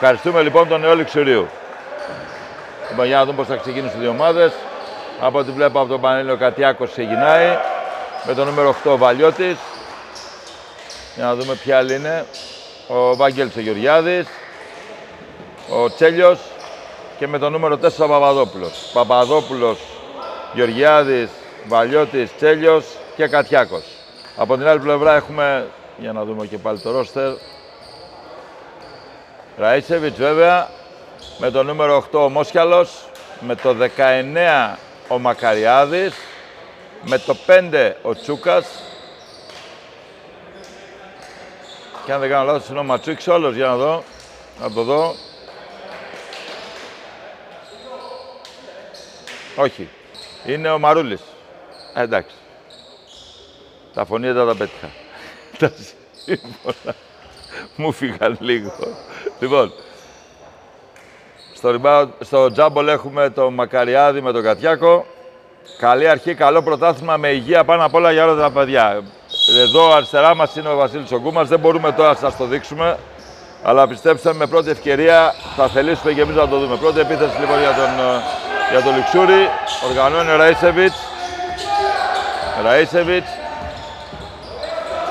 Ευχαριστούμε λοιπόν τον Νεόλη Ξηρίου. Λοιπόν, για να δούμε πώς θα ξεκινήσουν οι δύο ομάδες. Από ό,τι βλέπω από τον πανέλη ο Κατιάκος ξεκινάει. Με το νούμερο 8 ο Βαλιώτης. Για να δούμε ποια άλλη είναι. Ο Βαγγέλης ο Γεωργιάδης. Ο Τσέλιος. Και με το νούμερο 4 ο Παπαδόπουλος. Παπαδόπουλος, Γεωργιάδης, Βαλιώτης, Τσέλιος και Κατιάκος. Από την άλλη πλευρά έχουμε, για να δούμε και πάλι το ρόστερ. Ραΐτσεβιτς βέβαια, με το νούμερο 8 ο Μόσχιαλος, με το 19 ο Μακαριάδης, με το 5 ο Τσούκας. Και αν δεν κάνω λάθος είναι ο Ματσούκης όλος, για να δω, να το δω. Όχι, είναι ο Μαρούλης. Εντάξει. Τα φωνία τα πέτυχα. Τα σύμφωνα. Μου φύγαν λίγο. Λοιπόν, στο τζάμπολ έχουμε το Μακαριάδη με τον Κατιάκο. Καλή αρχή, καλό πρωτάθλημα με υγεία πάνω απ' όλα για όλα τα παιδιά. Εδώ αριστερά μας είναι ο Βασίλης Ογκούμας. Δεν μπορούμε τώρα να σας το δείξουμε. Αλλά πιστέψτε με, πρώτη ευκαιρία θα θελήσουμε και εμείς να το δούμε. Πρώτη επίθεση λοιπόν για τον Λιξούρη. Οργανώνει ο Ραΐσεβιτς.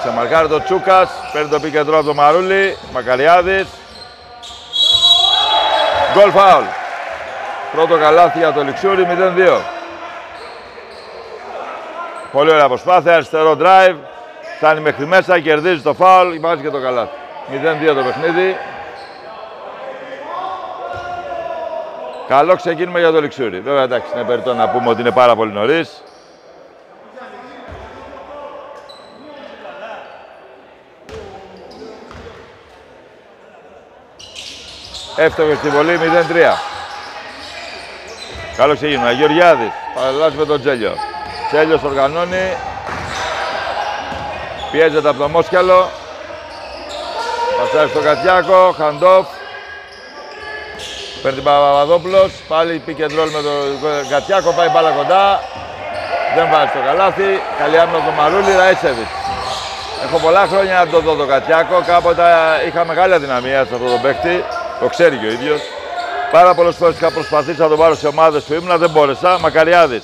Σε μαρκάρει το Τσούκας, παίρνει το πικεντρό από το Μαρούλη, Μακαριάδης. Γκολ φάουλ. Πρώτο καλάθι για το Λιξούρη, 0-2. Πολύ ωραία προσπάθεια, αριστερό drive. Φτάνει μέχρι μέσα, κερδίζει το φάουλ, βάζει και το καλάθι. 0-2 το παιχνίδι. Καλό ξεκίνημα για το Λιξούρη. Βέβαια, εντάξει, είναι περιττό να πούμε ότι είναι πάρα πολύ νωρίς. Έφτωχε στη βολή, 0-3. Καλό ξεκίνημα. Γεωργιάδης, παρελάζει με τον Τσέλιο. Τσέλιος οργανώνει. Πιέζεται από το Μόσχιαλο. Πασάρει στο Κατιάκο, χαντόφ. Παίρνει Παπαδόπουλος, πάλι πήκε ντρόλ με τον Κατιάκο, πάει μπάλα κοντά. Δεν βάζει το καλάθι. Καλή άμυνα από τον Μαρούλη, Ραΐσεβιτς. Έχω πολλά χρόνια να το δω τον Κατιάκο. Κάποτε είχα μεγάλη αδυναμία σε αυτόν τον παίκτη. Το ξέρει και ο ίδιος. Πάρα πολλές φορές είχα προσπαθήσει να τον πάρω σε ομάδες που ήμουν, δεν μπόρεσα. Μακαριάδης.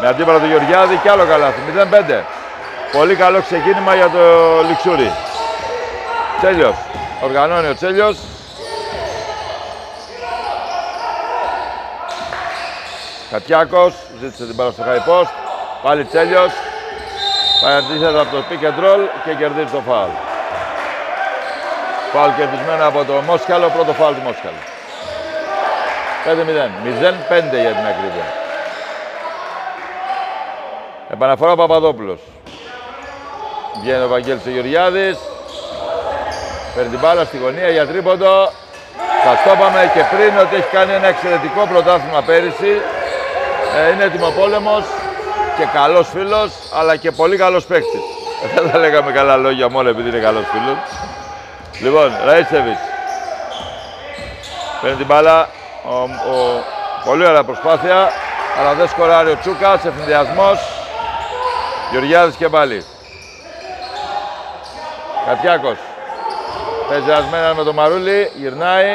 Με αντίπαλο τον Γεωργιάδη και άλλο καλάθι. 0-5. Πολύ καλό ξεκίνημα για το Λιξούρι. Τσέλιος. Οργανώνει ο Τσέλιος. Κατιάκος. Ζήτησε την πάρα στο high post. Πάλι Τσέλιος. Παρατίθεται από το pick and roll και κερδίζει το φάουλ. Φάουλ κερδισμένο από το Μόσχαλο, πρώτο φάουλ του Μόσχαλου. 5-0. 0-5 για την ακρίβεια. Επαναφορά ο Παπαδόπουλος. Βγαίνει ο Βαγγέλης ο Γεωργιάδης. Παίρνει την μπάλα στη γωνία για τρίποντο. Σας το είπαμε και πριν ότι έχει κάνει ένα εξαιρετικό πρωτάθλημα πέρυσι. Είναι ετοιμοπόλεμος και καλός φίλος, αλλά και πολύ καλός παίκτης. Δεν θα λέγαμε καλά λόγια μόνο επειδή είναι καλός φίλος. Λοιπόν, Ραΐτσεβιτς. Παίρνει την μπάλα. Πολύ ωραία προσπάθεια. Αλλά δεν σκοράρει ο Τσούκας. Ευνηδιασμός. Γεωργιάδης και πάλι. Κατιάκος. Παίζει ασμένα με τον Μαρούλη. Γυρνάει.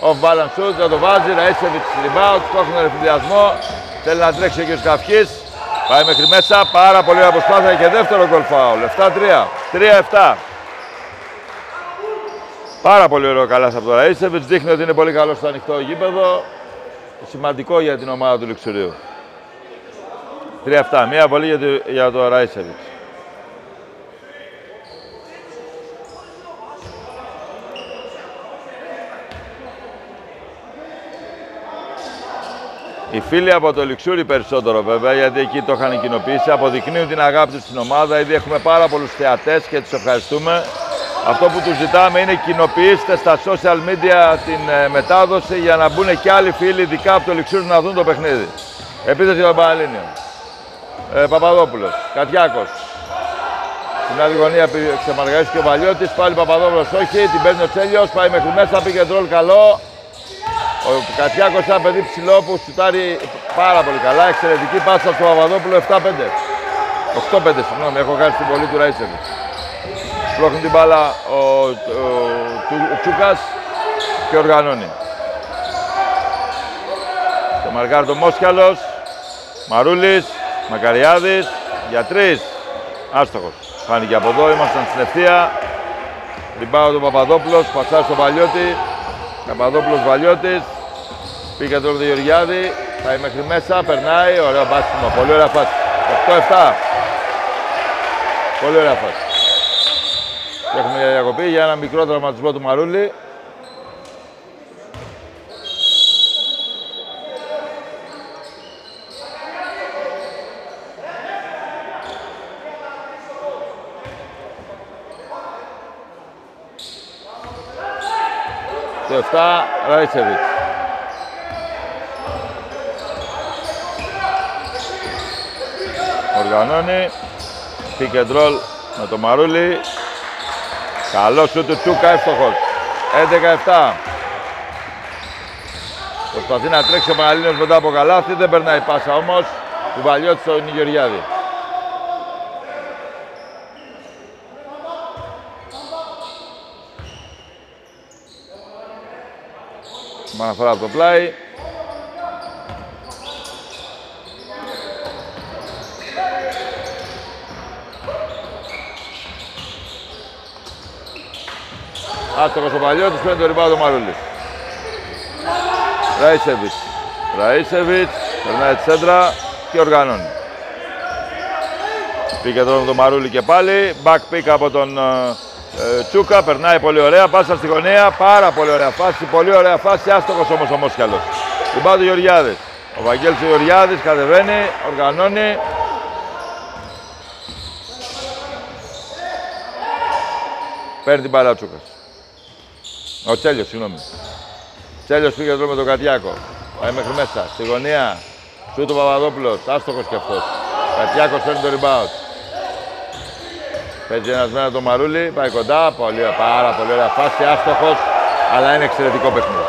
Off balance shoot. Δεν το βάζει. Ραΐτσεβιτς rebound. Κόχνει ευνηδιασμό. Θέλει να τρέξει ο κ. Καυχής. Πάει μέχρι μέσα. Πάρα πολύ ωραία προσπάθεια και δεύτερο γκολ φάουλ. 7-3. 3-7. Πάρα πολύ ωραίο καλάθι από τον Ραΐσεβιτς. Δείχνει ότι είναι πολύ καλό στο ανοιχτό γήπεδο. Σημαντικό για την ομάδα του Λιξουρίου. 3-7. Μία βολή για τον Ραΐσεβιτς. Οι φίλοι από το Λιξούρι περισσότερο βέβαια, γιατί εκεί το είχαν κοινοποιήσει, αποδεικνύουν την αγάπη στην ομάδα. Ήδη έχουμε πάρα πολλούς θεατές και τους ευχαριστούμε. Αυτό που τους ζητάμε είναι κοινοποιήστε στα social media την μετάδοση για να μπουν και άλλοι φίλοι, ειδικά από το Λιξούρι, να δουν το παιχνίδι. Επίθεση για τον Πανελλήνιο. Παπαδόπουλος, Κατιάκος. Στην άλλη γωνία ξεμαργαρίζει και ο Βαλιώτης, πάλι Παπαδόπουλος όχι, την παίρνει ο Τσέλιος, πάει μέχρι μέσα, πήγε ντρόλ καλό. Ο Κατιάκος είναι ένα παιδί ψηλό που σουτάρει πάρα πολύ καλά. Εξαιρετική πάσα του Παπαδόπουλου, 7-5. 8-5, συγγνώμη, έχω κάνει στην βολή του Ραΐσεβιτς. Σπρώχνει την μπάλα ο Τσούκας. και οργανώνει. Το μαρκάρει το Μόσχαλος, Μαρούλης, Μακαριάδης, για τρεις. Άστοχος. Φάνηκε από εδώ, ήμασταν στην ευθεία. Ριμπάω τον Παπαδόπουλος, πασά στον Παλιώτη. Παπαδόπουλος Βαλιώτης, πήγε τώρα τον Γεωργιάδη, πάει μέχρι μέσα, περνάει, ωραίο μπάστημα, πολύ ωραία φάση. 8-7. Πολύ ωραία φάση. Και έχουμε για διακοπή για ένα μικρό τραυματισμό του Μαρούλη. Το 7, Ράιτσεβιτς. Οργανώνει. Pick and roll με το Μαρούλη. Καλό σου του Τσούκα, εύστοχος. 11-7. Προσπαθεί να τρέξει ο Παναλίνος μετά από καλάθι, δεν περνάει πάσα όμως. Του Βαλιώτη στον Γεωργιάδη. Αναφορά από το πλάι. Άστοχος ο Παλιώτης, παίρνει το ριμπάουντ ο Μαρούλης. Ραΐσεβιτς, περνάει τη σέντρα και οργανώνει. Πήγε τώρα με τον Μαρούλη και πάλι. Back pick από τον Τσούκα, περνάει πολύ ωραία, πάσα στη γωνία, πάρα πολύ ωραία φάση, άστοχος όμως ο Μόσχαλος. Κουμπά του Γεωργιάδης, ο Βαγγέλης του Γεωργιάδης κατεβαίνει, οργανώνει. Παίρνει την μπάλα ο Τσούκας. Ο Τσέλιος, συγγνώμη. Τσέλιος πήγε εδώ με τον Κατιάκο, πάει μέχρι μέσα, στη γωνία, σούτο Παπαδόπουλος, άστοχος και αυτός. Κατιάκος παίρνει το rebound. Παίζει ένας μένα το Μαρούλη, πάει κοντά, πάρα πολύ ωραία φάση, άστοχος, αλλά είναι εξαιρετικό παιχνίδι.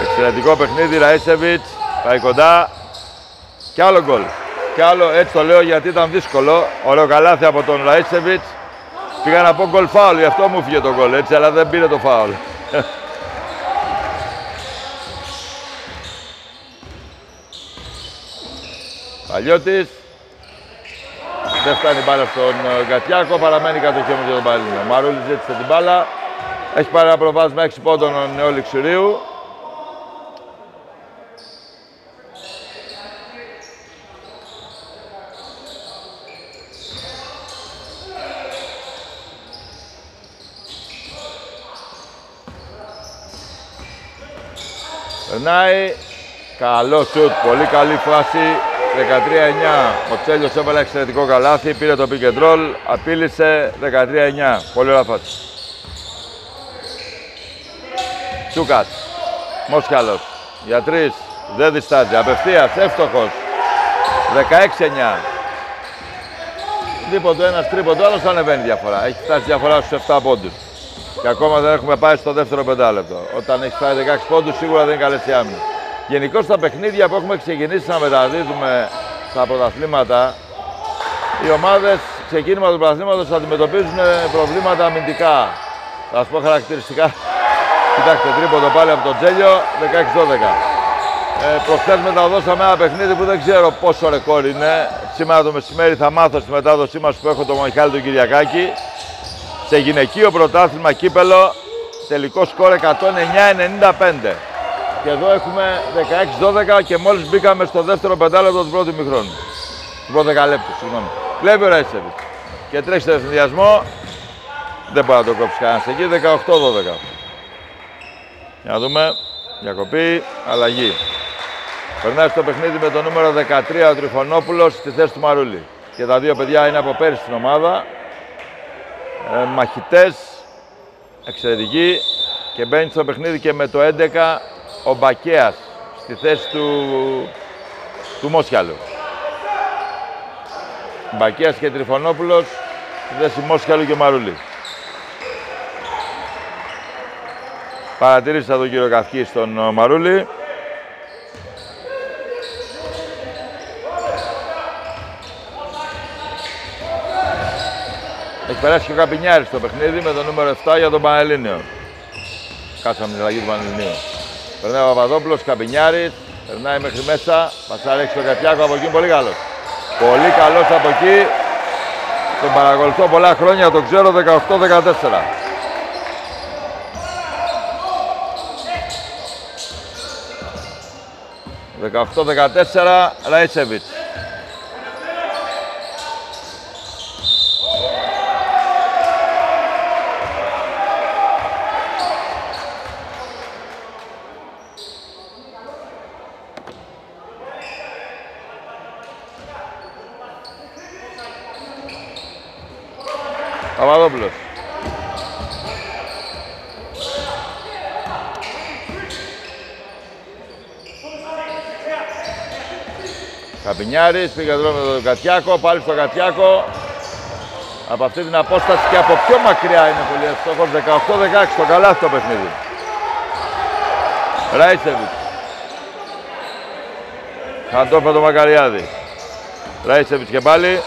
Εξαιρετικό παιχνίδι, Ραΐσεβιτς, πάει κοντά και άλλο γκολ. Και άλλο, έτσι το λέω γιατί ήταν δύσκολο, ωραίο καλάθι από τον Ραΐσεβιτς. Πήγα να πω γκολ φάουλ, γι' αυτό μου φύγε το γκολ, έτσι, αλλά δεν πήρε το φάουλ. Παλιώτης. Δεν φτάνει η μπάλα στον Κατιάκο, παραμένει κατοχή όμως για τον Παλίνο. Ο Μαρούλης ζήτησε την μπάλα. Έχει πάρει ένα προβάδισμα 6 πόντων ο Νεόλη Ξηρίου. Περνάει. Καλό σουτ, πολύ καλή φάση. 13-9, ο Τσέλιος έβαλε εξαιρετικό καλάθι, πήρε το pick and roll, απείλησε 13-9, πολύ ωραία φάση. Τσούκας, Μόσχαλος, για τρεις, δεν διστάζει, απευθείας, εύστοχος, 16-9. Τίποτε ένας, τρίποντο, άλλος ανεβαίνει διαφορά, έχει φτάσει διαφορά στους 7 πόντους. Και ακόμα δεν έχουμε πάει στο δεύτερο πεντάλεπτο, όταν έχει φτάσει 16 πόντους σίγουρα δεν είναι καλές οι άμυνες. Γενικώς στα παιχνίδια που έχουμε ξεκινήσει να μεταδίδουμε στα πρωταθλήματα, οι ομάδες ξεκίνημα του πρωταθλήματος αντιμετωπίζουν προβλήματα αμυντικά. Θα σας πω χαρακτηριστικά. Κοιτάξτε, τρίποντο πάλι από τον Τζέλιο, 16-12. Προχθές μεταδώσαμε ένα παιχνίδι που δεν ξέρω πόσο ρεκόρ είναι. Σήμερα το μεσημέρι θα μάθω στη μετάδοσή μας που έχω τον Μιχάλη τον Κυριακάκη. Σε γυναικείο πρωτάθλημα κύπελο, τελικό σκορ 109-95. Και εδώ έχουμε 16-12 και μόλις μπήκαμε στο δεύτερο πεντάλεπτο του πρώτου ημιχρόνου. Του πρώτου δεκαλέπτου, συγγνώμη. Κλέβει ο Ράιτσεβιτς και τρέχει στον ευθυνδιασμό. Δεν μπορεί να το κόψει κανένας εκεί. 18-12. Για να δούμε. Διακοπή. Αλλαγή. Περνάει στο παιχνίδι με το νούμερο 13 ο Τριφωνόπουλος στη θέση του Μαρούλη. Και τα δύο παιδιά είναι από πέρυσι στην ομάδα. Μαχητές. Εξαιρετικοί. Και μπαίνει στο παιχνίδι και με το 11. Ο Μπακέας στη θέση του Μόσχαλου. Μπακέας και Τριφωνόπουλος στη θέση Μόσχαλου και Μαρούλη. Παρατηρήσα τον κύριο Καυκή στον Μαρούλη. Έχει περάσει και ο Καπινιάρης στο παιχνίδι με το νούμερο 7 για τον Πανελλήνιο. χάσαμε την αλλαγή του Πανελληνίου. Περνάει ο Παπαδόπουλος, Καμπινιάρης, περνάει μέχρι μέσα, πασάρει έξω το Καπιάκο, από εκεί πολύ καλός. Πολύ καλός από εκεί, τον παρακολουθώ πολλά χρόνια, τον ξέρω, 18-14. Ραϊτσεβιτς. Παπαδόπουλος. Καπινιάρης, πήγε εδώ με τον Κατιάκο, πάλι στο Κατιάκο. Από αυτή την απόσταση και από πιο μακριά είναι πολύ εύστοχος, 18-16, το καλά αυτό παιχνίδι. Ράισεβιτς. Χαντόφα το Μακαριάδη. Ράισεβιτς και πάλι.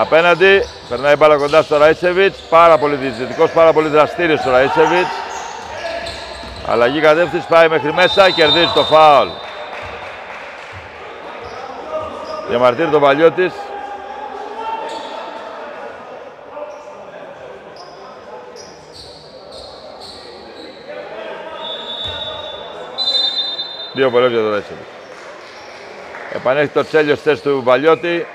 Απέναντι, περνάει μπάλα κοντά στο Ραΐτσεβιτς, πάρα πολύ διαιτητικός, πάρα πολύ δραστήριος ο Ραΐτσεβιτς. Αλλαγή κατεύθυνση, πάει μέχρι μέσα, κερδίζει το φάουλ. Διαμαρτύρει τον Παλιώτης. Δύο πολλές για τον Ραΐτσεβιτς. Επανέχει το Τσέλιο στη θέση του Παλιώτη.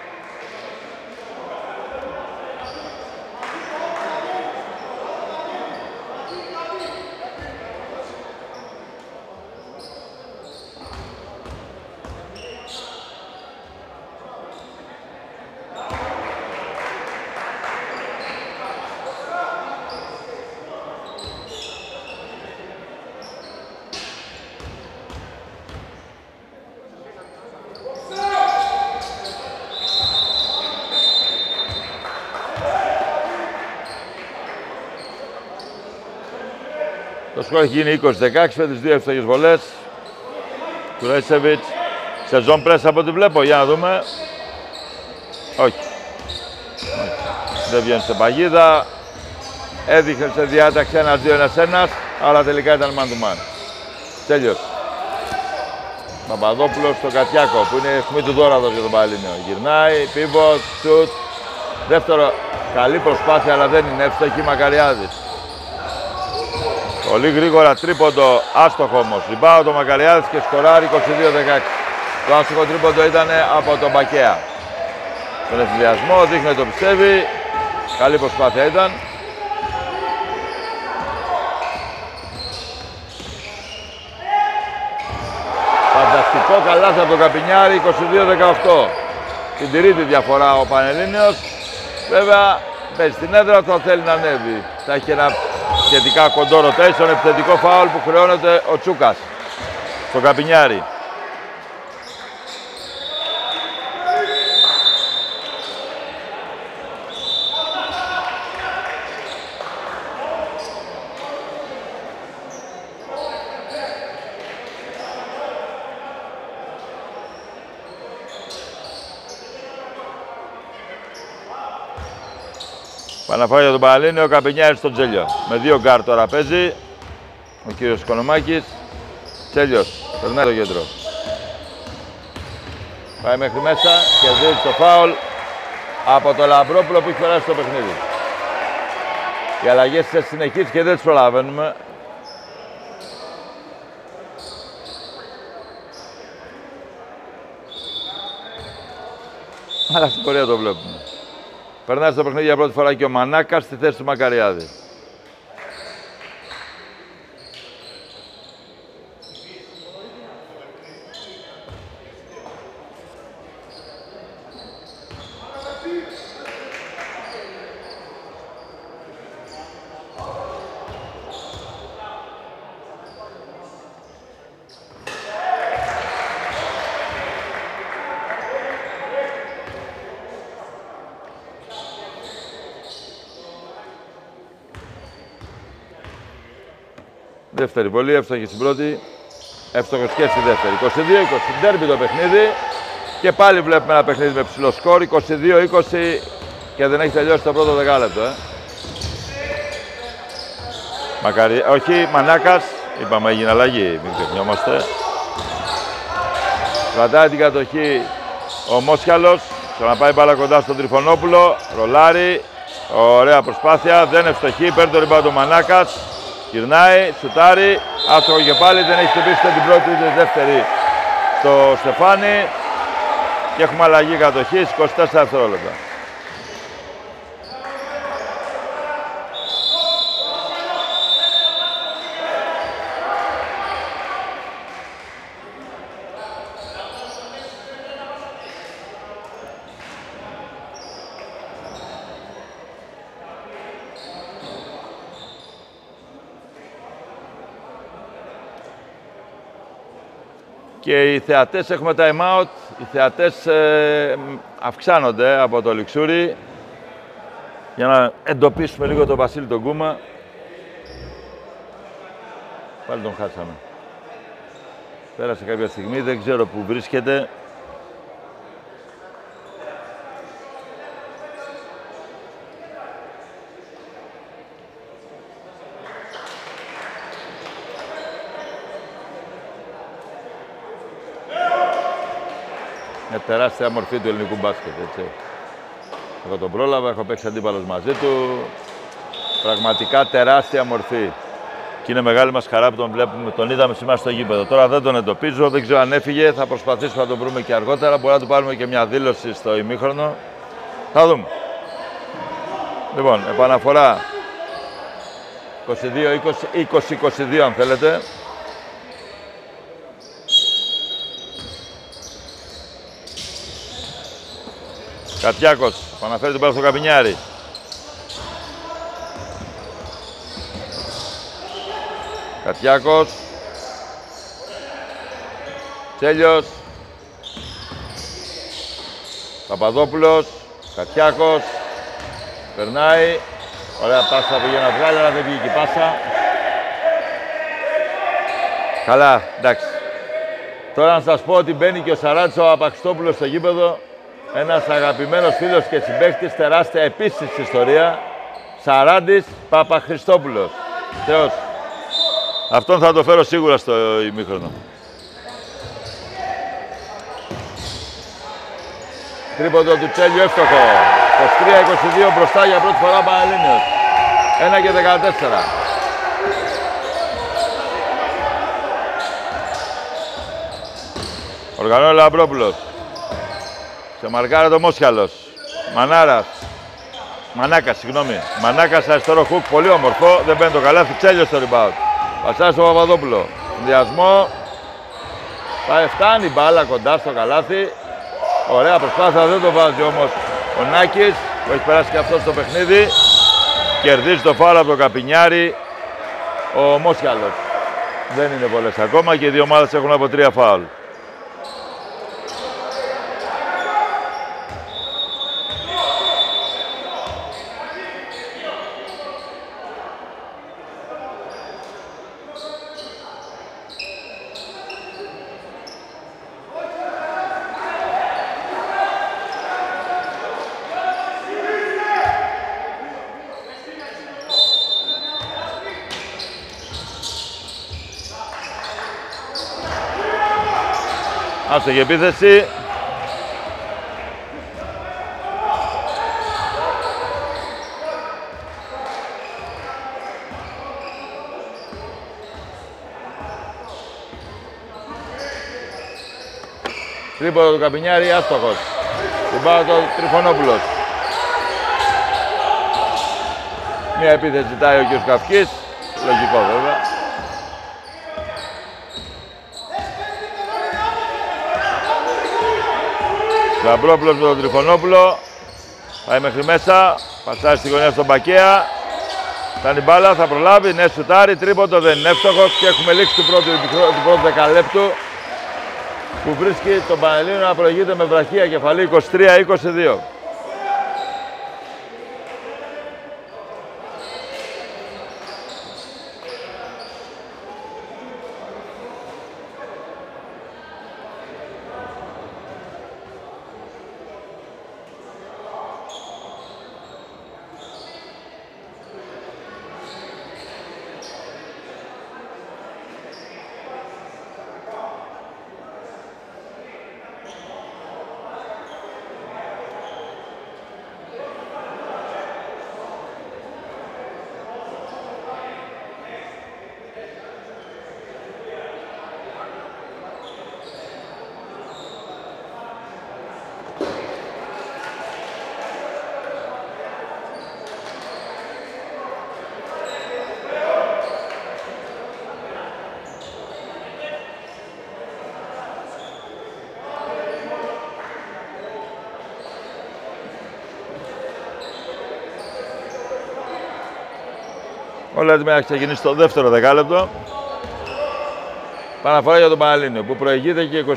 Το σκορ έχει γίνει 20-16 με τις δύο εύστοχες βολές του Ραΐτσεβιτς. Σεζόν πρέσσα από ό,τι βλέπω, για να δούμε. Όχι. Δεν βγαίνει σε παγίδα. Έδειχνε σε διάταξη 1-2-1-1, αλλά τελικά ήταν man to man. Τέλειος. Παπαδόπουλος στο Κατιάκο, που είναι η αιχμή του δώρατος για τον Πανελλήνιο. Γυρνάει, πίβο, σουτ. Δεύτερο, καλή προσπάθεια, αλλά δεν είναι εύστοχη, Μακαριάδης. Πολύ γρήγορα τρίποντο, άστοχο όμως. Λιμπάω το Μακαριάδης και σκοράρει 22-16. Το άστοχο τρίποντο ήταν από τον Μπακέα. Τον εφηδιασμό, δείχνει το πιστεύει. Καλή προσπάθεια ήταν. Φανταστικό καλάθι από τον Καπινιάρη, 22-18. Την τηρεί τη διαφορά ο Πανελλήνιος. Βέβαια, παίζει στην έδρα, θα θέλει να ανέβει. Θα έχει ένα σχετικά κοντό rotation, επιθετικό φάουλ που χρεώνεται ο Τσούκας στο Καπινιάρη. Παναφάει για τον Πανελλήνιο, ο Καπινιάρης στον Τσέλιο. Με δύο γκάρ τώρα παίζει ο κύριος Οικονομάκης. Τσέλιος, περνάει το κέντρο. Πάει μέχρι μέσα και δίνει το φάουλ από το Λαμπρόπουλο που έχει περάσει το παιχνίδι. Οι αλλαγές θα συνεχίσουν και δεν τις προλαβαίνουμε. Αλλά στην πορεία το βλέπουμε. Περνάει στο παιχνίδι για πρώτη φορά και ο Μανάκας στη θέση του Μακαριάδη. Δεύτερη βολή, εύστοχη στην πρώτη, εύστοχος και στη δεύτερη. 22-20, ντέρμπι το παιχνίδι και πάλι βλέπουμε ένα παιχνίδι με ψηλό σκόρ, 22-20 και δεν έχει τελειώσει το πρώτο δεκάλεπτο. Μακαρι... Όχι, Μανάκας. Είπαμε έγινε αλλαγή, μην ξεχνιόμαστε. Κρατάει την κατοχή ο Μόσχαλος. Ξαναπάει μπάλα κοντά στον Τριφωνόπουλο. Ρολάρι. Ωραία προσπάθεια. Δεν ευστοχή. Παίρνει το ριμπάουντ ο Μανάκας. Κυρνάει, σουτάρει. Άστοχο και πάλι. Δεν έχει χτυπήσει την πρώτη ούτε τη δεύτερη στο Στεφάνι. Και έχουμε αλλαγή κατοχής. 24 δευτερόλεπτα. Και οι θεατές έχουμε time out, οι θεατές αυξάνονται από το Λιξούρι για να εντοπίσουμε λίγο τον Βασίλη τον Κούμα. Πάλι τον χάσαμε. Πέρασε κάποια στιγμή, δεν ξέρω που βρίσκεται. Τεράστια μορφή του ελληνικού μπάσκετ, έτσι. Εγώ τον πρόλαβα, έχω παίξει αντίπαλος μαζί του. Πραγματικά τεράστια μορφή. Και είναι μεγάλη μας χαρά που τον βλέπουμε, τον είδαμε σήμερα στο γήπεδο. Τώρα δεν τον εντοπίζω, δεν ξέρω αν έφυγε. Θα προσπαθήσουμε να τον βρούμε και αργότερα. Μπορεί να του πάρουμε και μια δήλωση στο ημίχρονο. Θα δούμε. Λοιπόν, επαναφορά 22-20, 20-22 αν θέλετε. Κατιάκος, επαναφέρει την μπάλα στο Καπινιάρη. Κατιάκος. Τσέλιος. Παπαδόπουλος. Κατιάκος. Περνάει. Ωραία πάσα πήγε να βγάλει, αλλά δεν βγήκε η πάσα. Καλά, εντάξει. Τώρα να σας πω ότι μπαίνει και ο Σαράτσο Απαξιτόπουλος στο γήπεδο. Ένας αγαπημένος φίλος και συμπαίκτης, τεράστια επίσης ιστορία, Σαράντης Παπαχριστόπουλος. Θεός. Αυτόν θα το φέρω σίγουρα στο ημίχρονο. Τρίποντο του Τσέλιου, εύστοχο. 23-22 μπροστά για πρώτη φορά Πανελλήνιος. 1 και 14. Οργανώνει Λαμπρόπουλος. Σε μαρκάρα το Μόσχαλος. Μανάρας. Μανάκας, συγγνώμη. Μανάκας αριστερό χουκ, πολύ όμορφο. Δεν παίρνει το καλάθι, Τσέλιος το rebound. Πασάρι στο Παπαδόπουλο. Συνδυασμό. Φτάνει μπάλα κοντά στο καλάθι. Ωραία προσπάθεια, δεν το βάζει όμως ο Νάκης, που έχει περάσει και αυτό στο παιχνίδι. Κερδίζει το φάουλ από το Καπινιάρη ο Μόσχαλος. Δεν είναι πολλές ακόμα και οι δύο ομάδες έχουν από 3 φάουλ. Άστοχη επίθεση. Τρίποδο του Καπινιάρη, άστοχος. Ριμπάουντ ο Τριφωνόπουλος. Μια επίθεση ζητάει ο κ. Καυκής. Λογικό βέβαια. Λαμπρόπουλος με τον Τριφωνόπουλο. Πάει μέχρι μέσα. Πασάρι στη γωνία στον Μπακέα. Κάνει μπάλα, θα προλάβει. Ναι, σουτάρι. Τρίποντο δεν είναι εύστοχος. Και έχουμε λήξει του πρώτου δεκαλέπτου. Που βρίσκει τον Πανελλήνιο να προηγείται με βραχία κεφαλή. 23-22. Ο Λατζημιάκης θα ξεκινήσει στο δεύτερο δεκάλεπτο. Παναφορά για τον Πανελλήνιο που προηγείται και 23-22.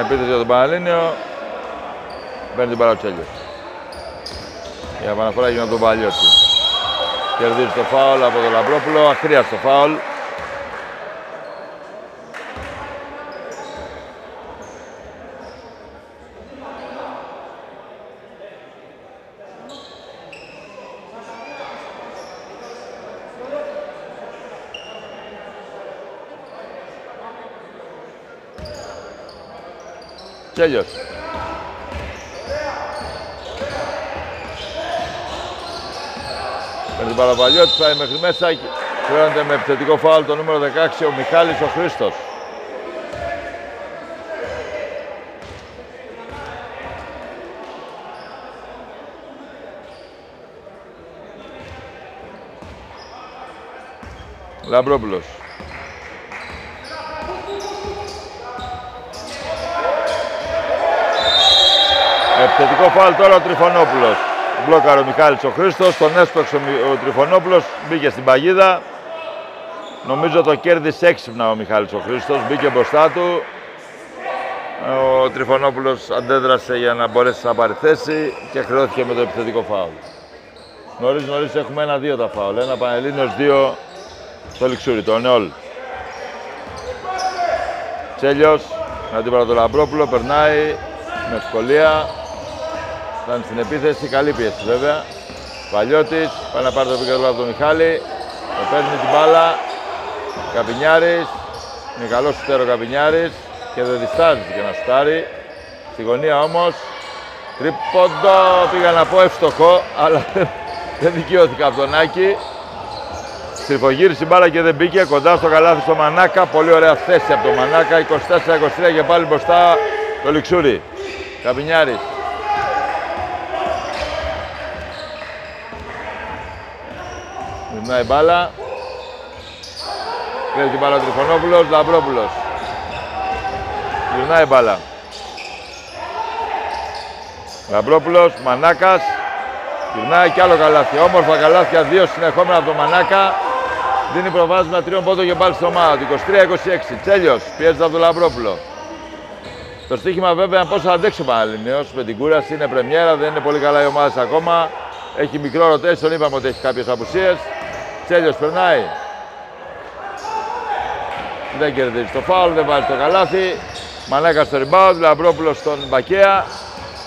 Επίθεση για τον Πανελλήνιο. Παίρνει την Παρατσέλιο. Η επαναφορά γίνεται από τον Παλιώτη. Κερδίζει το φάουλ από τον Λαμπρόπουλο. Αχρίαστο φάουλ. Τσέλιος. Με την Παραπαλιώτη πάει μέχρι μέσα. Φέρονται με επιθετικό φάουλ το νούμερο 16 ο Μιχάλης ο Χρήστος. Λαμπρόπουλος. Επιθετικό φάουλ τώρα ο Τριφωνόπουλος. Μπλόκαρο ο Μιχάλης ο Χρήστος, τον έσπρωξε ο Τριφωνόπουλος, μπήκε στην παγίδα. Νομίζω το κέρδισε έξυπνα ο Μιχάλης ο Χρήστος, μπήκε μπροστά του. Ο Τριφωνόπουλος αντέδρασε για να μπορέσει να πάρει θέση και χρεώθηκε με το επιθετικό φάουλ. Νωρίς έχουμε 1-2 τα φάουλ. Ένα Πανελλήνιος, 2 στο Λιξούρι, το Νεόλ. Τσέλιος, να την πάρει το Λαμπρόπουλο, περνάει με ευκολία. Ήταν στην επίθεση, καλή πίεση βέβαια. Παλιώτης, πάει να πάρει το επικεντρό από τον Μιχάλη. Το παίρνει την μπάλα. Καπινιάρης, είναι καλός σουτέρ Καπινιάρης και δεν διστάζει και να σουτάρει. Στη γωνία όμως, τρίποντο, πήγα να πω εύστοχο, αλλά δεν δικαιώθηκα από τον Άκη. Στριφογύρισε η μπάλα και δεν μπήκε, κοντά στο καλάθι στο Μανάκα. Πολύ ωραία θέση από τον Μανάκα, 24-23 και πάλι μπροστά το Λιξούρι. Καπινιάρης. Γυρνάει η μπάλα. Κλέβει την μπάλα ο Τριφωνόπουλος, Λαμπρόπουλος. Γυρνάει η μπάλα. Λαμπρόπουλος, Μανάκας. Γυρνάει κι άλλο καλάθι. Όμορφα καλάθια, 2 συνεχόμενα από τον Μανάκα. Δίνει προβάδισμα 3 πόντων και πάλι στο ομάδα. 23-26. Τσέλιος, πιέζεται από τον Λαμπρόπουλο. Το στοίχημα βέβαια πώς θα αντέξει ο Πανελλήνιος με την κούραση. Είναι πρεμιέρα, δεν είναι πολύ καλά οι ομάδες ακόμα. Έχει μικρό ρωτέσιο, είπαμε ότι έχει κάποιες απουσίες. Τσέλιος περνάει. Δεν κερδίζει το φάουλ, δεν βάζει το καλάθι. Μανάκα στο rebound, Λαμπρόπουλος στον Μπακέα.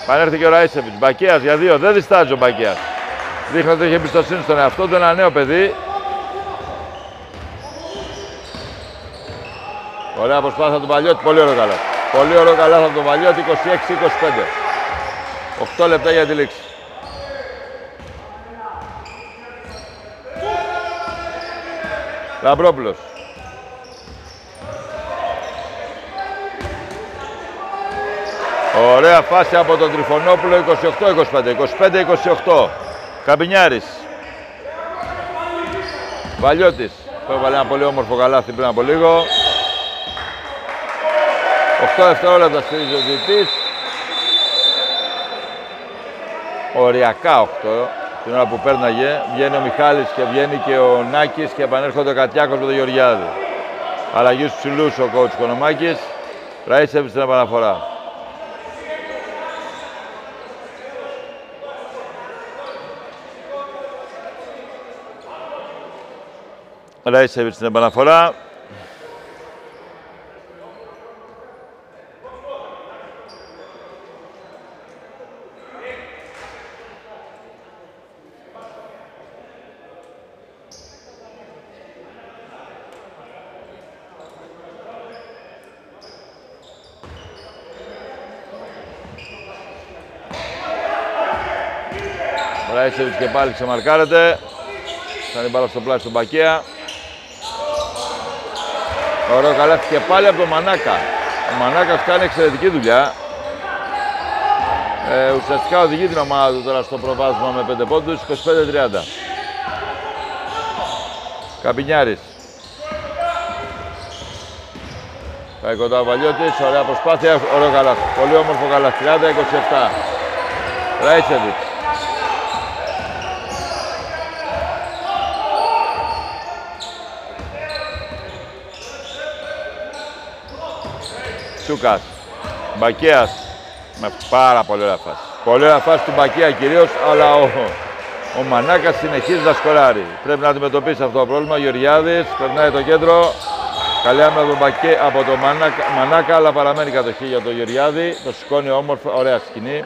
Πανέρχεται και ο Ραΐσεβιτς. Μπακέας για 2, δεν διστάζει ο Μπακέας. Δείχνει ότι έχει εμπιστοσύνη στον εαυτό του, ένα νέο παιδί. Ωραία προσπάθεια του Παλιώτη, πολύ ωραίο καλά. Πολύ ωραίο καλάθι από τον Παλιώτη, 26-25. 8 λεπτά για τη λήξη. Λαμπρόπουλος. Ωραία φάση από τον Τριφωνόπουλο, 28-25. 25-28. Καμπινιάρης. Βαλιώτης. Το έβαλε ένα πολύ όμορφο καλάθι πριν από λίγο. 8 δευτερόλεπτα στηρίζει ο διαιτητής. Οριακά 8. Την ώρα που πέρναγε, βγαίνει ο Μιχάλης και βγαίνει και ο Νάκης και επανέρχονται ο Κατιάκος με τον Γεωργιάδη. Αλλαγή στους ψηλούς ο κόουτς Κονομάκης. Ραΐσεβιτς στην επαναφορά. Ραΐσεβιτς στην επαναφορά. Και πάλι ξεμαρκάρεται. Θα είναι μπάλα στο πλάι στον Μπακέα. Ωραίο καλάθι και πάλι από τον Μανάκα. Ο Μανάκας κάνει εξαιρετική δουλειά. Ουσιαστικά οδηγεί την ομάδα του τώρα στο προβάδισμα με 5 πόντους, 25-30. Καπινιάρης. Παϊκονταβαλιώτης, ωραία προσπάθεια, ωραίο καλάθι. Πολύ όμορφο καλάθι, 30-27. Ράιτσεβιτς. Τσούκας, Μπακέας, με πάρα πολύ ωραία φάση. Πολύ ωραία φάση του Μπακέα κυρίως, αλλά ο Μανάκας συνεχίζει να σκοράρει. Πρέπει να αντιμετωπίσει αυτό το πρόβλημα. Ο Γεωργιάδης περνάει το κέντρο. Καλή άμυνα από τον Μανάκα, αλλά παραμένει κατοχή για τον Γεωργιάδη. Το σηκώνει όμορφα, ωραία σκηνή.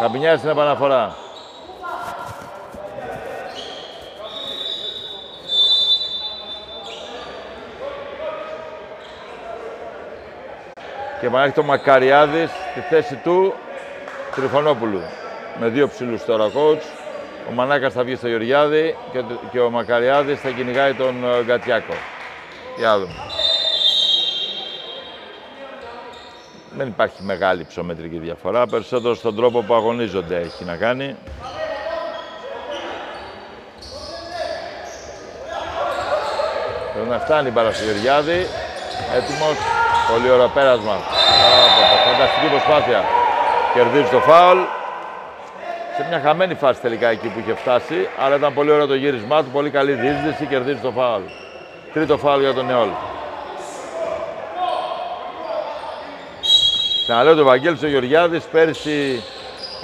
Καμπινιάζει την επαναφορά. Και επανέρχεται ο Μακαριάδης στη θέση του Τριφωνόπουλου. Με δύο ψηλούς τώρα ο coach. Ο Μανάκας θα βγει στο Γεωργιάδη και ο Μακαριάδης θα κυνηγάει τον Γκατιάκο. Για να δούμε. Δεν υπάρχει μεγάλη ψωμετρική διαφορά. Περισσότερο στον τρόπο που αγωνίζονται έχει να κάνει. Πρέπει να φτάνει πάρα στο Γεωργιάδη. Έτοιμος. Πολύ ωραίο πέρασμα. Φανταστική προσπάθεια. Κερδίζει το φάουλ. Σε μια χαμένη φάση τελικά εκεί που είχε φτάσει, αλλά ήταν πολύ ωραίο το γύρισμά του, πολύ καλή διείσδυση, κερδίζει το φάουλ. Τρίτο φάουλ για τον Νεόλ. Να λέω το Βαγγέλης ο Γεωργιάδης, πέρυσι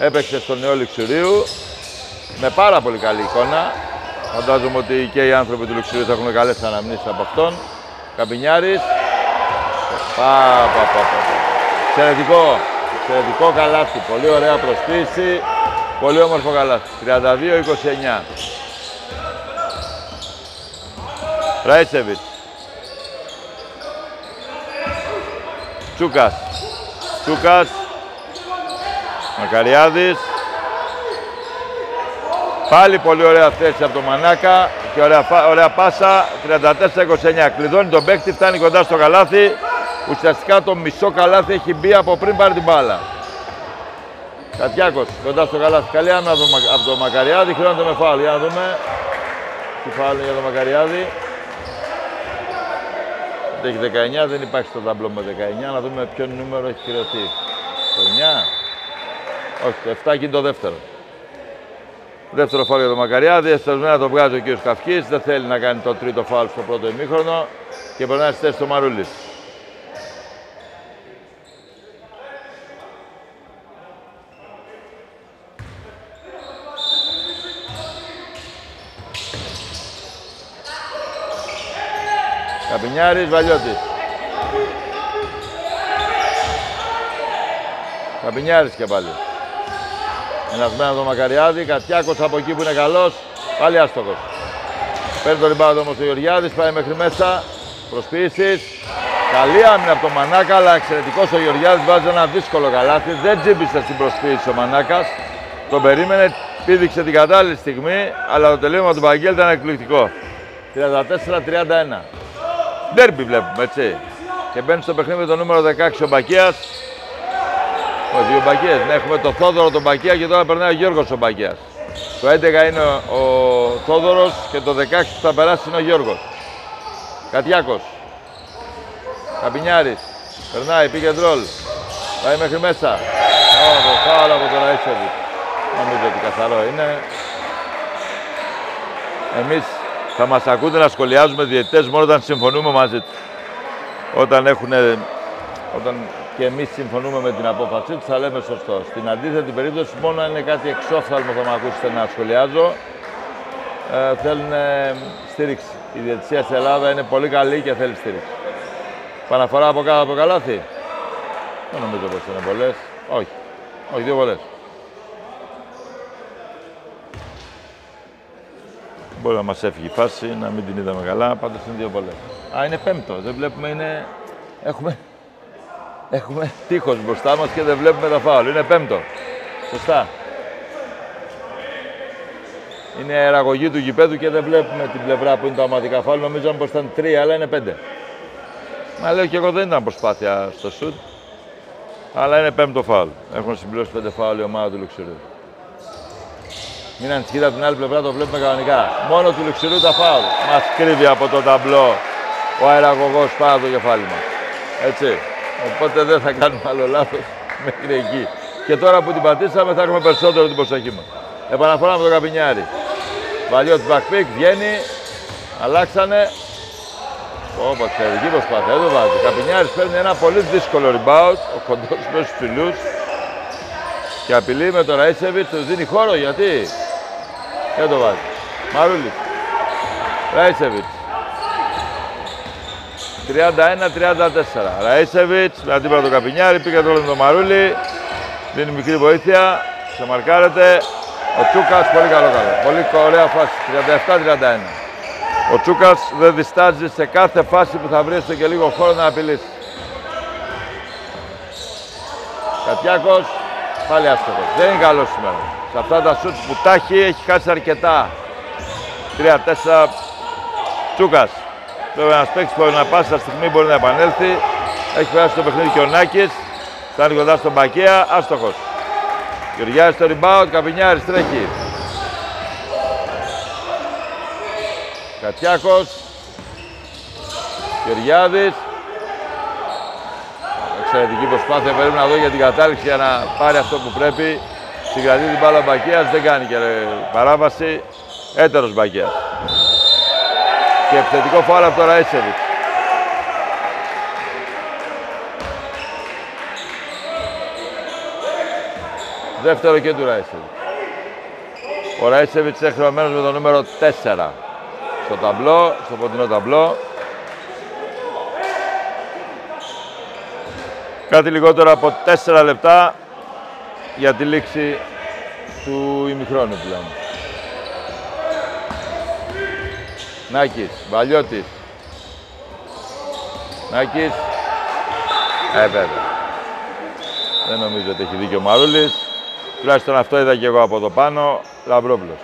έπαιξε στον Νεόλ Λουξουρίου, με πάρα πολύ καλή εικόνα. Φαντάζομαι ότι και οι άνθρωποι του Λουξουρίου θα έχουν καλές αναμνήσεις από αυτόν. Καμπινιάρης. Εξαιρετικό, εξαιρετικό καλάθι, πολύ ωραία προσποίηση. Πολύ όμορφο καλάθι. 32-29. Ράιτσεβιτς. Τσούκας. Τσούκας. Μακαριάδης. Πάλι πολύ ωραία θέση από τον Μανάκα και ωραία πάσα. 34-29. Κλειδώνει τον παίκτη, φτάνει κοντά στο καλάθι. Ουσιαστικά το μισό καλάθι έχει μπει από πριν πάρει την μπάλα. Κατιάκος, κοντά στο καλάθι. Καλή άμυνα από τον Μακαριάδη. Χρειάζεται με φάουλ. Για να δούμε. Τι φάουλ για τον Μακαριάδη. Έχει 19, δεν υπάρχει στο ταμπλό με 19. Να δούμε ποιο νούμερο έχει χρειαστεί. Το 9. Όχι, το 7 και είναι το δεύτερο. Δεύτερο φάουλ για τον Μακαριάδη. Εσπασμένα το βγάζει ο κ. Καυκής. Δεν θέλει να κάνει το τρίτο φάουλ στο πρώτο ημίχρονο. Και περνάει στη θέση του Μαρούλης. Καμπινιάρης, Βαλιώτης. Καμπινιάρης και πάλι. Ενασμένο το Μακαριάδη, Κατιάκος από εκεί που είναι καλός, πάλι άστοχος. Παίρνει το ριμπάουντ όμως ο Γεωργιάδης, πάει μέχρι μέσα, προσποίησης. Καλή άμυνα από τον Μανάκα, αλλά εξαιρετικός ο Γεωργιάδης, βάζει ένα δύσκολο καλάθι. Δεν τζίμπησε στην προσποίηση ο Μανάκας. Τον περίμενε, πήδηξε την κατάλληλη στιγμή, αλλά το τελείωμα του Βαγγέλη ήταν εκπληκτικό. 34-31. Ντέρμπι βλέπουμε, έτσι. Και μπαίνει στο παιχνίδι με το νούμερο 16 ο Μπακέας. Όχι, δύο Μπακέας. Ναι, έχουμε το Θόδωρο τον Μπακέα και τώρα περνάει ο Γιώργος ο Μπακέας. Το 11 είναι ο Θόδωρος και το 16 που θα περάσει είναι ο Γιώργος. Κατιάκος. Καμπινιάρης. Περνάει, πήγε ντρόλ. Πάει μέχρι μέσα. Φάουλ από τον Αίσεβιτ. Νομίζω ότι καθαρό είναι. Εμείς θα μας ακούτε να σχολιάζουμε διαιτητές μόνο όταν συμφωνούμε μαζί τους. Όταν και εμείς συμφωνούμε με την απόφαση τους, θα λέμε σωστό. Στην αντίθετη περίπτωση, μόνο αν είναι κάτι εξόφθαλμο θα με ακούσετε να σχολιάζω. Θέλουν στήριξη. Η διαιτησία στην Ελλάδα είναι πολύ καλή και θέλει στήριξη. Παναφορά από κάτω από καλάθι. Δεν νομίζω πως είναι πολλές. Όχι. Όχι, δύο πολλές. Μπορεί να μας έφυγε η φάση, να μην την είδαμε καλά, πάντως είναι δύο πολλές. Α, είναι πέμπτο, δεν βλέπουμε, είναι... Έχουμε τείχος μπροστά μας και δεν βλέπουμε τα φάουλ, είναι πέμπτο. Σωστά. Είναι αεραγωγή του γηπέδου και δεν βλέπουμε την πλευρά που είναι τα αματικά φάουλ, νομίζω πως ήταν 3, αλλά είναι 5. Μα λέω και εγώ δεν ήταν προσπάθεια στο σουτ, αλλά είναι πέμπτο φάουλ. Έχουν συμπληρώσει 5 φάουλ η ομάδα του Λουξουρίου. Μην ανησυχείτε από την άλλη πλευρά, το βλέπουμε κανονικά. Μόνο του Λουξουρίου τα φάουλ. Μας κρύβει από το ταμπλό ο αεραγωγός πάνω το κεφάλι μας. Έτσι. Οπότε δεν θα κάνουμε άλλο λάθος μέχρι εκεί. Και τώρα που την πατήσαμε θα έχουμε περισσότερο την προσοχή μας. Επαναφορά με τον Καπινιάρη. Βαλιό του backpick, βγαίνει, αλλάξανε. Ωπα, εξαιρετική προσπάθεια, εδώ βάζει. Ο Καπινιάρης παίρνει ένα πολύ δύσκολο rebound, ο κοντός μέσα στους ψηλούς. Και απειλεί με τον Ραϊτσεβιτς, του δίνει χώρο, γιατί. Δεν το βάζει. Μαρούλης. Ραϊτσεβιτς. 31-34. Ραϊτσεβιτς, με αντίπαλο τον Καπινιάρη, πήγε το όλο με τον Μαρούλη. Δίνει μικρή βοήθεια, ξεμαρκάρεται. Ο Τσούκας, πολύ καλό. Πολύ ωραία φάση, 37-31. Ο Τσούκας δεν διστάζει σε κάθε φάση που θα βρει και λίγο χώρο να απειλήσει. Κατιάκος, πάλι άστοχος. Δεν είναι καλός σήμερα. Σε αυτά τα σουτς που τα έχει, έχει χάσει αρκετά. 3-4, Τσούκας. Βέβαια ένας παίκτης μπορεί να πάσει, στα στιγμή μπορεί να επανέλθει. Έχει περάσει το παιχνίδι και ο Νάκης. Φτάνει κοντά στον Μπακέα, άστοχος. Γεωργιάδης στο rebound, Καπινιάρης τρέχει. Κατιάκος. Γεωργιάδης. Εξαιρετική προσπάθεια, περίμενα να δω για την κατάληξη για να πάρει αυτό που πρέπει. Συγκρατεί την μπάλα Μπακέας, δεν κάνει και παράβαση. Έτερος Μπακέας. Και επιθετικό φάουλ από το Ραϊτσεβιτς. Δεύτερο και του Ραϊτσεβιτς. Ο Ραϊτσεβιτς εχρωμένος με το νούμερο 4 στο ταμπλό, στο ποντινό ταμπλό. Κάτι λιγότερο από 4 λεπτά για τη λήξη του ημιχρόνου πλέον. Νάκης, Βαλιώτης. Νάκης. Βέβαια. Δεν νομίζω ότι έχει δίκιο ο Μαρούλης. Τουλάχιστον αυτό είδα και εγώ από το πάνω. Λαμπρόπουλος.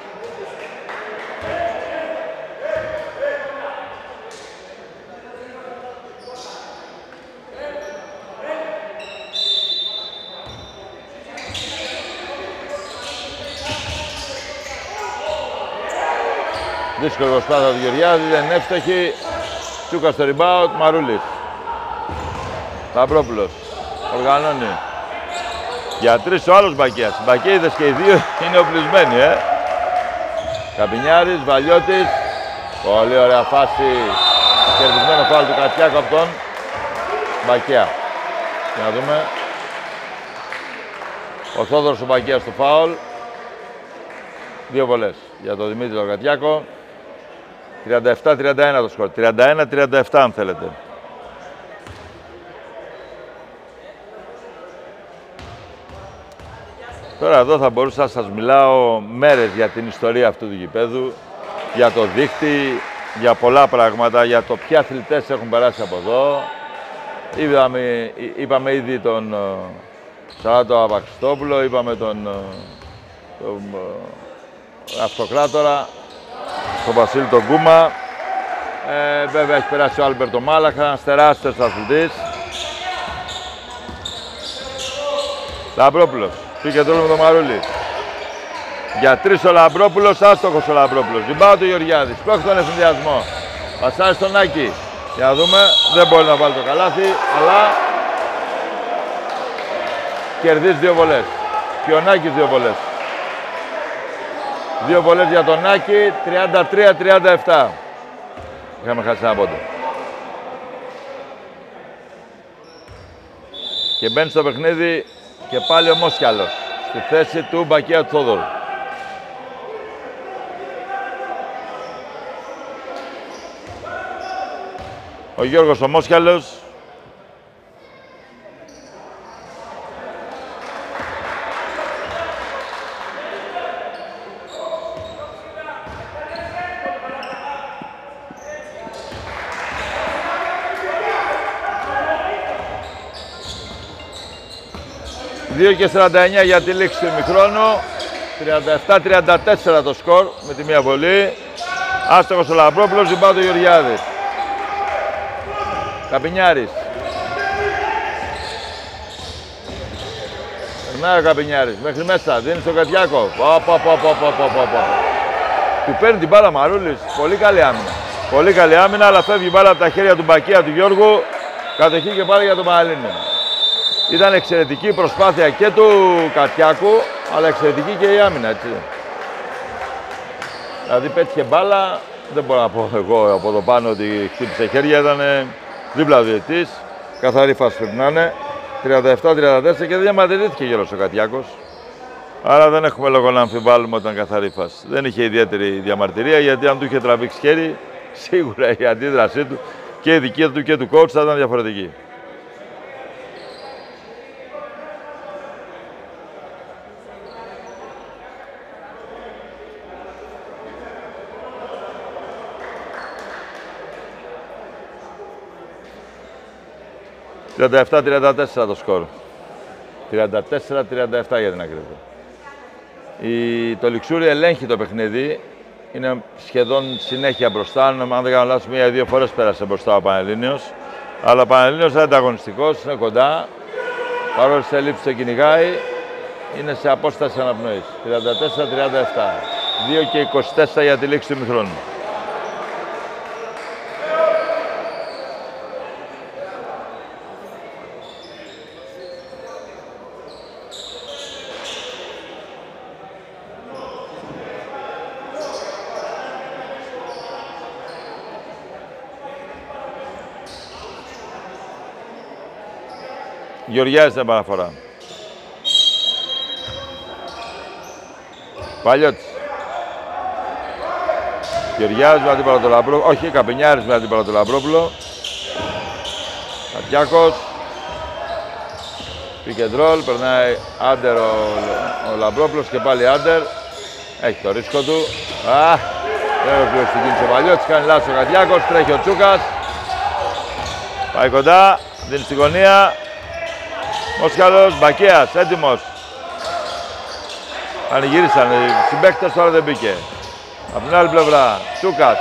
Δύσκολη προσπάθεια του Γεωργιάδη, δεν εύστοχη. Τσούκα στο rebound, Μαρούλης. Λαμπρόπουλος. Οργανώνει. Για τρεις ο άλλος Μπακέας. Οι Μπακέιδες και οι δύο είναι οπλισμένοι, Καπινιάρης, Βαλιώτης. Πολύ ωραία φάση. Κερδισμένο φάουλ του Κατσιάκου από τον Μπακέα. Και να δούμε. Ο Θόδωρος ο Μπακέας του φάουλ. Δύο βολές για τον Δημήτρη τον Κατσιάκο. 37-31 το σκορ. 31-37 αν θέλετε. Τώρα εδώ θα μπορούσα να σας μιλάω μέρες για την ιστορία αυτού του γηπέδου, για το δίχτυ, για πολλά πράγματα, για το ποιοι αθλητές έχουν περάσει από εδώ. Είπαμε ήδη τον Σαράτο Απαξιστόπουλο, είπαμε τον Αυτοκράτορα, τον Βασίλη τον Κούμα. Βέβαια έχει περάσει ο Άλμπερτο Μάλαχα, ένας τεράστιος αθλητής. Λαμπρόπουλος. Πήγε τρόλο με τον Μαρούλη. Για τρεις ο Λαμπρόπουλος, άστοχος ο Λαμπρόπουλος. Ριμπάου του Γεωργιάδη. Πρόκειται τον εφηδιασμό. Πασάρι στον Άκη. Για να δούμε, δεν μπορεί να βάλει το καλάθι, αλλά κερδίζει δύο βολές. Και ο Νάκης δύο βολές. Δύο βολές για τον Άκη, 33-37. Είχαμε χάσει ένα πόντο. Και μπαίνει στο παιχνίδι και πάλι ο Μόσχιαλος, στη θέση του Μπακέα Θόδωρου. Ο Γιώργος ο Μόσχιαλος. Και 49 για τη λήξη του ημιχρόνου. 37-34 το σκορ με τη μία βολή. Άστοχος ο Λαμπρόπουλος, ζυμπά του Γεωργιάδης. Καπινιάρης. Περνάει ο Καπινιάρης μέχρι μέσα, δίνει στον Κατιάκο. Του παίρνει την μπάλα Μαρούλης, πολύ καλή άμυνα. Πολύ καλή άμυνα, αλλά φεύγει η μπάλα από τα χέρια του Μπακία του Γιώργου. Κατοχή και πάλι για τον Πανελλήνιο. Ήταν εξαιρετική η προσπάθεια και του Κατιάκου, αλλά εξαιρετική και η άμυνα, έτσι. Δηλαδή πέτυχε μπάλα, δεν μπορώ να πω εγώ από το πάνω ότι χτύπησε χέρια, ήταν δίπλα ο διαιτητής. Καθαρή φάση πρέπει να είναι. 37-34 και δεν διαμαρτυρήθηκε γύρω ο Κατιάκος. Άρα δεν έχουμε λόγο να αμφιβάλλουμε όταν καθαρή φάση. Δεν είχε ιδιαίτερη διαμαρτυρία, γιατί αν του είχε τραβήξει χέρι, σίγουρα η αντίδρασή του και η δική του και του coach θα ήταν διαφορετική. «37-34 το σκορ. 34-37 για την ακρίβεια. Το Λιξούρι ελέγχει το παιχνίδι. Είναι σχεδόν συνέχεια μπροστά. Αν δεν κάνω λάθος, μία ή δύο φορές πέρασε μπροστά ο Πανελλήνιος. Αλλά ο Πανελλήνιος δεν είναι ανταγωνιστικός, είναι κοντά. Παρόλο σε λήψη το κυνηγάει, είναι σε απόσταση αναπνοής. 34-37. 2 και 24 για τη λήξη του ημιχρόνου. Γεωργιάζεται την επαναφορά. Παλιώτης. Γεωργιάζεται με αντίπαλο τον Λαμπρόπουλο. Όχι, Καπενιάρης με αντίπαλο τον Λαμπρόπουλο. Κατιάκος. Πικεντρόλ. Περνάει άντερ ο Λαμπρόπουλος και πάλι άντερ. Έχει το ρίσκο του. Αχ, δεν ολοκληρώσει την κίνηση ο Παλιώτης. Κάνει λάθος ο Κατιάκος. Τρέχει ο Τσούκας. Πάει κοντά. Δίνει στη γωνία. Μόσκαλος, Μπακέας, έτοιμος. Πανηγύρισαν, συμπαίκτες τώρα δεν μπήκε. Απ' την άλλη πλευρά, Τσούκας.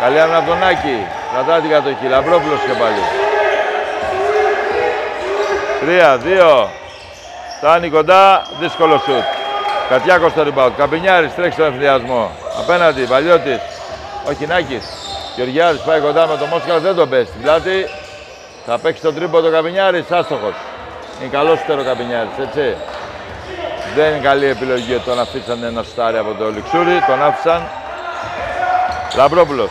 Καλή άμυνα από τον Άκη. Κρατάει την κατοχή, Λαμπρόπουλος και πάλι. 3-2. Φτάνει κοντά, δύσκολο σουτ. Κατιάκος στο rebound. Καπινιάρης τρέχει στον εμφυλιασμό. Απέναντι, Παλιώτης. Όχι, Νάκης. Γεωργιάρης πάει κοντά με τον Μόσκαλο, δεν τον πέσει στην πλάτη. Θα παίξει τον τρίπο το Καπινιάρης, άστοχος. Είναι καλός σουτέρ ο Καπινιάρης, έτσι. Δεν είναι καλή επιλογή ότι τον αφήσαν ένα σουτάρι από το Λιξούρι. Τον άφησαν. Λαμπρόπουλος.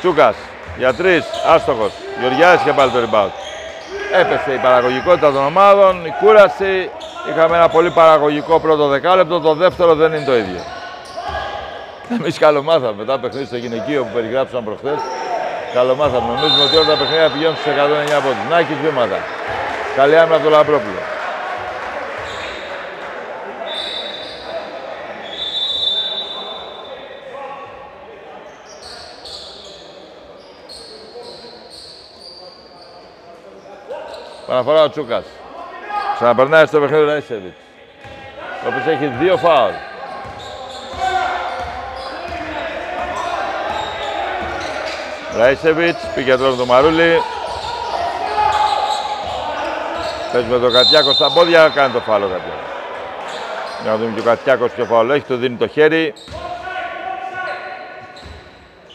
Τσούκας. Για τρεις. Άστοχος. Γεωργιάδης και πάλι το rebound. Έπεσε η παραγωγικότητα των ομάδων, η κούραση. Είχαμε ένα πολύ παραγωγικό πρώτο δεκάλεπτο. Το δεύτερο δεν είναι το ίδιο. Εμείς καλομάθαμε. Μετά παιχνίδι στο γυναικείο που περιγράψαμε προχθές. Καλομάθαμε. Νομίζουμε ότι όλα τα παιχνίδια πηγαίνουν στους 109 πόντους. Νάκης βήματα. Καλή άμυνα από τον Λαμπρόπουλο. Παναφορά ο Τσούκας. Ξαναπερνάει στο παιχνίδι του Ραϊσεβιτς. Ο οποίος έχει δύο φάουλ. Ραϊσεβιτς, πήγε τώρα με τον Μαρούλη. Παίζει με τον Κατιάκο στα πόδια, κάνει το φάουλο Κατιάκο. Για να δούμε και ο Κατιάκος ποιο φάουλο έχει, του δίνει το χέρι.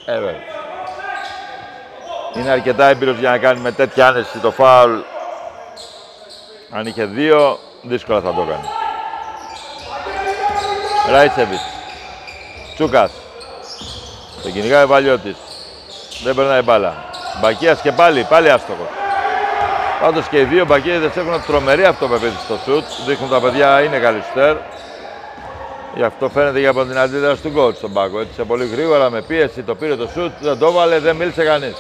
Βέβαια. Είναι αρκετά έμπειρος για να κάνει με τέτοια άνεση το φάουλ. Αν είχε δύο, δύσκολα θα το κάνει. Ραϊσεβιτς. Τσούκας. Το κυνηγάει ο Παλιώτης. Δεν περνάει μπάλα. Μπακίας και πάλι άστοχος. Πάντως και οι δύο Μπακέιδες έχουν τρομερή αυτοπεποίθηση στο σουτ. Δείχνουν τα παιδιά είναι καλή σουτέρ. Γι' αυτό φαίνεται και από την αντίδραση του coach στον πάγκο. Έτσι πολύ γρήγορα με πίεση το πήρε το σουτ, δεν το έβαλε, δεν μίλησε κανείς.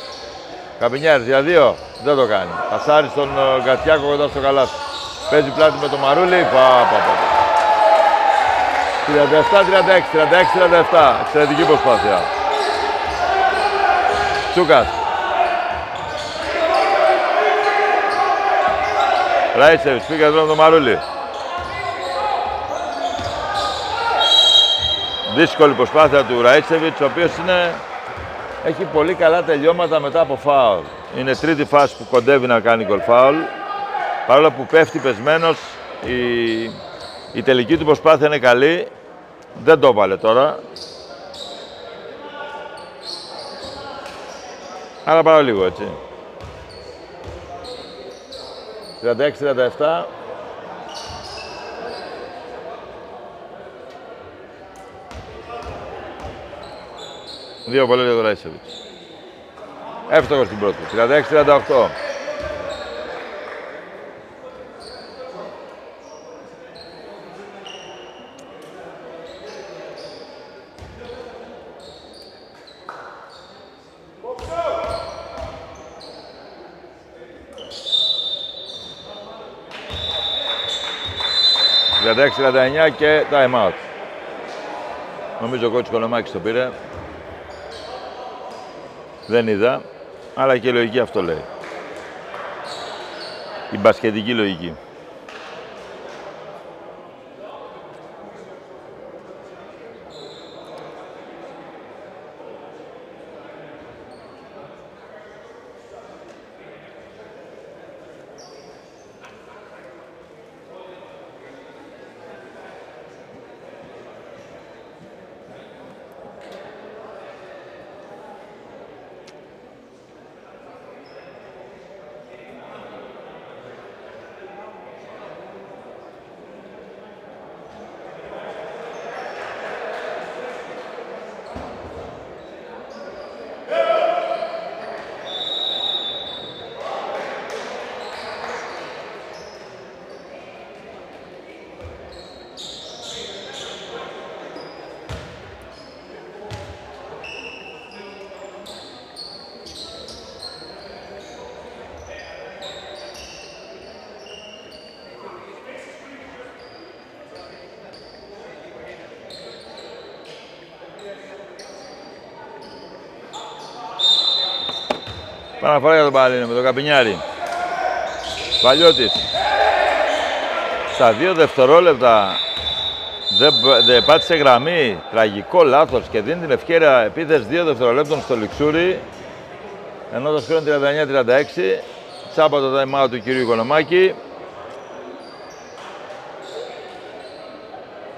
Καπινιάρης για δύο, δεν το κάνει. Πασάρι στον Κατιάκο κοντά στο καλάθι. Παίζει πλάτη με το Μαρούλι. Παπαπα. 37-36, 36-37. Εξαιρετική προσπάθεια. Τσούκας. Ράιτσεβιτς, πήγε εδώ με τον Μαρούλη. Δύσκολη προσπάθεια του Ράιτσεβιτς, ο οποίος έχει πολύ καλά τελειώματα μετά από φάουλ. Είναι τρίτη φάση που κοντεύει να κάνει γκολ φάουλ. Παρόλο που πέφτει πεσμένος, η τελική του προσπάθεια είναι καλή. Δεν το έβαλε τώρα. Άρα πάω λίγο, έτσι. 36-37. Δύο πολλές για τον Ραϊσεβιτς. Εύστοχος στην πρώτη. 36-38. Και time out. Νομίζω ο κότσις Κολομάκης το πήρε. Δεν είδα, αλλά και η λογική αυτό λέει. Η μπασκετική λογική. Παραφορά για τον Παλίνο με τον Καπινιάρη. Παλιώτης. Στα 2 δευτερόλεπτα δεν πάτησε γραμμή. Τραγικό λάθος και δίνει την ευκαιρία επίθεση 2 δευτερολέπτων στο Λιξούρι. Ενώ το σκορ είναι 39-36. Τσάπα το time out του κυρίου Κολομάκη.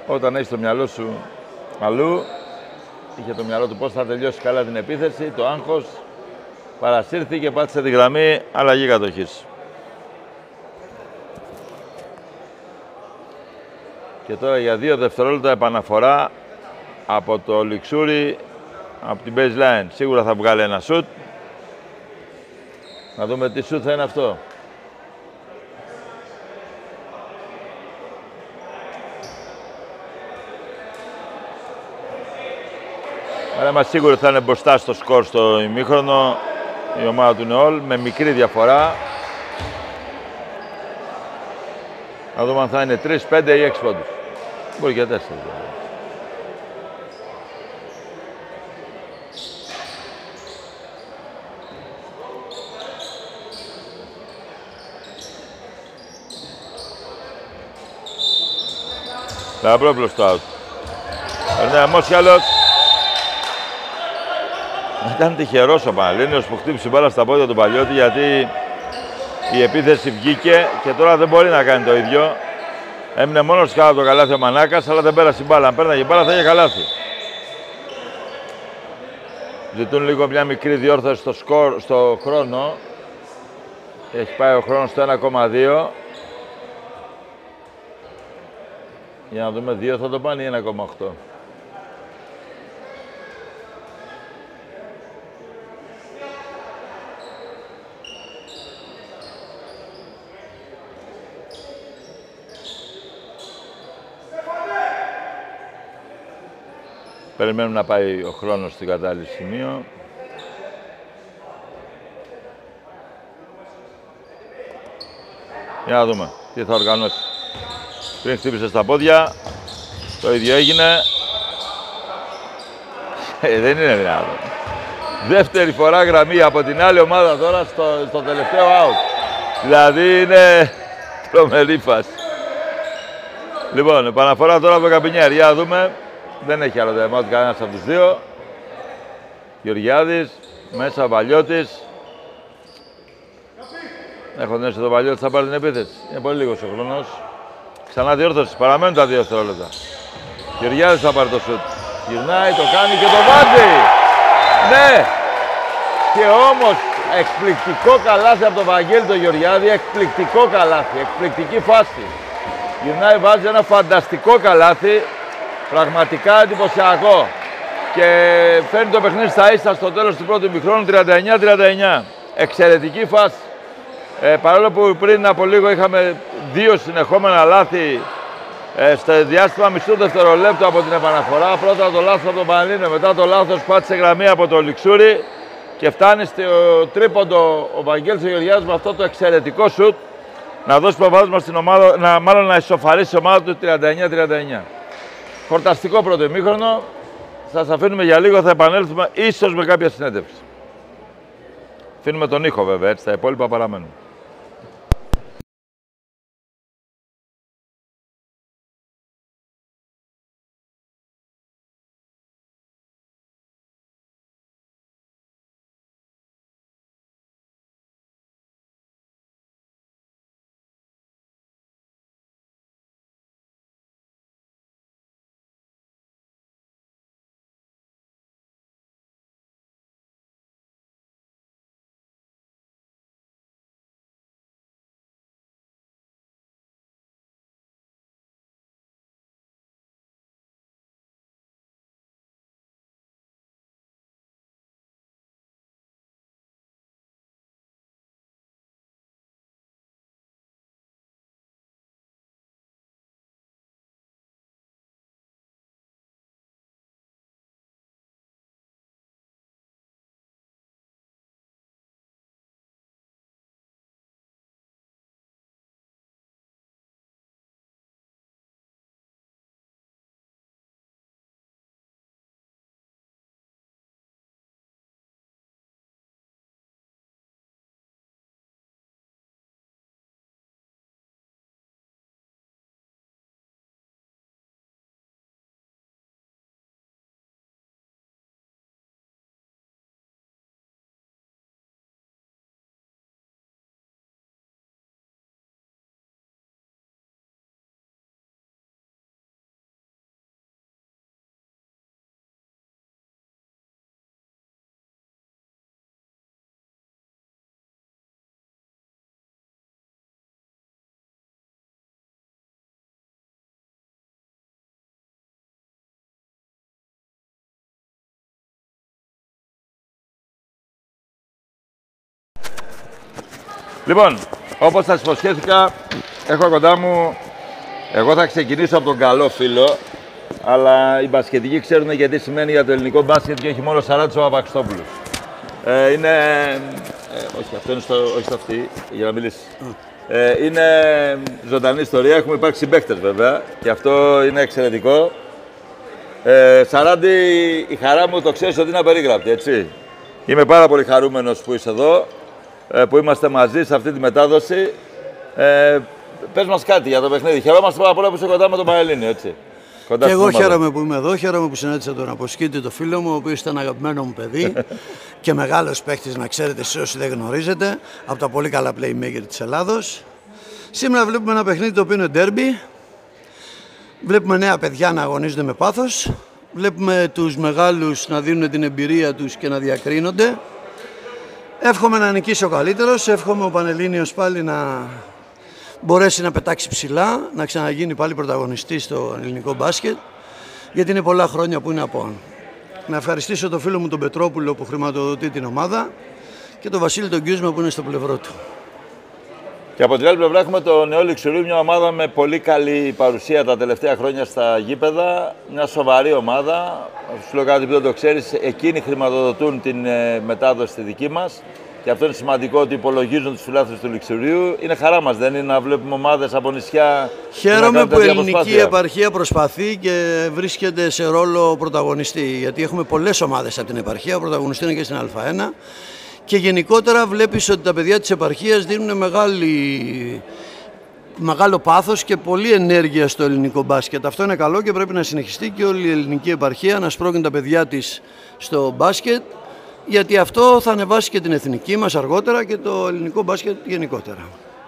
Όταν έχεις το μυαλό σου αλλού, είχε το μυαλό του πώς θα τελειώσει καλά την επίθεση, το άγχος. Παρασύρθηκε και πάτησε τη γραμμή, αλλαγή κατοχής. Και τώρα για 2 δευτερόλεπτα επαναφορά από το Λιξούρι, από την baseline. Σίγουρα θα βγάλει ένα σουτ. Να δούμε τι σουτ θα είναι αυτό. Άρα είμαστε σίγουροι ότι θα είναι μπροστά στο σκορ στο ημίχρονο η ομάδα του Νεόλ, με μικρή διαφορά. Να δούμε αν θα είναι 3, 5 ή 6 πόντους. Μπορεί και 4. Λαμπρόπλος το out. Περνάει Μόσχαλος. Ήταν τυχερός ο Πανελλήνιος που χτύπησε μπάλα στα πόδια του Παλιώτη, γιατί η επίθεση βγήκε και τώρα δεν μπορεί να κάνει το ίδιο. Έμεινε μόνος κάτω από το καλάθι ο Μανάκας, αλλά δεν πέρασε μπάλα. Αν πέρναγε μπάλα θα είχε καλάθι. Ζητούν λίγο μια μικρή διόρθωση στο σκορ, στο χρόνο. Έχει πάει ο χρόνος στο 1,2. Για να δούμε 2 θα το πάνε ή 1,8. Περιμένουμε να πάει ο χρόνος στην κατάλληλη σημείο. Για να δούμε τι θα οργανώσει. Πριν χτύπησε στα πόδια, το ίδιο έγινε. Δεν είναι δυνατό. Δεύτερη φορά γραμμή από την άλλη ομάδα τώρα στο τελευταίο out. Δηλαδή είναι τρομερή φάση. Λοιπόν, επαναφορά τώρα από το Καπινιέρ. Για να δούμε. Δεν έχει άλλο δεμάτι κανένας από τους δύο. Γεωργιάδης, μέσα Παλιώτης. Έχω νέσεις τον Παλιώτη, θα πάρει την επίθεση. Είναι πολύ λίγος ο χρόνος. Ξανά διόρθωση, παραμένουν τα 2 δευτερόλεπτα. Γεωργιάδης θα πάρει το σουτ. Γυρνάει, το κάνει και το βάζει! Ναι! Και όμως εκπληκτικό καλάθι από τον Βαγγέλη τον Γεωργιάδη, εκπληκτικό καλάθι, εκπληκτική φάση. Γυρνάει, βάζει ένα φανταστικό καλάθι, πραγματικά εντυπωσιακό. Και φέρνει το παιχνίδι στα ίστα στο τέλος του πρώτου ημιχρόνου, 39-39. Εξαιρετική φάση. Παρόλο που πριν από λίγο είχαμε δύο συνεχόμενα λάθη στο διάστημα μισού δευτερολέπτου από την επαναφορά. Πρώτα το λάθος από τον Πανελλήνιο, μετά το λάθος πάτησε γραμμή από τον Λιξούρη και φτάνει στο τρίποντο ο Βαγγέλης ο Γεωργιάδης με αυτό το εξαιρετικό σουτ να δώσει προβάδισμα στην ομάδα, να ισοφαρίσει η ομάδα του 39-39. Χορταστικό πρώτο ημίχρονο. Σας αφήνουμε για λίγο, θα επανέλθουμε ίσως με κάποια συνέντευξη. Αφήνουμε τον ήχο βέβαια, έτσι, τα υπόλοιπα παραμένουν. Λοιπόν, όπως σας υποσχέθηκα, έχω κοντά μου, εγώ θα ξεκινήσω από τον καλό φίλο, αλλά οι μπασκετικοί ξέρουν γιατί σημαίνει για το ελληνικό μπάσκετ και όχι μόνο Σαράτσο Παπαξτόπουλος. Είναι... όχι, αυτό είναι στο... όχι στο αυτή, για να μιλήσει. Είναι ζωντανή ιστορία, έχουμε υπάρξει συμπαίκτες βέβαια, και αυτό είναι εξαιρετικό. Σαράντι, η χαρά μου το ξέρεις ότι είναι απερίγραπτη, έτσι. Είμαι πάρα πολύ χαρούμενος που είσαι εδώ, που είμαστε μαζί σε αυτή τη μετάδοση. Πες μας κάτι για το παιχνίδι. Χαιρόμαστε πάρα πολύ που είσαι κοντά με τον Πανελλήνιο, έτσι. Κοντά και εγώ χαίρομαι που είμαι εδώ. Χαίρομαι που συνάντησα τον Αποσκήτη, το φίλο μου, ο οποίος ήταν αγαπημένο μου παιδί και μεγάλος παίχτης, να ξέρετε εσείς όσοι δεν γνωρίζετε, από τα πολύ καλά playmaker της Ελλάδος. Σήμερα βλέπουμε ένα παιχνίδι το οποίο είναι derby. Βλέπουμε νέα παιδιά να αγωνίζονται με πάθος. Βλέπουμε τους μεγάλους να δίνουν την εμπειρία τους και να διακρίνονται. Εύχομαι να νικήσει ο καλύτερος, εύχομαι ο Πανελλήνιος πάλι να μπορέσει να πετάξει ψηλά, να ξαναγίνει πάλι πρωταγωνιστής στο ελληνικό μπάσκετ, γιατί είναι πολλά χρόνια που είναι απόν. Να ευχαριστήσω τον φίλο μου τον Πετρόπουλο που χρηματοδοτεί την ομάδα και τον Βασίλη τον Κιούσμα που είναι στο πλευρό του. Και από την άλλη πλευρά έχουμε τον Νεό Λιξουρίου, μια ομάδα με πολύ καλή παρουσία τα τελευταία χρόνια στα γήπεδα. Μια σοβαρή ομάδα. Σου λέω κάτι που δεν το ξέρεις, εκείνοι χρηματοδοτούν την μετάδοση στη δική μας. Και αυτό είναι σημαντικό ότι υπολογίζουν τους φιλάθλους του Λιξουρίου. Είναι χαρά μας, δεν είναι, να βλέπουμε ομάδες από νησιά. Χαίρομαι που η ελληνική επαρχία προσπαθεί και βρίσκεται σε ρόλο πρωταγωνιστή. Γιατί έχουμε πολλές ομάδες από την επαρχία. Ο πρωταγωνιστής είναι και στην Α1. Και γενικότερα βλέπεις ότι τα παιδιά της επαρχίας δίνουν μεγάλο πάθος και πολλή ενέργεια στο ελληνικό μπάσκετ. Αυτό είναι καλό και πρέπει να συνεχιστεί και όλη η ελληνική επαρχία να σπρώχνει τα παιδιά της στο μπάσκετ, γιατί αυτό θα ανεβάσει και την εθνική μας αργότερα και το ελληνικό μπάσκετ γενικότερα.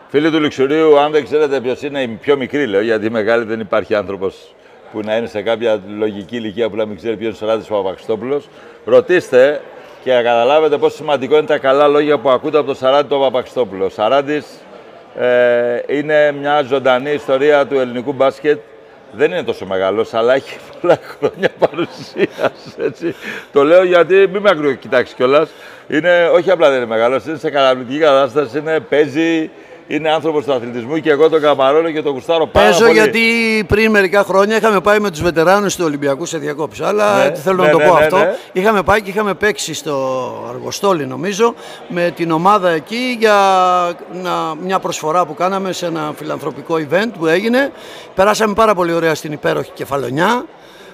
Φίλοι του Λιξουρίου, αν δεν ξέρετε ποιος είναι, η πιο μικρή λέω, γιατί μεγάλη δεν υπάρχει άνθρωπος που να είναι σε κάποια λογική ηλικία που να μην ξέρει ποιος είναι ο Σαράτσης Παπαξτόπουλος, ρωτήστε. και να καταλάβετε πόσο σημαντικό είναι τα καλά λόγια που ακούτε από τον Σαράντη τον Παπαξιτόπουλο. Ο Σαράντης είναι μια ζωντανή ιστορία του ελληνικού μπάσκετ. Δεν είναι τόσο μεγάλος, αλλά έχει πολλά χρόνια παρουσίας, έτσι. Το λέω γιατί μην με ακροκοιτάξει κιόλας. Είναι, όχι απλά δεν είναι μεγάλος, είναι σε καταπληκτική κατάσταση, είναι, παίζει, είναι άνθρωπος του αθλητισμού και εγώ τον καμαρώνω και τον γουστάρω πάρα πολύ. Παίζω γιατί πριν μερικά χρόνια είχαμε πάει με τους βετεράνους του Ολυμπιακού, σε διακόψα, αλλά ναι, θέλω να το πω αυτό. Ναι. Είχαμε πάει και είχαμε παίξει στο Αργοστόλι, νομίζω, με την ομάδα εκεί για μια προσφορά που κάναμε σε ένα φιλανθρωπικό event που έγινε. Περάσαμε πάρα πολύ ωραία στην υπέροχη Κεφαλονιά.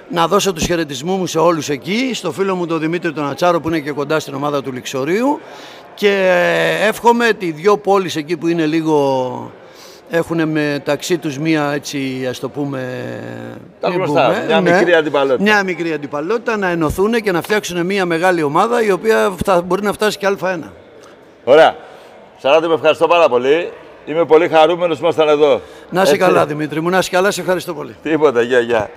Να δώσω τους χαιρετισμούς μου σε όλους εκεί, στο φίλο μου τον Δημήτρη τον Ατσάρο που είναι και κοντά στην ομάδα του Λιξορίου. Και εύχομαι τις δύο πόλεις εκεί που είναι λίγο, έχουν μεταξύ τους μία, έτσι ας το πούμε, μια μικρή αντιπαλότητα, να ενωθούν και να φτιάξουν μία μεγάλη ομάδα η οποία μπορεί να φτάσει και Α1. Ωραία. Σαράντη, με ευχαριστώ πάρα πολύ. Είμαι πολύ χαρούμενος που ήμασταν εδώ. Να είσαι καλά, Δημήτρη μου, να είσαι καλά, σε ευχαριστώ πολύ. Τίποτα, γεια, γεια.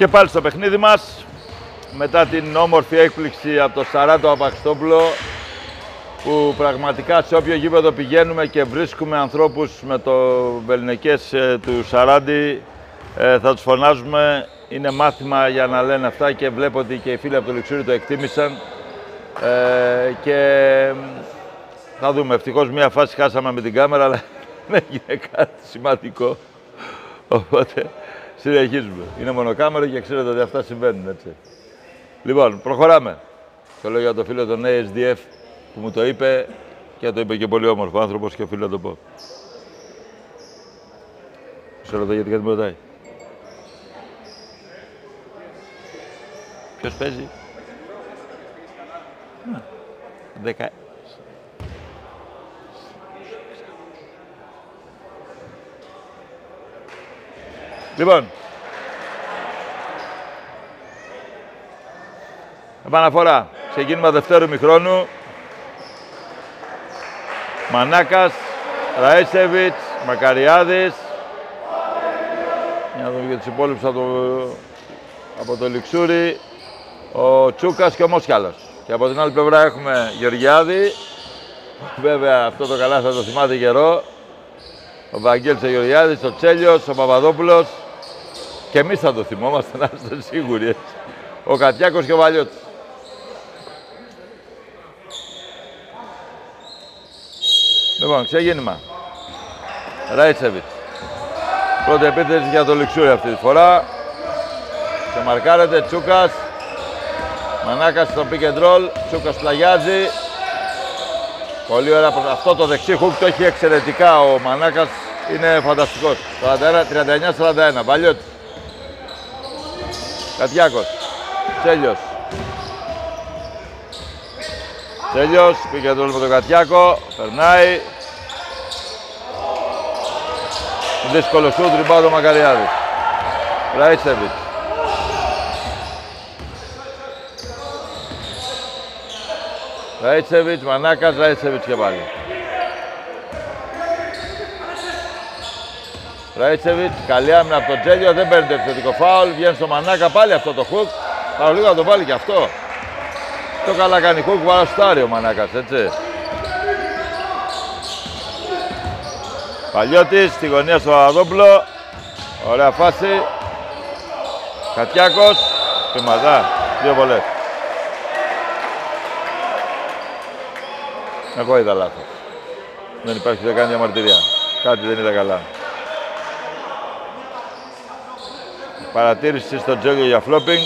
Και πάλι στο παιχνίδι μας, μετά την όμορφη έκπληξη από το Σαράτο Απαξιτόπουλο, που πραγματικά σε όποιο γήπεδο πηγαίνουμε και βρίσκουμε ανθρώπους με το βεληνικές του Σαράντη, θα τους φωνάζουμε. Είναι μάθημα για να λένε αυτά και βλέπω ότι και οι φίλοι από το Λιξούρι το εκτίμησαν. Και θα δούμε. Ευτυχώς μία φάση χάσαμε με την κάμερα, αλλά δεν έγινε κάτι σημαντικό. Οπότε συνεχίζουμε. Είναι μονοκάμερα και ξέρετε ότι αυτά συμβαίνουν, έτσι. Λοιπόν, προχωράμε. Το λέω για το φίλο των ASDF που μου το είπε και το είπε και πολύ όμορφο άνθρωπος και οφείλω να το πω. Σε ρωτώ γιατί κάτι μου ρωτάει. Ποιος παίζει? 10. Λοιπόν, επαναφορά, ξεκίνημα δευτέρου ημιχρόνου. Μανάκας, Ραίσεβιτς, Μακαριάδης. Για να δούμε και τους υπόλοιπους από το Λιξούρι. Ο Τσούκας και ο Μόσχιαλος. Και από την άλλη πλευρά έχουμε Γεωργιάδη. Βέβαια αυτό το καλά θα το θυμάται καιρό. Ο Βαγγέλης ο Γεωργιάδης, ο Τσέλιος, ο Παπαδόπουλος. Και εμείς θα το θυμόμαστε, να είστε σίγουροι. Ο Κατιάκος και ο Βαλιώτης. Λοιπόν, ξεκίνημα. Ράιτσεβιτς. Πρώτη επίθεση για το Λιξούρι αυτή τη φορά. Και μαρκάρεται Τσούκας. Μανάκας στο pick and roll. Τσούκας πλαγιάζει. Πολύ ωραία. Αυτό το δεξί hook το έχει εξαιρετικά ο Μανάκας. Είναι φανταστικός. 39-41. Βαλιώτης. Κατιάκος. Τσέλιος. Τσέλιος. Pick and roll με τον Κατιάκο. Περνάει. Δύσκολο σούτ. Ριμπάουντ ο Μακαριάδης. Ράιτσεβιτς. Ραίσεβιτς, Μανάκας, Ραίσεβιτς και πάλι. Ραίσεβιτς, καλή άμυνα από τον Τζέλιο, δεν παίρνει το επιθετικό φάουλ, βγαίνει στο Μανάκα, πάλι αυτό το χουκ. Παραλίγο να το βάλει και αυτό. Το καλά κάνει χουκ, βαραστάρει ο Μανάκας, έτσι. Παλιώτης, στη γωνία στο Παπαδόπουλο. Ωραία φάση. Κατιάκος, πιμαζά, δύο βολές. Εγώ είδα λάθος. Δεν υπάρχει ούτε καν διαμαρτυρία. Κάτι δεν είδα καλά. Παρατήρηση στον Τζόγιο για φλόπινγκ.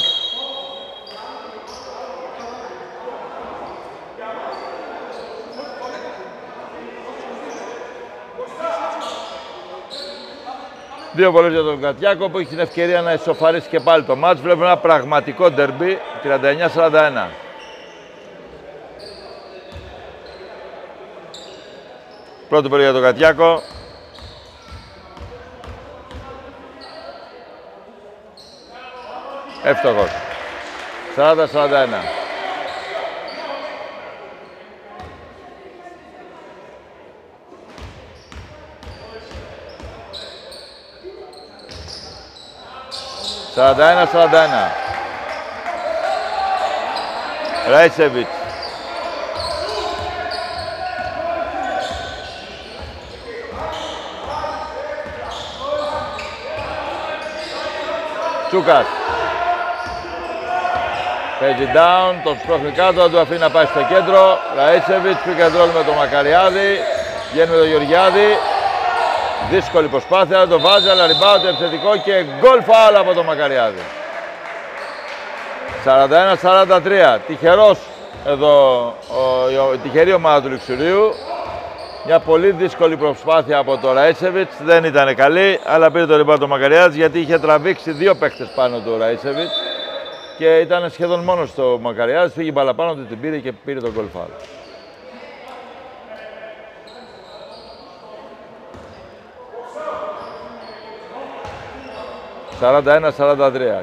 Δύο βολές για τον Κατιάκο που έχει την ευκαιρία να ισοφαρίσει και πάλι το μάτς. Βλέπουμε ένα πραγματικό ντερμπι, 39-41. Πρώτο περίοδο για τον Κατιάκο. Εύστοχος. 40-41. Ράιτσεβιτς. Τσούκας. Παίζει down, τον σπρώχνει κάτω, θα του αφήνει να πάει στο κέντρο. Ραίσεβιτς, pick and roll με τον Μακαριάδη. Βγαίνει με τον Γεωργιάδη. Δύσκολη προσπάθεια, δεν το βάζει, αλλά rebound το επιθετικό και goal foul από τον Μακαριάδη. 41-43. Τυχερός εδώ, τυχερή ομάδα του Λιξουρίου. Μια πολύ δύσκολη προσπάθεια από το Ραίσεβιτς, δεν ήταν καλή, αλλά πήρε το rebound του Μακαριάδης γιατί είχε τραβήξει δύο παίκτες πάνω του Ραίσεβιτς και ήταν σχεδόν μόνος στο Μακαριάδης, φύγει μπαλά πάνω του, την πήρε και πήρε τον goal foul.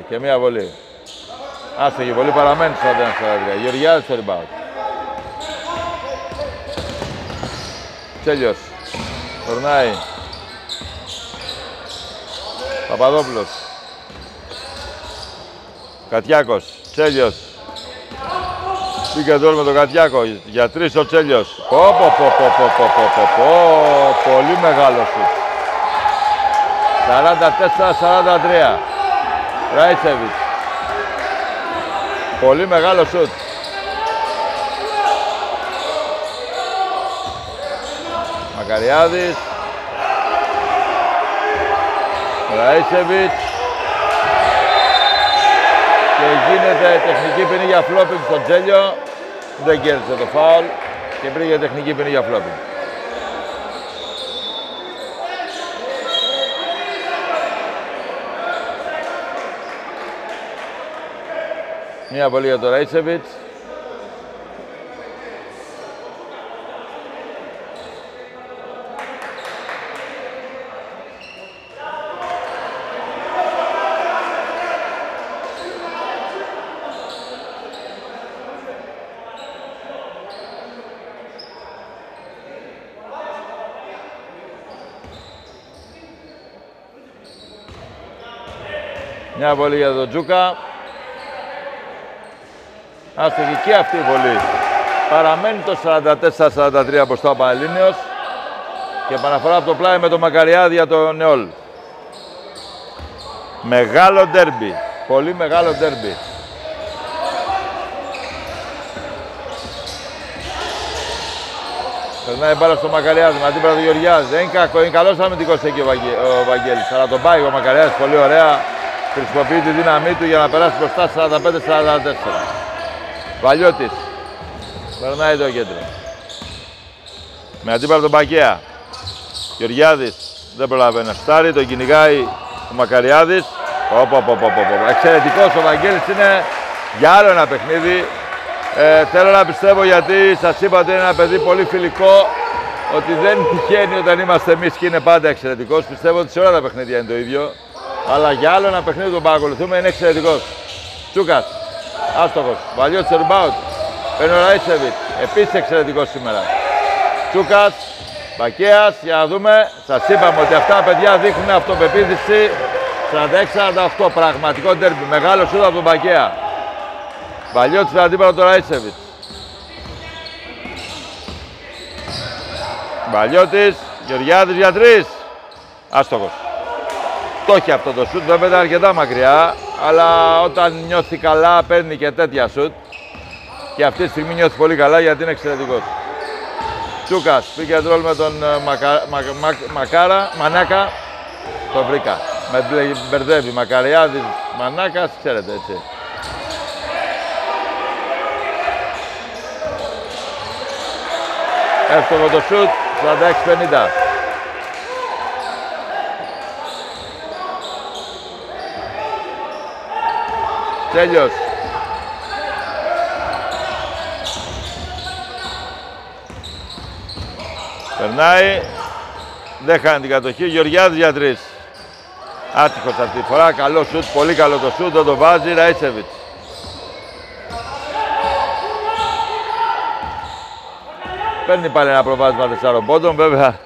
Και μία βολή. Άστοχη βολή, παραμένει 41-43. Γεωργιάδης το rebound. Τσέλιος, περνάει. Παπαδόπουλος. Κατιάκος, Τσέλιος. Πήγε δόλ με τον Κατιάκο, για τρεις ο Τσέλιος. Πολύ μεγάλο σου. 44-43. Ράιτσεβιτς. Πολύ μεγάλο σουτ. Μακαριάδης. Ράιτσεβιτς. Και γίνεται τεχνική ποινή για φλόπινγκ στον Τζέλιο. Δεν κέρδισε το φάουλ και πήγε τεχνική ποινή για φλόπινγκ. Μία βολή για τον Ράιτσεβιτς. Μια βολή για τον Τζούκα. Αστοχική αυτή η βολή. Παραμένει το 44-43 μπροστά ο Πανελλήνιος και επαναφορά από το πλάι με τον Μακαριάδη για τον Νεόλ. Μεγάλο ντέρμπι. Πολύ μεγάλο ντέρμπι. Περνάει μπάλα στο Μακαριάδη, με αντίπαλο του Γεωργιάδη. Δεν είναι κακό, είναι καλός αμυντικός εκεί ο Βαγγέλης. Αλλά τον πάει ο Μακαριάδης πολύ ωραία. Χρησιμοποιεί τη δύναμή του για να περάσει μπροστά 45-44. Βαλιώτης. Περνάει το κέντρο. Με αντίπαλο τον Πακέα. Γεωργιάδης δεν προλαβαίνει να φτάρει. Τον κυνηγάει ο Μακαριάδης. Εξαιρετικός ο Βαγγέλης είναι για άλλο ένα παιχνίδι. Θέλω να πιστεύω, γιατί σας είπα ότι είναι ένα παιδί πολύ φιλικό, ότι δεν τυχαίνει όταν είμαστε εμείς και είναι πάντα εξαιρετικός. Πιστεύω ότι σε όλα τα παιχνίδια είναι το ίδιο. Αλλά για άλλο ένα παιχνίδι που παρακολουθούμε είναι εξαιρετικός. Τσούκας, άστοχος, βαλιώτης σε rebound. Παίρνει ο Ράιτσεβιτς, επίσης εξαιρετικός σήμερα. Τσούκας, Μπακέας, για να δούμε. Σας είπαμε ότι αυτά τα παιδιά δείχνουν αυτοπεποίθηση. 46-48, πραγματικό ντέρμπι. Μεγάλο σούτ από τον Μπακέα. Βαλιώτης με αντίπαλο τον Ράιτσεβιτς. Βαλιώτης, Γεωργιάδης για τρεις. Άστοχος. Το έχει αυτό το σουτ, βέβαια ήταν αρκετά μακριά, αλλά όταν νιώθει καλά παίρνει και τέτοια σουτ. Και αυτή τη στιγμή νιώθει πολύ καλά γιατί είναι εξαιρετικός. Τσούκας, πήγε ρόλ με τον Μανάκα, το βρήκα. Με μπερδεύει, Μακαριάδης, Μανάκας, ξέρετε έτσι. Εύστοχο το σουτ, 46-50. Τέλειος. Περνάει. Δεν χάνει την κατοχή. Γεωργιάδης για τρεις. Άτυχος αυτή τη φορά. Καλό σουτ. Πολύ καλό το σουτ. Δεν το βάζει. Ραίσεβιτς. Παίρνει πάλι ένα προβάδισμα 4 πόντων. Βέβαια,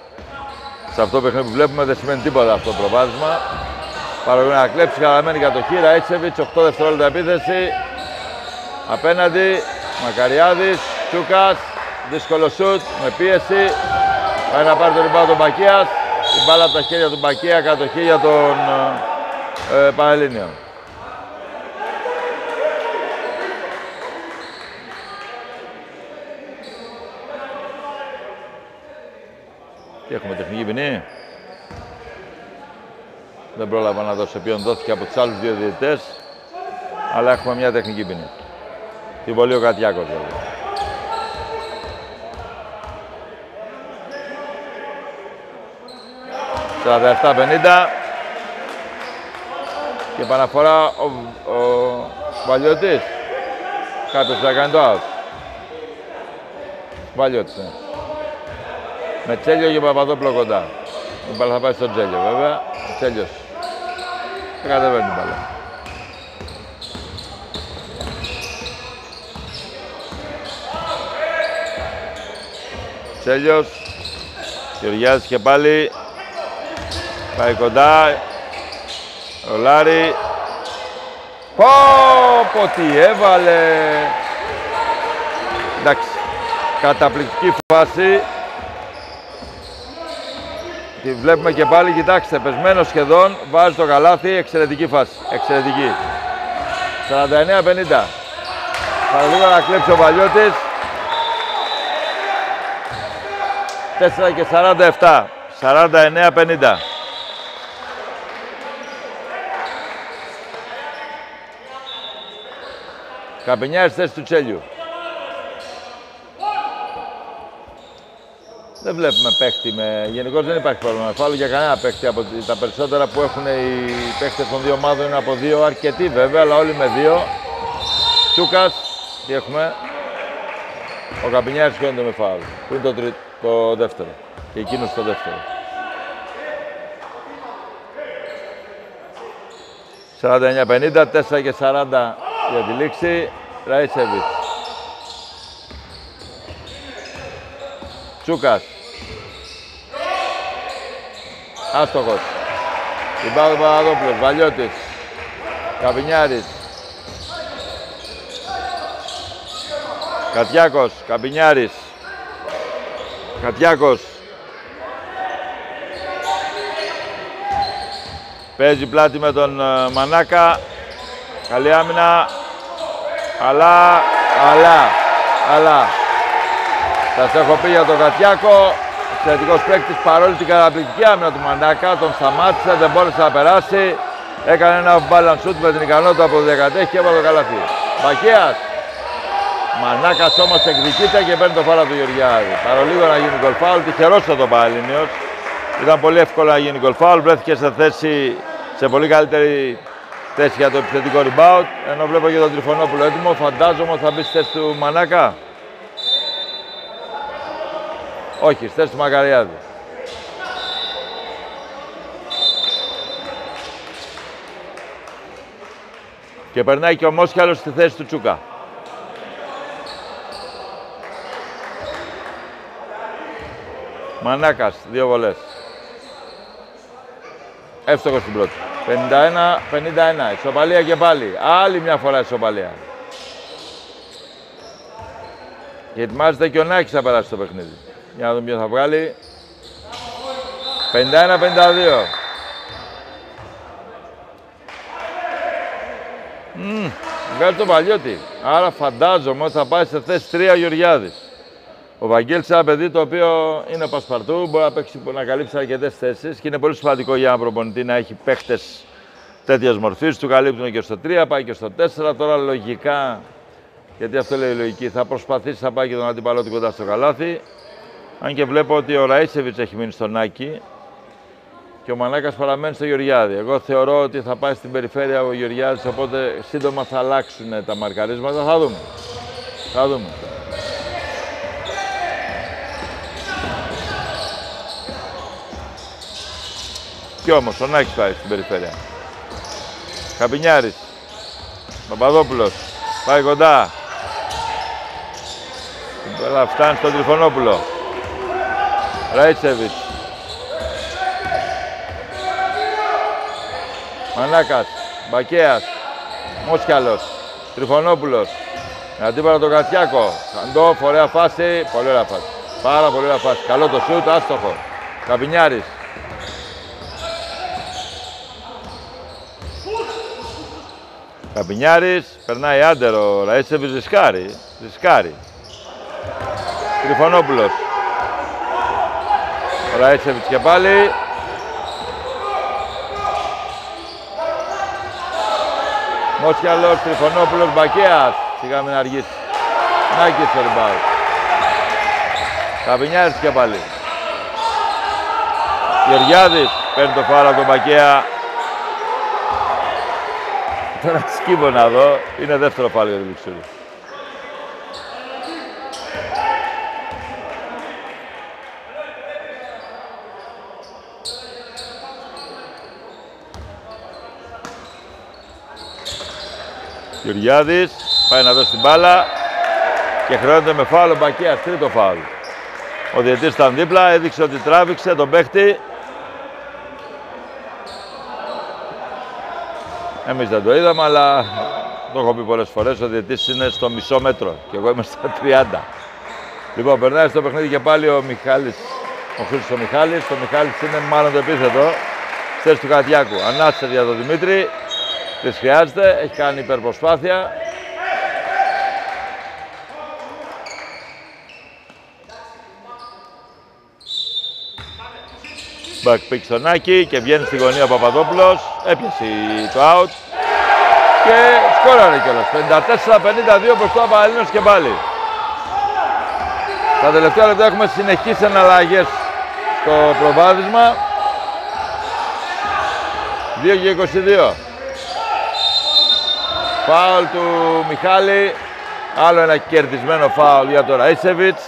σε αυτό το παιχνίδι που βλέπουμε δεν σημαίνει τίποτα αυτό το προβάδισμα. Παρακολουθεί να κλέψει, χαραμένη κατοχή, Ραίσεβιτς, 8 δευτερόλεπτα επίθεση. Απέναντι, Μακαριάδης, Τσούκας, δύσκολο σουτ, με πίεση. Πάει να πάρει το rebound τον Μπακέας, την μπάλα από τα χέρια του Μπακέα, κατοχή για τον Πανελλήνιο. Τι έχουμε, τεχνική ποινή? Δεν πρόλαβα να δω σε ποιον δόθηκε από τους άλλους δύο διαιτητές, αλλά έχουμε μια τεχνική ποινή. Την βολή ο Κατιάκος. Δηλαδή. 47-50 και επαναφορά ο Βαλιώτης. Κάποιος θα κάνει το out. Βαλιώτης, ναι. Με Τσέλιο και Παπαδόπλο κοντά. Η μπάλα θα πάει στο Τσέλιο, βέβαια. Τσέλιος. Κατεβαίνει την μπάλα. Τσέλιος. Γεωργιάδης και πάλι. Πάει κοντά. Ρολάρι. Πω τι έβαλε. Εντάξει, καταπληκτική φάση. Τη βλέπουμε και πάλι, κοιτάξτε, πεσμένο σχεδόν, βάζει το καλάθι, εξαιρετική φάση, εξαιρετική. 49-50. Παραλίγο να κλέψει ο Παλιώτης. 4 και 47. 49-50. Καπινιάρης θέση του Τσέλιου. Δεν βλέπουμε παίκτη με... Γενικώς δεν υπάρχει πρόβλημα. Φάλλου για κανένα παίκτη από τα περισσότερα που έχουν οι παίκτες των δύο ομάδων είναι από δύο. Αρκετοί βέβαια, αλλά όλοι με δύο. Τσούκας, τι έχουμε. Ο Καπινιάρης χιόνεται με φάουλ. Που είναι το δεύτερο. Και εκείνος το δεύτερο. 49-50, 4 και 40 για τη λήξη. Ραϊτσεβιτς. Τσούκας. Άστοχος. Την Παύλου Παπαδόπουλος. Βαλιώτης. Καπινιάρης. Κατιάκος. Καπινιάρης. Κατιάκος. Παίζει πλάτη με τον Μανάκα. Καλή άμυνα. Αλλά. Σας έχω πει για τον Κατιάκο, εξαιρετικός παίκτης, παρόλη την καταπληκτική άμυνα του Μανάκα, τον σταμάτησε, δεν μπόρεσε να περάσει. Έκανε ένα balance shoot με την ικανότητα από το δεκατέχη και έβαλε το καλάθι. Μπακέας. Μανάκας όμως εκδικείται και παίρνει το φάουλ του Γεωργιάδη. Παρολίγο να γίνει γκολ φάουλ, τυχερός θα το πάει Ελληνίος. Ήταν πολύ εύκολο να γίνει γκολ φάουλ, βρέθηκε σε θέση, σε πολύ καλύτερη θέση για το επιθετικό rebound. Ενώ βλέπω και τον Τριφωνόπουλο έτοιμο, φαντάζομαι ότι θα μπει στη θέση του Μανάκα. Όχι, στη θέση του Μακαριάδη. Και περνάει και ο Μόσχαλος στη θέση του Τσούκα. Μανάκας, δύο βολές. Εύστοχος στην πρώτη. 51-51, ισοπαλία και πάλι. Άλλη μια φορά ισοπαλία. Και ετοιμάζεται και ο Νάκης να περάσει το παιχνίδι. Για να δούμε ποιον θα βγάλει. 51-52. Βγάζει τον Παλιώτη. Άρα φαντάζομαι ότι θα πάει σε θέση 3 ο Γεωργιάδης. Ο Βαγγέλης είναι ένα παιδί το οποίο είναι πασπαρτού, μπορεί να παίξει, να καλύψει αρκετές θέσεις και είναι πολύ σημαντικό για έναν προπονητή να έχει παίχτες τέτοιας μορφής. Του καλύπτουν και στο 3, πάει και στο 4. Τώρα λογικά, γιατί αυτό λέει η λογική, θα προσπαθήσει να πάει και τον αντίπαλό του κοντά στο καλάθι. Αν και βλέπω ότι ο Ραϊτσεβιτς έχει μείνει στον Άκη και ο Μανάκας παραμένει στο Γεωργιάδη. Εγώ θεωρώ ότι θα πάει στην περιφέρεια ο Γεωργιάδης, οπότε σύντομα θα αλλάξουν τα μαρκαρίσματα. Θα δούμε. Θα δούμε. Κι όμως ο Νάκης πάει στην περιφέρεια. Καπινιάρης. Παπαδόπουλος. Πάει κοντά. Τώρα φτάνει στον Τριφωνόπουλο. Ραϊτσεβιτς. Μανάκας. Μπακέας. Μόσχαλος. Τριφωνόπουλος. Αντίπαλο τον Κατιάκο. Καντό, ωραία φάση. Πολύ ωραία φάση. Πάρα πολύ ωραία φάση. Καλό το σούτ, άστοχο. Καπινιάρης. Καπινιάρης. Περνάει άντερο. Ραϊτσεβιτς ρισκάρει. Τριφωνόπουλος. Ο Ραϊτσεβιτς και πάλι. Μόσχαλος, Τριφωνόπουλος, Μπακέας. Σιγά μην αργήσει. Νάκης ο rebound. Καπινιάρης και πάλι. Γεωργιάδης παίρνει το φάουλ από τον Μπακέα. Τώρα σκύβω να δω. Είναι δεύτερο φάουλ για τον Λουξούρη. Γεωργιάδης πάει να δώσει την μπάλα και χρεώνεται με φάουλ ο Μπακέας, τρίτο φάουλ. Ο διαιτητής ήταν δίπλα, έδειξε ότι τράβηξε τον παίχτη. Εμείς δεν το είδαμε, αλλά το έχω πει πολλές φορές, ο διαιτητής είναι στο μισό μέτρο και εγώ είμαι στα 30. Λοιπόν, περνάει στο παιχνίδι και πάλι ο Μιχάλης, ο Χρήστος Μιχάλης. Το Μιχάλης είναι μάλλον το επίθετο, θέση του Χατιάκου. Ανάσταση για τον Δημήτρη, της χρειάζεται, έχει κάνει υπερπροσπάθεια. Backpick στον Άκη και βγαίνει στη γωνία ο Παπαδόπουλος, έπιασε το out και σκόραρε κιόλας. 54-52 προς το Απαλλήνος και πάλι. Τα τελευταία λεπτά έχουμε συνεχείς εναλλαγές στο προβάδισμα. 2-22. Φάουλ του Μιχάλη, άλλο ένα κερδισμένο φάουλ για τον Ραϊσεβιτς.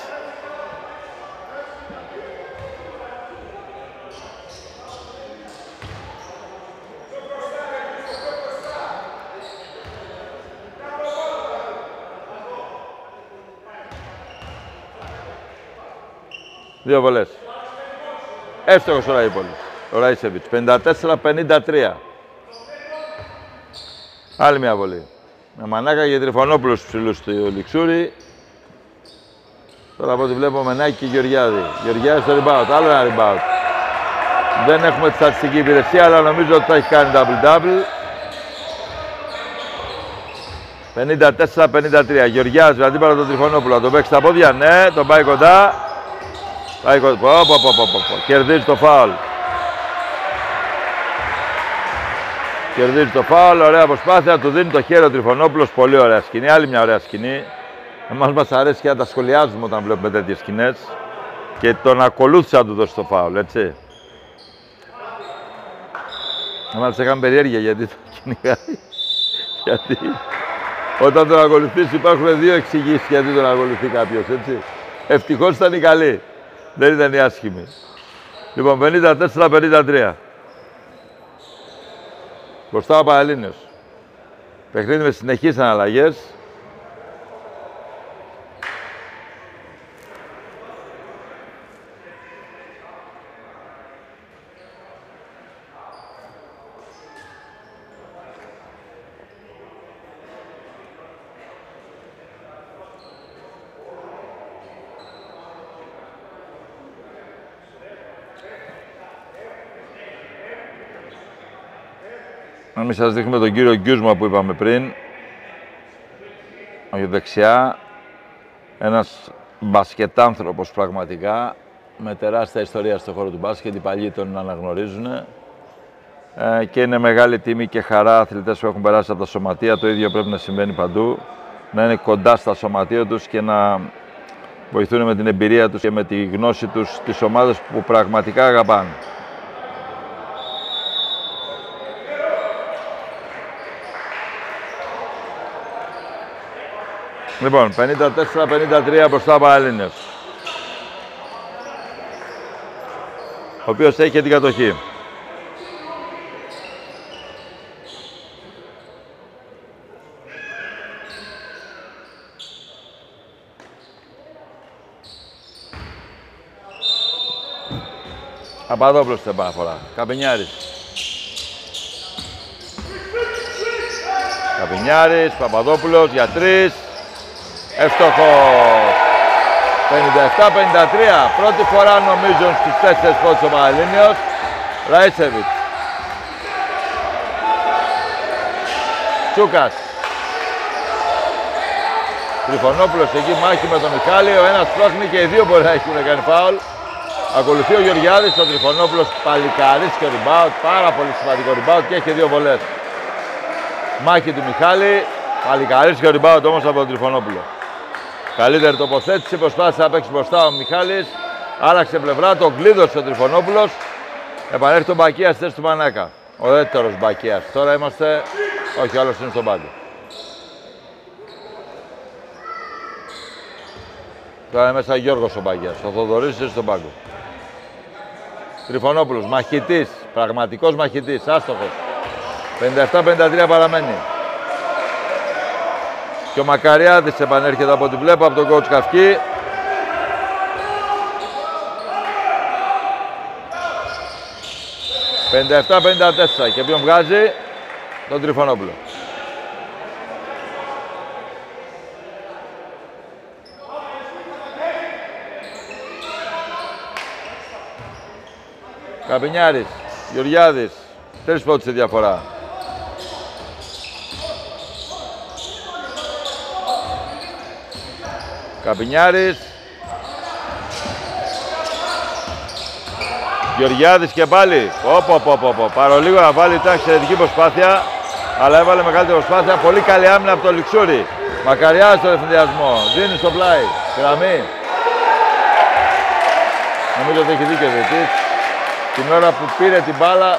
Δύο βολές. Εύστοχος ο Ραϊσεβιτς. 54-53. Άλλη μια βολή. Με μανάκα για Τριφωνόπουλος ψηλούς του Λιξούρη. Τώρα από ό,τι βλέπω Μενάκη και Γεωργιάδη. Γεωργιάδη στο rebound. Άλλο ένα rebound. Δεν έχουμε τη στατιστική υπηρεσία, αλλά νομίζω ότι θα έχει κάνει double-double. 54-53. Γεωργιάδη αντίπαλο τον Τριφωνόπουλο. Τον παίξει στα πόδια. Ναι, τον πάει κοντά. Κερδίζει το φάουλ. Κερδίζει το φάουλ, ωραία προσπάθεια, του δίνει το χέρι ο Τριφωνόπουλος, πολύ ωραία σκηνή, άλλη μια ωραία σκηνή. Εμάς μας αρέσει και να τα σχολιάζουμε όταν βλέπουμε τέτοιες σκηνές και τον ακολούθησα να του δώσει το φάουλ, έτσι. Εμάς είχαμε περιέργεια γιατί το κυνηγάει, γιατί όταν τον ακολουθείς υπάρχουν δύο εξηγήσεις γιατί τον ακολουθεί κάποιος, έτσι. Ευτυχώς ήταν η καλή. Δεν ήταν η άσχημη. Λοιπόν, 54-53. Μπροστά ο Παελλήνιος. Παιχνίδι με συνεχείς αναλλαγές. Να μην σας δείχνουμε τον κύριο Γκιούσμα που είπαμε πριν. Από δεξιά, ένας μπασκετάνθρωπος πραγματικά, με τεράστια ιστορία στον χώρο του μπάσκετ, οι παλιοί τον αναγνωρίζουν. Και είναι μεγάλη τιμή και χαρά αθλητές που έχουν περάσει από τα σωματεία, το ίδιο πρέπει να συμβαίνει παντού, να είναι κοντά στα σωματεία τους και να βοηθούν με την εμπειρία τους και με τη γνώση τους τις ομάδες που πραγματικά αγαπάνε. Λοιπόν, 54-53 μπροστά ο Παελλήνιος, ο οποίος έχει και την κατοχή. Απαδόπλος την επαναφορά, Καπινιάρης. Καπινιάρης, Παπαδόπουλος για τρεις. Εύστοχος. 57-53. Πρώτη φορά νομίζω στις 4 πόντους ο Παελλήνιος. Ραϊσεβιτς. Τσούκας. Τριφωνόπουλος εκεί μάχη με τον Μιχάλη. Ο ένας πρόχνει και οι δύο μπορεί να έχουν κάνει φάουλ. Ακολουθεί ο Γεωργιάδης, ο Τριφωνόπουλος παλικάρης και ο rebound. Πάρα πολύ σημαντικό rebound και έχει δύο βολές. Μάχη του Μιχάλη. Παλικάρης και ο rebound όμως από τον Τριφωνόπουλο. Καλύτερη τοποθέτηση, προσπάθησε να παίξει μπροστά ο Μιχάλης. Άλλαξε πλευρά, τον κλείδωσε ο Τριφωνόπουλος. Επανέρχεται τον Μπακίας στη θέση του Μανάκα. Ο δεύτερος Μπακίας. Τώρα είμαστε... Όχι, άλλος είναι στον πάγκο. Τώρα είναι μέσα ο Γιώργος ο Μπακίας. Ο Θοδωρής είναι στον πάγκο. Τριφωνόπουλος, μαχητής. Πραγματικός μαχητής, άστοχος. 57-53 παραμένει. Και ο Μακαριάδης επανέρχεται από ό,τι βλέπω, από τον κόουτς Καυκή. Και ποιον βγάζει, τον Τριφωνόπουλο. Καπινιάρης, Γεωργιάδης, 3 πόντους σε διαφορά. Καπινιάρης, Γεωργιάδης και πάλι. Πάρω λίγο να βάλει, ήταν εξαιρετική προσπάθεια, αλλά έβαλε μεγάλη προσπάθεια. Πολύ καλή άμυνα από το Λιξούρι. Μακαριάζει τον ευθυνδιασμό, δίνει στο πλάι, γραμμή. Νομίζω ότι έχει δίκιο διετής. Την ώρα που πήρε την μπάλα,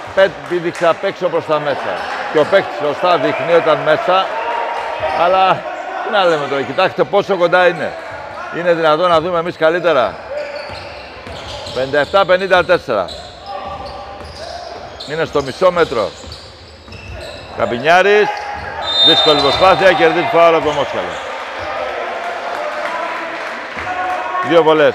πήδηξε απ' έξω προς τα μέσα. Και ο παίκτης σωστά δείχνει όταν μέσα, αλλά τι να λέμε τώρα, κοιτάξτε πόσο κοντά είναι. Είναι δυνατόν να δούμε εμείς καλύτερα. 57-54. Είναι στο μισό μέτρο. Καπινιάρης, δύσκολη προσπάθεια, κερδίζει φάουλ από το Μόσκαλο. 2 βολές.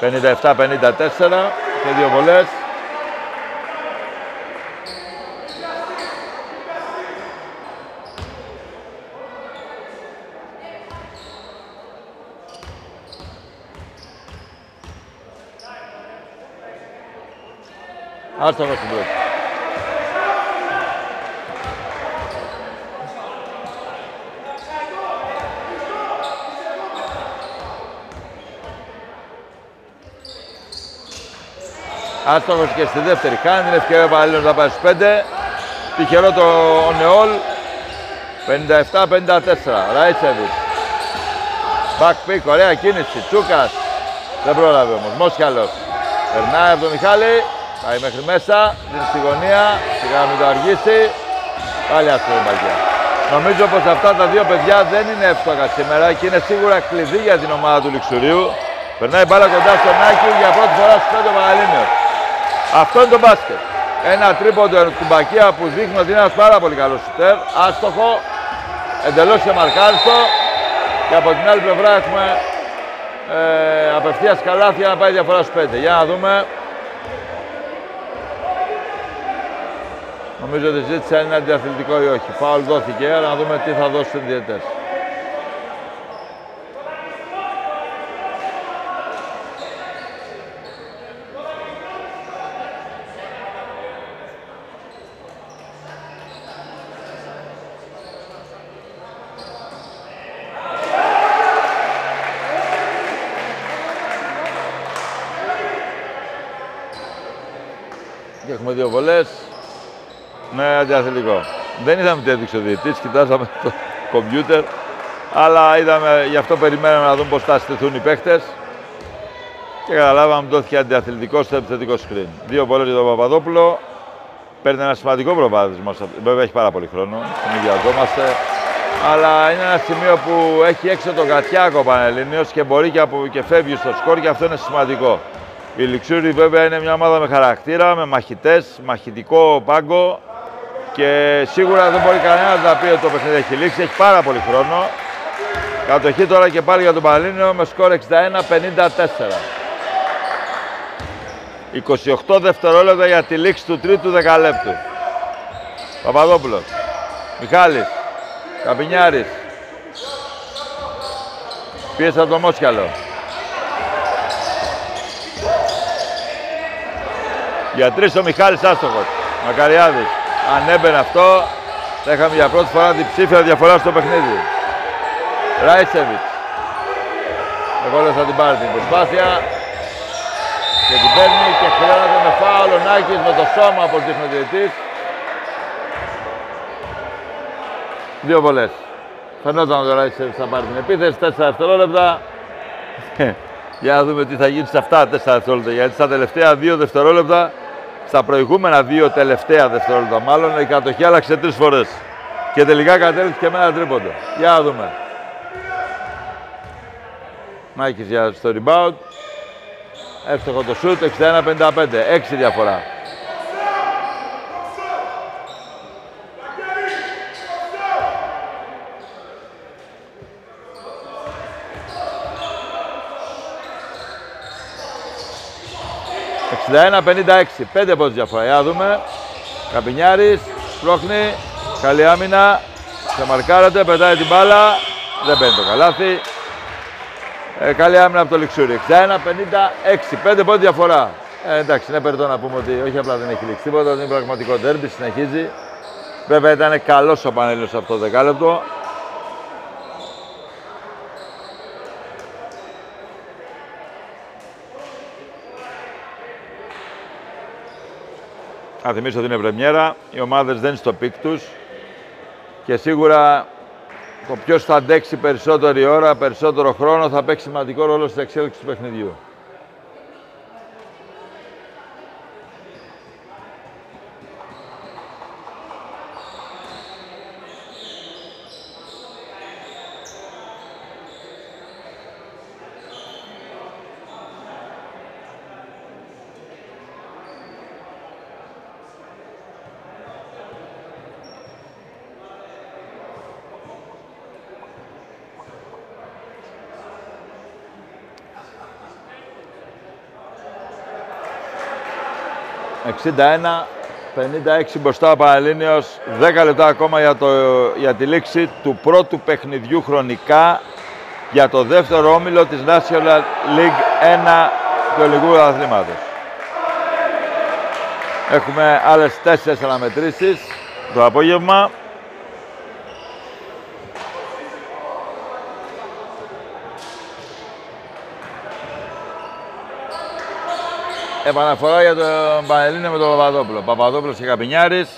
«57-54 και 2 βολές. Άστοχο στην πρώτη. Άστοχος και στη δεύτερη. Κάνει την ευκαιρία ο Πανελλήνιος να πάει στους 5. Τυχερό το Νεόλ. 57-54. Ράιτσεβιτς. Backpick, ωραία κίνηση. Τσούκας. Δεν πρόλαβε όμως. Μόσχαλος. Περνάει από τον Μιχάλη. Πάει μέχρι μέσα. Δίνει στη γωνία. Σιγά μην το αργήσει. Πάλι άστοχη μπαλιά. Νομίζω πως αυτά τα δύο παιδιά δεν είναι εύστοχα σήμερα και είναι σίγουρα κλειδί για την ομάδα του Λιξουριού. Περνάει μπάλα κοντά στον Άκη για πρώτη φορά στους 5 ο Πανελλήνιος. Αυτό είναι το μπάσκετ. Ένα τρίποντο του Μπακία που δείχνει ότι είναι ένας πάρα πολύ καλός σουτέρ. Άστοχο, εντελώς ξεμαρκάριστο. Και από την άλλη πλευρά έχουμε απευθείας καλάθι για να πάει διαφορά στους 5. Για να δούμε. Νομίζω ότι ζήτησε αν είναι αντιαθλητικό ή όχι. Φάουλ δόθηκε, αλλά να δούμε τι θα δώσουν οι διαιτητές. Έχουμε 2 βολές. Ναι, αντιαθλητικό. Δεν είδαμε τι έδειξε ο διαιτητής, κοιτάζαμε το κομπιούτερ. Αλλά είδαμε, γι' αυτό περιμέναμε να δούμε πώς θα στηθούν οι παίχτες. Και καταλάβαμε ότι δόθηκε αντιαθλητικό στο επιθετικό σκριν. 2 βολές για τον Παπαδόπουλο. Παίρνει ένα σημαντικό προβάδισμα. Βέβαια έχει πάρα πολύ χρόνο, συνεργαζόμαστε. Αλλά είναι ένα σημείο που έχει έξω τον Κατιάκο ο Πανελλήνιος και μπορεί και φεύγει στο σκορ και αυτό είναι σημαντικό. Η Λιξούρη βέβαια είναι μια ομάδα με χαρακτήρα, με μαχητές, μαχητικό πάγκο και σίγουρα δεν μπορεί κανένας να πει ότι το παιχνίδι έχει λήξει, έχει πάρα πολύ χρόνο. Κατοχή τώρα και πάλι για τον Πανελλήνιο με σκορ 61-54. 28 δευτερόλεπτα για τη λήξη του τρίτου δεκαλέπτου. Παπαδόπουλος, Μιχάλης, Καπινιάρης. Πίεσε από το Μόσκαλο. Για 3 ο Μιχάλης άστοχος. Μακαριάδης. Αν έμπαινε αυτό, θα είχαμε για πρώτη φορά διψήφια διαφορά στο παιχνίδι. Ράιτσεβιτς. Εγώ λέω θα την πάρει την προσπάθεια. Και την παίρνει και χρειάζεται με φάουλ ο Νάκης με το σώμα από τη διαιτητής. 2 βολές. Φαινόταν ότι ο Ράιτσεβιτς θα πάρει την επίθεση. 4 δευτερόλεπτα. Για να δούμε τι θα γίνει σε αυτά τα 4 δευτερόλεπτα. Γιατί στα τελευταία 2 δευτερόλεπτα. Στα προηγούμενα 2 τελευταία δευτερόλεπτα, μάλλον η κατοχή άλλαξε 3 φορές. Και τελικά κατέληξε και με ένα τρίποντο. Για να δούμε. Μάκης για το rebound. Εύστοχο το σουτ, 61-55. 6 διαφορά. 61-56. 5 πόντους διαφορά. Για να δούμε. Καμπινιάρης, πρόχνει. Καλή άμυνα. Ξεμαρκάρεται, πετάει την μπάλα. Δεν παίρνει το καλάθι. Καλή άμυνα από το Λιξούρι. 61-56. 5 πόντους διαφορά. Εντάξει, είναι περιττό να πούμε ότι όχι απλά δεν έχει λήξει τίποτα, είναι πραγματικό ντέρμπι, συνεχίζει. Βέβαια ήταν καλός ο Πανελλήνιος αυτό το δεκάλεπτο. Να θυμίσω ότι είναι πρεμιέρα, οι ομάδες δεν είναι στο πικ τους και σίγουρα το ποιος θα αντέξει περισσότερη ώρα, περισσότερο χρόνο θα παίξει σημαντικό ρόλο στην εξέλιξη του παιχνιδιού. Ένα 56 μπροστά ο Πανελλήνιος, 10 λεπτά ακόμα για τη λήξη του πρώτου παιχνιδιού χρονικά για το δεύτερο όμιλο της National League 1 του ελληνικού πρωταθλήματος. Έχουμε άλλες 4 αναμετρήσεις το απόγευμα. Επαναφορά για τον Πανελλήνιο με τον Παπαδόπουλο. Παπαδόπουλος και Καπινιάρης,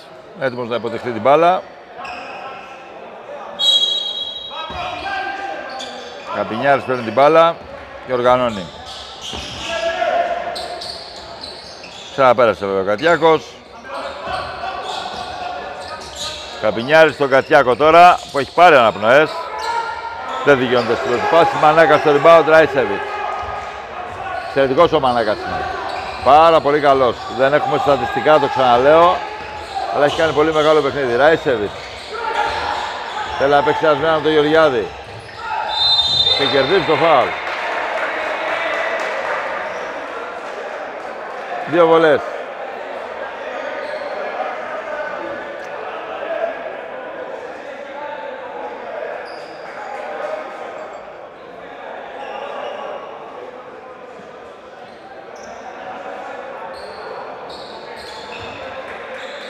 έτοιμος να υποτεχθεί την μπάλα. Καπινιάρης παίρνει την μπάλα και οργανώνει. Ξαναπέρασε βέβαια ο Κατιάκος. Καπινιάρης στον Κατιάκο τώρα που έχει πάρει αναπνοές. Δεν δικαιώνεται στην πρώτη φάση. Μανάκας στο rebound, Ράισεβιτς. Εξαιρετικός ο Μανάκας είναι. Πάρα πολύ καλός. Δεν έχουμε στατιστικά, το ξαναλέω. Αλλά έχει κάνει πολύ μεγάλο παιχνίδι. Ράισεβιτς. Θέλει να παίξει ασμένα από τον Γεωργιάδη. Και κερδίζει το φάουλ. 2 βολές.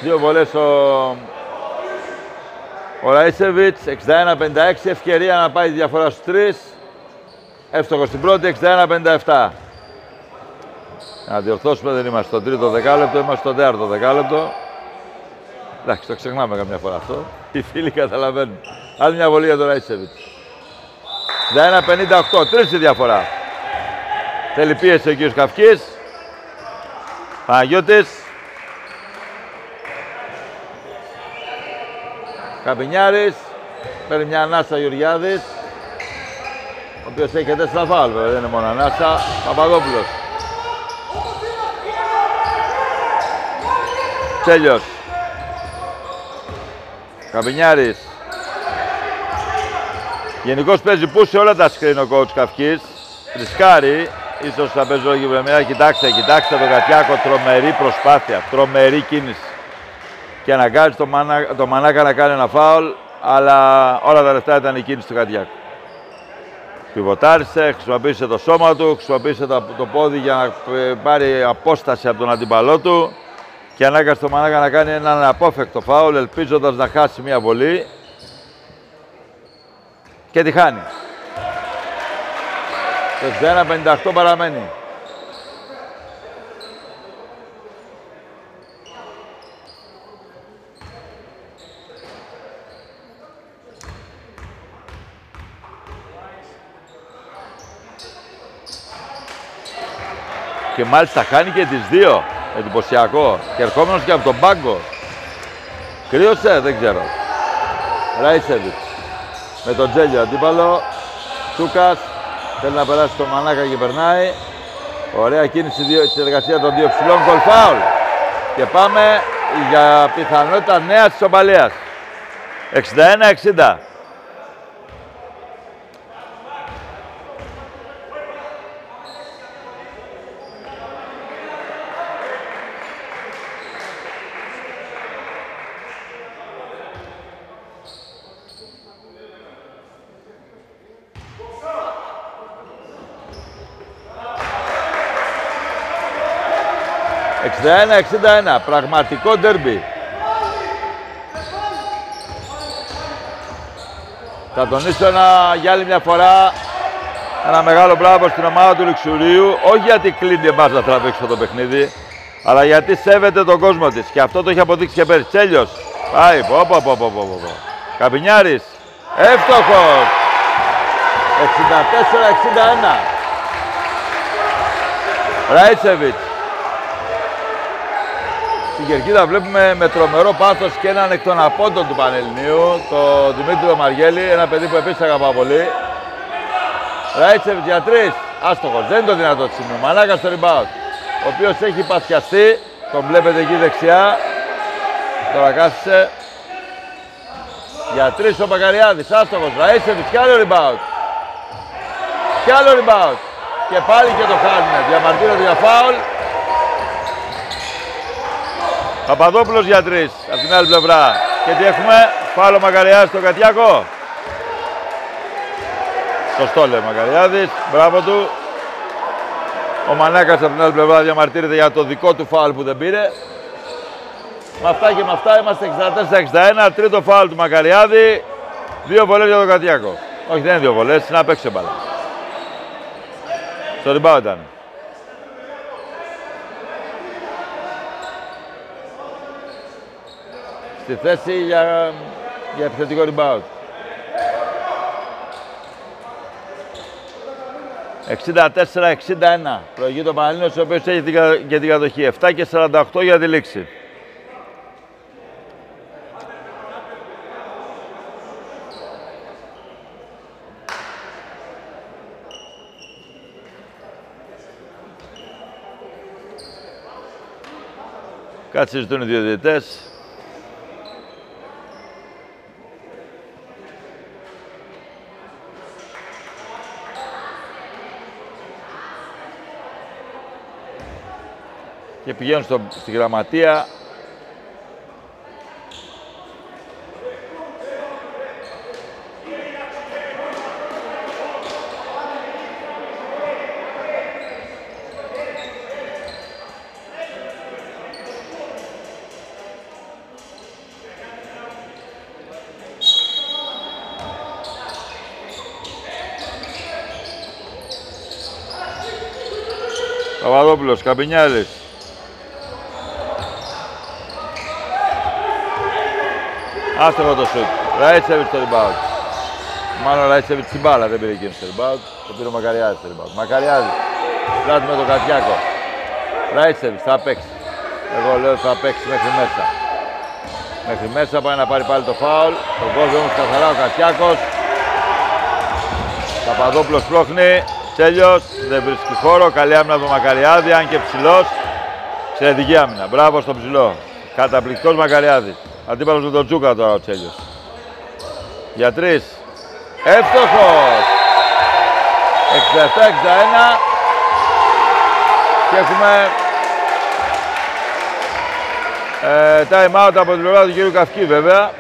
Δύο βολές ο Ραίσεβιτς, 61-56, ευκαιρία να πάει τη διαφορά στους 3. Εύστοχο στην πρώτη, 61-57. Να διορθώσουμε, δεν είμαστε στο τρίτο δεκάλεπτο, είμαστε στο τέταρτο δεκάλεπτο. Εντάξει, το ξεχνάμε καμιά φορά αυτό. Οι φίλοι καταλαβαίνουν. Άλλη μια βολή για τον Ραίσεβιτς. 61-58, 3 η διαφορά. Θέλει πίεση ο κ. Καυκής. Παναγιώτης. Καπινιάρης, παίρνει μια ανάσα ο Γεωργιάδης, ο οποίος έχει και 4 φάουλ, βέβαια, δεν είναι μόνο ανάσα. Παπαδόπουλος. Τσέλιος. Καπινιάρης. Γενικώς παίζει πούσε όλα τα screen ο κόουτς Καυκής. Ρισκάρει, ίσως θα παίζει όλη η βρεμιά. Κοιτάξτε τον Κατιάκο, τρομερή προσπάθεια, τρομερή κίνηση. Και αναγκάζει το Μανάκα να κάνει ένα φάουλ, αλλά όλα τα λεφτά ήταν η κίνηση του Κατιάκου. Πιβοτάρισε, χρησιμοποίησε το σώμα του, χρησιμοποίησε το πόδι για να πάρει απόσταση από τον αντίπαλό του και ανάγκασε το Μανάκα να κάνει έναν απόφεκτο φάουλ, ελπίζοντας να χάσει μία βολή και τη χάνει. Το 61-58 παραμένει. Και μάλιστα χάνει και τις δύο. Εντυπωσιακό. Και ερχόμενος και από τον πάγκο. Κρύωσε, δεν ξέρω. Ράισεβιτς. Με τον Τζέλιο αντίπαλο. Τσούκας. Θέλει να περάσει τον Μανάκα και περνάει. Ωραία κίνηση στην εργασία των δύο ψηλών. Γκολ φάουλ. Και πάμε για πιθανότητα νέας ισοπαλίας. 61-60. 61-61, πραγματικό ντέρμπι. Θα τονίσω για άλλη μια φορά ένα μεγάλο μπράβο στην ομάδα του Λιξουρίου, όχι γιατί κλείνει μπας να τραβήξει το παιχνίδι, αλλά γιατί σέβεται τον κόσμο της. Και αυτό το έχει αποδείξει και πέρυσι. Τσέλιος, πάει, Καπινιάρης, εύστοχος, 64-61. Ράιτσεβιτς. Στην Κερκίδα βλέπουμε με τρομερό πάθος και έναν εκ των απόντων του Πανελληνίου, το Δημήτριο Μαργέλη, ένα παιδί που επίσης αγαπά πολύ. Ράιτσεβιτς για τρεις, άστοχος, δεν είναι το δυνατό της σημείου, Μανάκα στο rebound, ο οποίος έχει παθιαστεί, τον βλέπετε εκεί δεξιά, τώρα κάθισε. Για τρεις ο Μπακαριάδης, άστοχος, Ραΐτσεβιτς, κι άλλο rebound. Κι άλλο rebound. Και πάλι και το χάνουνε, διαμαρτύρονται για φάουλ. Παπαδόπουλος για τρεις, από την άλλη πλευρά. Και τι έχουμε, φάουλ ο Μακαριάδης στον Κατιάκο. Σωστό λέει ο Μακαριάδης, μπράβο του. Ο Μανάκας από την άλλη πλευρά διαμαρτύρεται για το δικό του φάουλ που δεν πήρε. Με αυτά και με αυτά είμαστε 64-61, τρίτο φάουλ του Μακαριάδη. Δύο βολές για τον Κατιάκο. Όχι, δεν είναι δύο βολές, είναι απέξω μπάλα. Στο rebound ήταν. Στη θέση για επιθετικό rebound. 64-61, προηγεί το Πανελλήνιος, ο οποίος έχει και την κατοχή. 7-48 για τη λήξη. Κάτι συζητούν οι δύο διαιτητές. Και πηγαίνουν στη γραμματεία. Παπαδόπουλος, Καμπινιάλης. Άστοχο το σουτ. Ράιτσεβιτς το rebound. Μάλλον Ράιτσεβιτς την μπάλα δεν πήρε εκείνος το rebound. Το πήρε ο Μακαριάδης το rebound. Μακαριάδης. Πλάτη με τον Κατιάκο. Ράιτσεβιτς θα παίξει. Εγώ λέω θα παίξει μέχρι μέσα. Μέχρι μέσα πάει να πάρει πάλι το φάουλ. Τον κόσμο όμως καθαρά ο Κατιάκος. Παπαδόπουλος πρόχνει. Τέλειος, δεν βρίσκει χώρο, καλή άμυνα από τον Μακαριάδη, αν και ψηλός. Εξαιρετική άμυνα, μπράβο στον ψηλό. Καταπληκτικός Μακαριάδης. Αντίπαλος με τον Τζούκα τώρα ο Τέλειος. Για τρεις. Εύστοχος! 67-61. Και έχουμε time out από την πλευρά του κ. Καυκή βέβαια.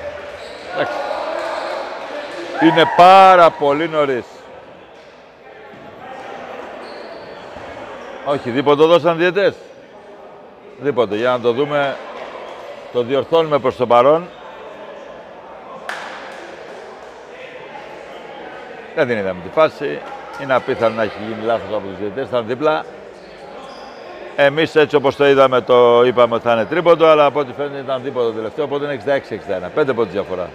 Είναι πάρα πολύ νωρίς. Όχι, δίποτε το δώσαν διαιτές. Δίποτε, για να το δούμε, το διορθώνουμε προς το παρόν. Δεν την είδαμε τη φάση. Είναι απίθανο να έχει γίνει λάθος από τους διαιτές, ήταν δίπλα. Εμείς έτσι όπως το είδαμε, το είπαμε ότι θα είναι τρίποντο, αλλά από ό,τι φαίνεται ήταν δίποτε τελευταίο, οπότε είναι 66-61, 5 πόντους διαφορά.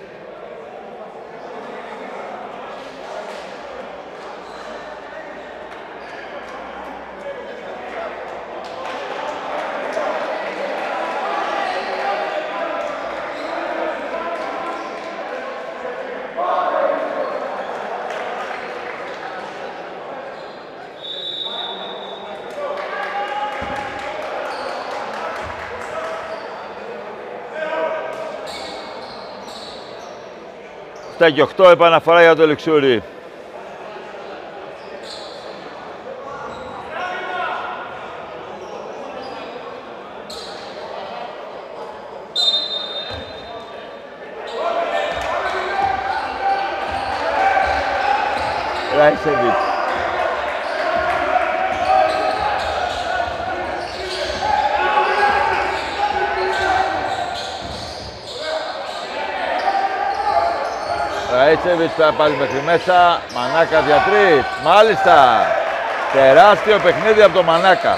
Και 8 επαναφορά για το Λιξούρι. Ράιτσεβιτς. Ραίτσεβιτς πέρα πάλι μέχρι μέσα. Μανάκα διατρής. Μάλιστα. Τεράστιο παιχνίδι από το Μανάκα.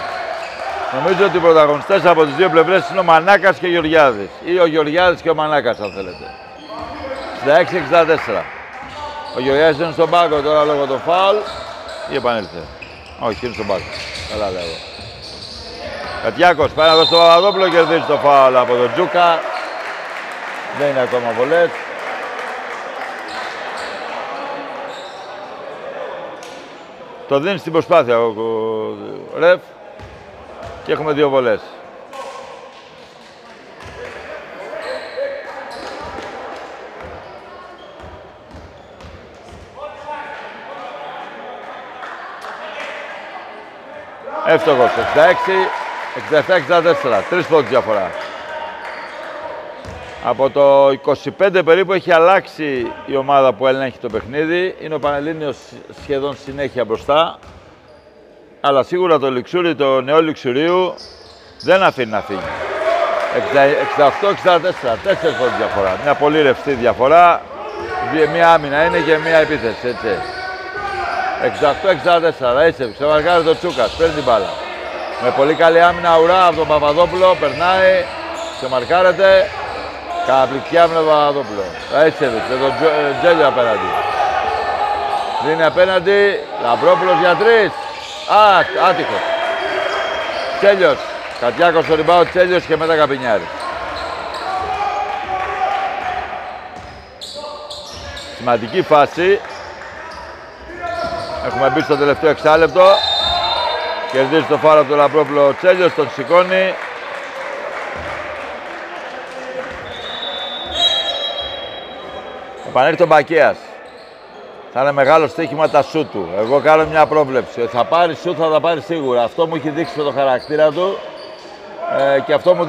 Νομίζω ότι οι πρωταγωνιστές από τις δύο πλευρές είναι ο Μανάκας και ο Γεωργιάδης. Ή ο Γεωργιάδης και ο Μανάκας, αν θέλετε. 66-64. Ο Γεωργιάδης είναι στον πάγκο τώρα λόγω των φάουλ. Ή επανήλθε. Όχι, είναι στον πάγκο. Καλά λέω. Κατιάκος πέρα εδώ στο Παπαδόπουλο, κερδίζει το φάουλ από τον Τζούκα. Δεν είναι ακόμα βολέτ. Το δίνει στην προσπάθεια ο Ρεφ. Και έχουμε δύο βολές. Εύστοχος, 66, 67-64, τρεις πόντους διαφορά. Από το 25 περίπου έχει αλλάξει η ομάδα που ελέγχει το παιχνίδι. Είναι ο Πανελλήνιος σχεδόν συνέχεια μπροστά. Αλλά σίγουρα το Λιξούρι, το νεό Λιξουρίου, δεν αφήνει να φύγει. 68-64, 4 πόντους διαφορά. Μια πολύ ρευστή διαφορά. Μια άμυνα είναι και μια επίθεση, έτσι. 68-64, Ραίτσεβιτς, το μαρκάρει το Τσούκας, παίρνει την μπάλα. Με πολύ καλή άμυνα, ουρά από τον Παπαδόπουλο, περνάει, σε μαρκάρεται. Καταπληκτική άμυνα από τον Παπαδόπουλο. Ραίτσεβιτς, με τον Τζέλιο απέναντι. Δίνει απέναντι, Λαμπρόπουλος για τρεις. Άτυχος. Τσέλιος, Κατιάκος στο ριμπάο, Τσέλιος και μετά Καπινιάρη. Σημαντική φάση. Έχουμε μπει στο τελευταίο εξάλεπτο. Κερδίζει το φάουλ από τον Λαμπρόπουλο ο Τσέλιος, τον σηκώνει. Επανέρχεται ο Μπακέας. Θα είναι μεγάλο στοίχημα τα σου του. Εγώ κάνω μια πρόβλεψη. Θα πάρει σου, θα τα πάρει σίγουρα. Αυτό μου έχει δείξει το χαρακτήρα του και αυτό μου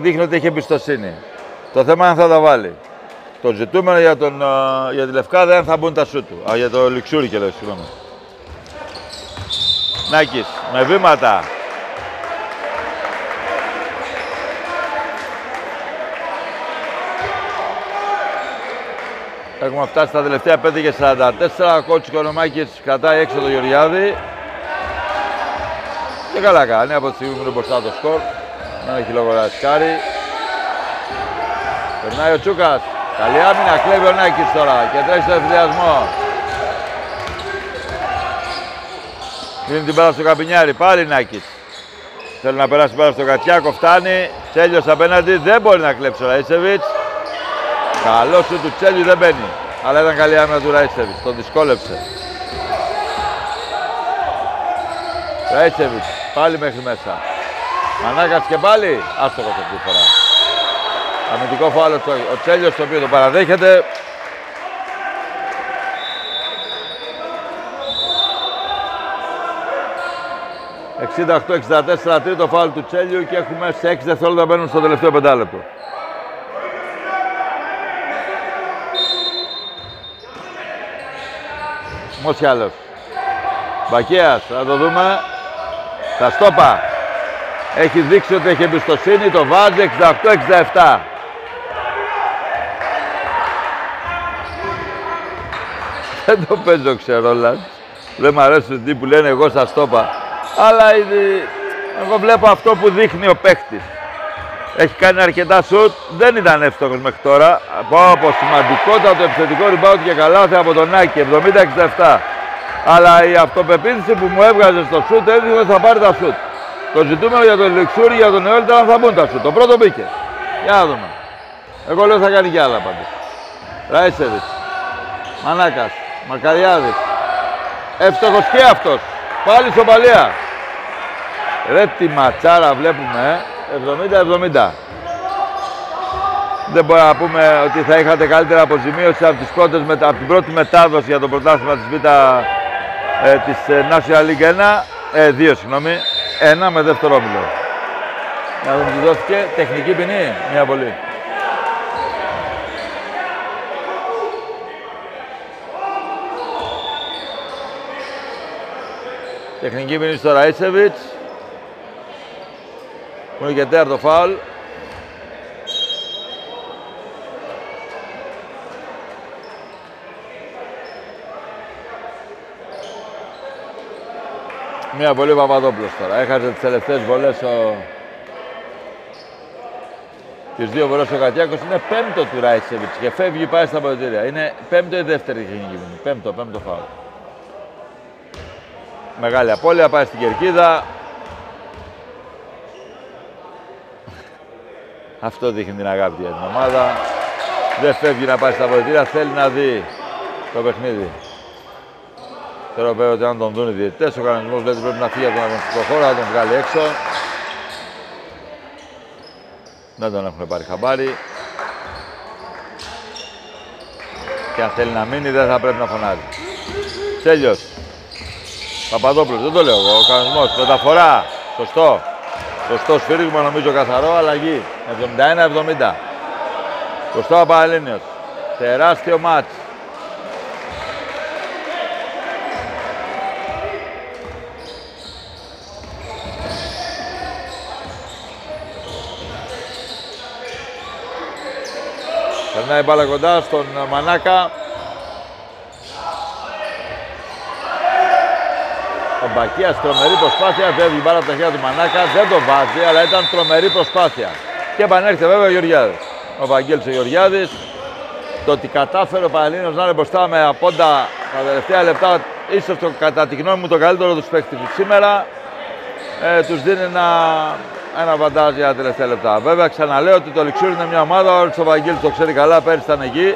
δείχνει ότι έχει εμπιστοσύνη. Το θέμα είναι αν θα τα βάλει. Το ζητούμενο για τη Λευκάδα αν θα μπουν τα σου του. Α, για το Λιξούρι και λέω, συγγνώμη. Νάκης, με βήματα. Έχουμε φτάσει στα τελευταία 5 και 44. Ο κότσου Κονομάκης κρατάει έξω το Γεωργιάδη. Και καλά κάνει από τη στιγμή που είναι μπροστά το σκορ. Δεν έχει λόγο να σκάρει. Περνάει ο Τσούκας. Καλή άμυνα, κλέβει ο Νάκης τώρα και τρέχει στο εφηδιασμό. Δίνει την μπάλα στο Καπινιάρη, πάλι Νάκης. Θέλει να περάσει μπάλα στο Κατιάκο, φτάνει. Τσέλιος απέναντι, δεν μπορεί να κλέψει ο Ραίτσεβιτς. Καλό σου του Τσέλιου, δεν μπαίνει. Αλλά ήταν καλή άμυνα του Ραίτσεβιτς, τον δυσκόλεψε. Ραίτσεβιτς, πάλι μέχρι μέσα. Μανάκας και πάλι, άστοχος αυτή τη φορά. Αμυντικό φάουλ ο Τσέλιος, το οποίο το παραδέχεται. «68-64, τρίτο φάουλ του Τσέλιου και έχουμε σε 6 δευτερόλεπτα μπαίνουν στο τελευταίο πεντάλεπτο. Μοσιάλος. Μπακέας, θα το δούμε. Τα στόπα. Έχει δείξει ότι έχει εμπιστοσύνη, το βάζει 68-67. Δεν το παίζω ξερόλας. Δεν μ' αρέσουν αυτοί που λένε εγώ σας το είπα. Αλλά ήδη, εγώ βλέπω αυτό που δείχνει ο παίκτης. Έχει κάνει αρκετά σουτ, δεν ήταν εύστοχος μέχρι τώρα. Από σημαντικότατο επιθετικό rebound και καλάθι από τον Άκη, 70-67. Αλλά η αυτοπεποίθηση που μου έβγαζε στο σουτ έδειχνε ότι θα πάρει τα σουτ. Το ζητούμενο για τον Λιξούρι, για τον Νεόλ, ήταν θα μπουν τα σουτ. Το πρώτο μπήκε. Για να δούμε. Εγώ λέω θα κάνει κι άλλα πάντως. Ραίτσεβιτς, Μανάκας, Μακαριάδης. Εύστοχος και αυτός. Πάλι σοπαλία. Ρε τη ματσάρα βλέπουμε, 70-70. Δεν μπορούμε να πούμε ότι θα είχατε καλύτερα αποζημίωση από την πρώτη μετάδοση για το πρωτάθλημα της Β' της National League 2, συγγνώμη. 1 με δεύτερο όμιλο. Να δούμε τι δόθηκε. Τεχνική ποινή. Μια πολύ. Τεχνική ποινή στο Ραίτσεβιτς. Που είναι και τέταρτο φάουλ. Μια πολύ Παπαδόπουλος τώρα. Έχασε τις τελευταίες βολές ο... Τις δύο βολές ο Κατιάκος. Είναι πέμπτο του Ράισεβιτς και φεύγει, πάει στα ποδητήρια. Είναι πέμπτο ή δεύτερη γενική μου. Πέμπτο φάουλ. Μεγάλη απώλεια, πάει στην κερκίδα. Αυτό δείχνει την αγάπη για την ομάδα. Δεν φεύγει να πάει στα ποδητήρια, θέλει να δει το παιχνίδι. Θεωρώ βέβαια ότι αν τον δουν οι διαιτητές, ο κανονισμός λέει ότι πρέπει να φύγει από τον αγωνιστικό χώρο, να τον βγάλει έξω. Δεν τον έχουν πάρει χαμπάρι. Και αν θέλει να μείνει, δεν θα πρέπει να φωνάζει. Τέλειος. Παπαδόπουλος, δεν το λέω εγώ, ο κανονισμός, μεταφορά, σωστό. Σωστό σφύριγμα, νομίζω καθαρό, αλλαγή. 71-70. Κωστό Παπαελλήνιος. Τεράστιο μάτς. Περνάει μπάλα κοντά στον Μανάκα. Ο Μπακίας, τρομερή προσπάθεια, φεύγει η μπάλα από τα χέρια του Μανάκα, δεν το βάζει, αλλά ήταν τρομερή προσπάθεια. Και επανέρχεται βέβαια ο Γεωργιάδης. Ο Βαγγέλης ο Γεωργιάδης. Το ότι κατάφερε ο Πανελλήνιος να είναι μπροστά με απόντα τα τελευταία λεπτά, ίσως το, κατά τη γνώμη μου, το καλύτερο τους παίκτη σήμερα, τους δίνει ένα βαντάζ για τα τελευταία λεπτά. Βέβαια, ξαναλέω ότι το Λιξούρι είναι μια ομάδα, όλος ο Βαγγέλης το ξέρει καλά, πέρυσι ήταν εκεί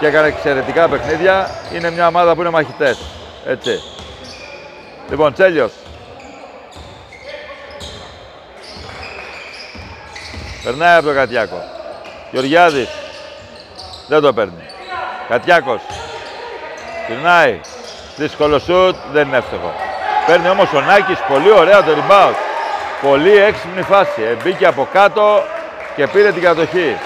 και έκανε εξαιρετικά παιχνίδια. Είναι μια ομάδα που είναι μαχητές. Έτσι. Λοιπόν, Τσέλιος. Περνάει από τον Κατιάκο. Γεωργιάδης. Δεν το παίρνει. Κατιάκος. Γυρνάει. Δύσκολο σουτ. Δεν είναι εύστοχο. Παίρνει όμως ο Νάκης. Πολύ ωραία το rebound. Πολύ έξυπνη φάση. Μπήκε από κάτω και πήρε την κατοχή.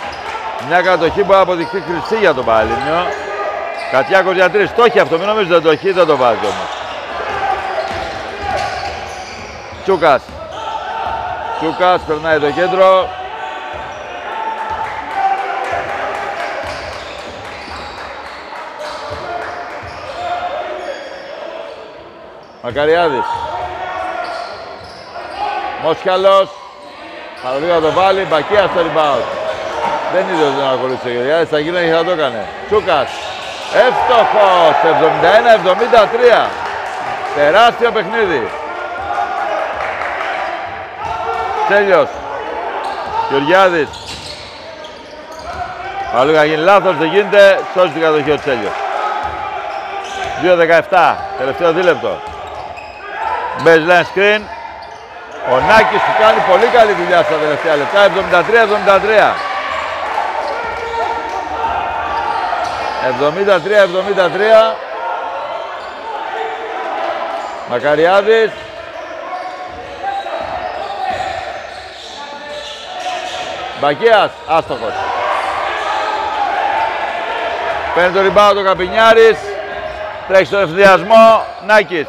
Μια κατοχή που αποδειχθεί χρυσή για τον Πανελλήνιο. Κατιάκος για τρεις. Το έχει αυτό. Μην νομίζετε ότι το έχει. Δεν το βάζει όμως. Τσούκας. Τσούκας περνάει το κέντρο. Μακαριάδης. Μόσχαλος. Παραλίγο να το βάλει. Μπακία στο rebound. Δεν είδε ότι να ακολουθήσει ο Γεωργιάδης. Θα γίνανε και θα το έκανε. Τσούκας. Εύστοχος. 71-73. Τεράστιο παιχνίδι. Τέλειος. Γεωργιάδης. Παλού να γίνει λάθος, δεν γίνεται. Σώζει την κατοχή ο Τέλειος. 2-17. Τελευταίο δίλεπτο. Baseline screen. Ο Νάκης που κάνει πολύ καλή δουλειά στα τελευταία λεπτά. 73-73. 73-73. Μακαριάδης. Μπακίας, άστοχος. Παίρνει το rebound ο Καπινιάρης. Τρέχει στον ευθυνδιασμό, Νάκης.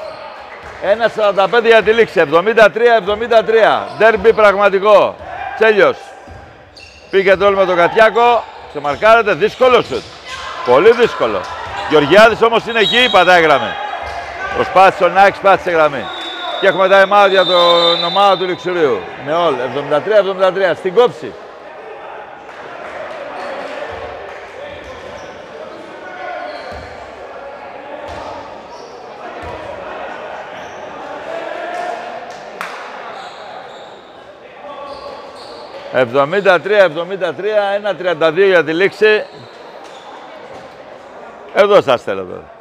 1.45 για τη λήξη, 73-73. Ντέρμπι πραγματικό. Τσέλιος. Πήγε τρόλ με τον Κατιάκο. Ξεμαρκάρεται, δύσκολο σουτ. Πολύ δύσκολο. Γεωργιάδης όμως είναι εκεί, πατάει γραμμή. Προσπάθησε ο Νάκης, πάτησε γραμμή. Και έχουμε τα εμάδια για την ομάδα του Λιξουρίου. Με όλ, 73-73, στην κόψη. «73-73, 1-32 για τη λήξη. Εδώ σας θέλω τώρα.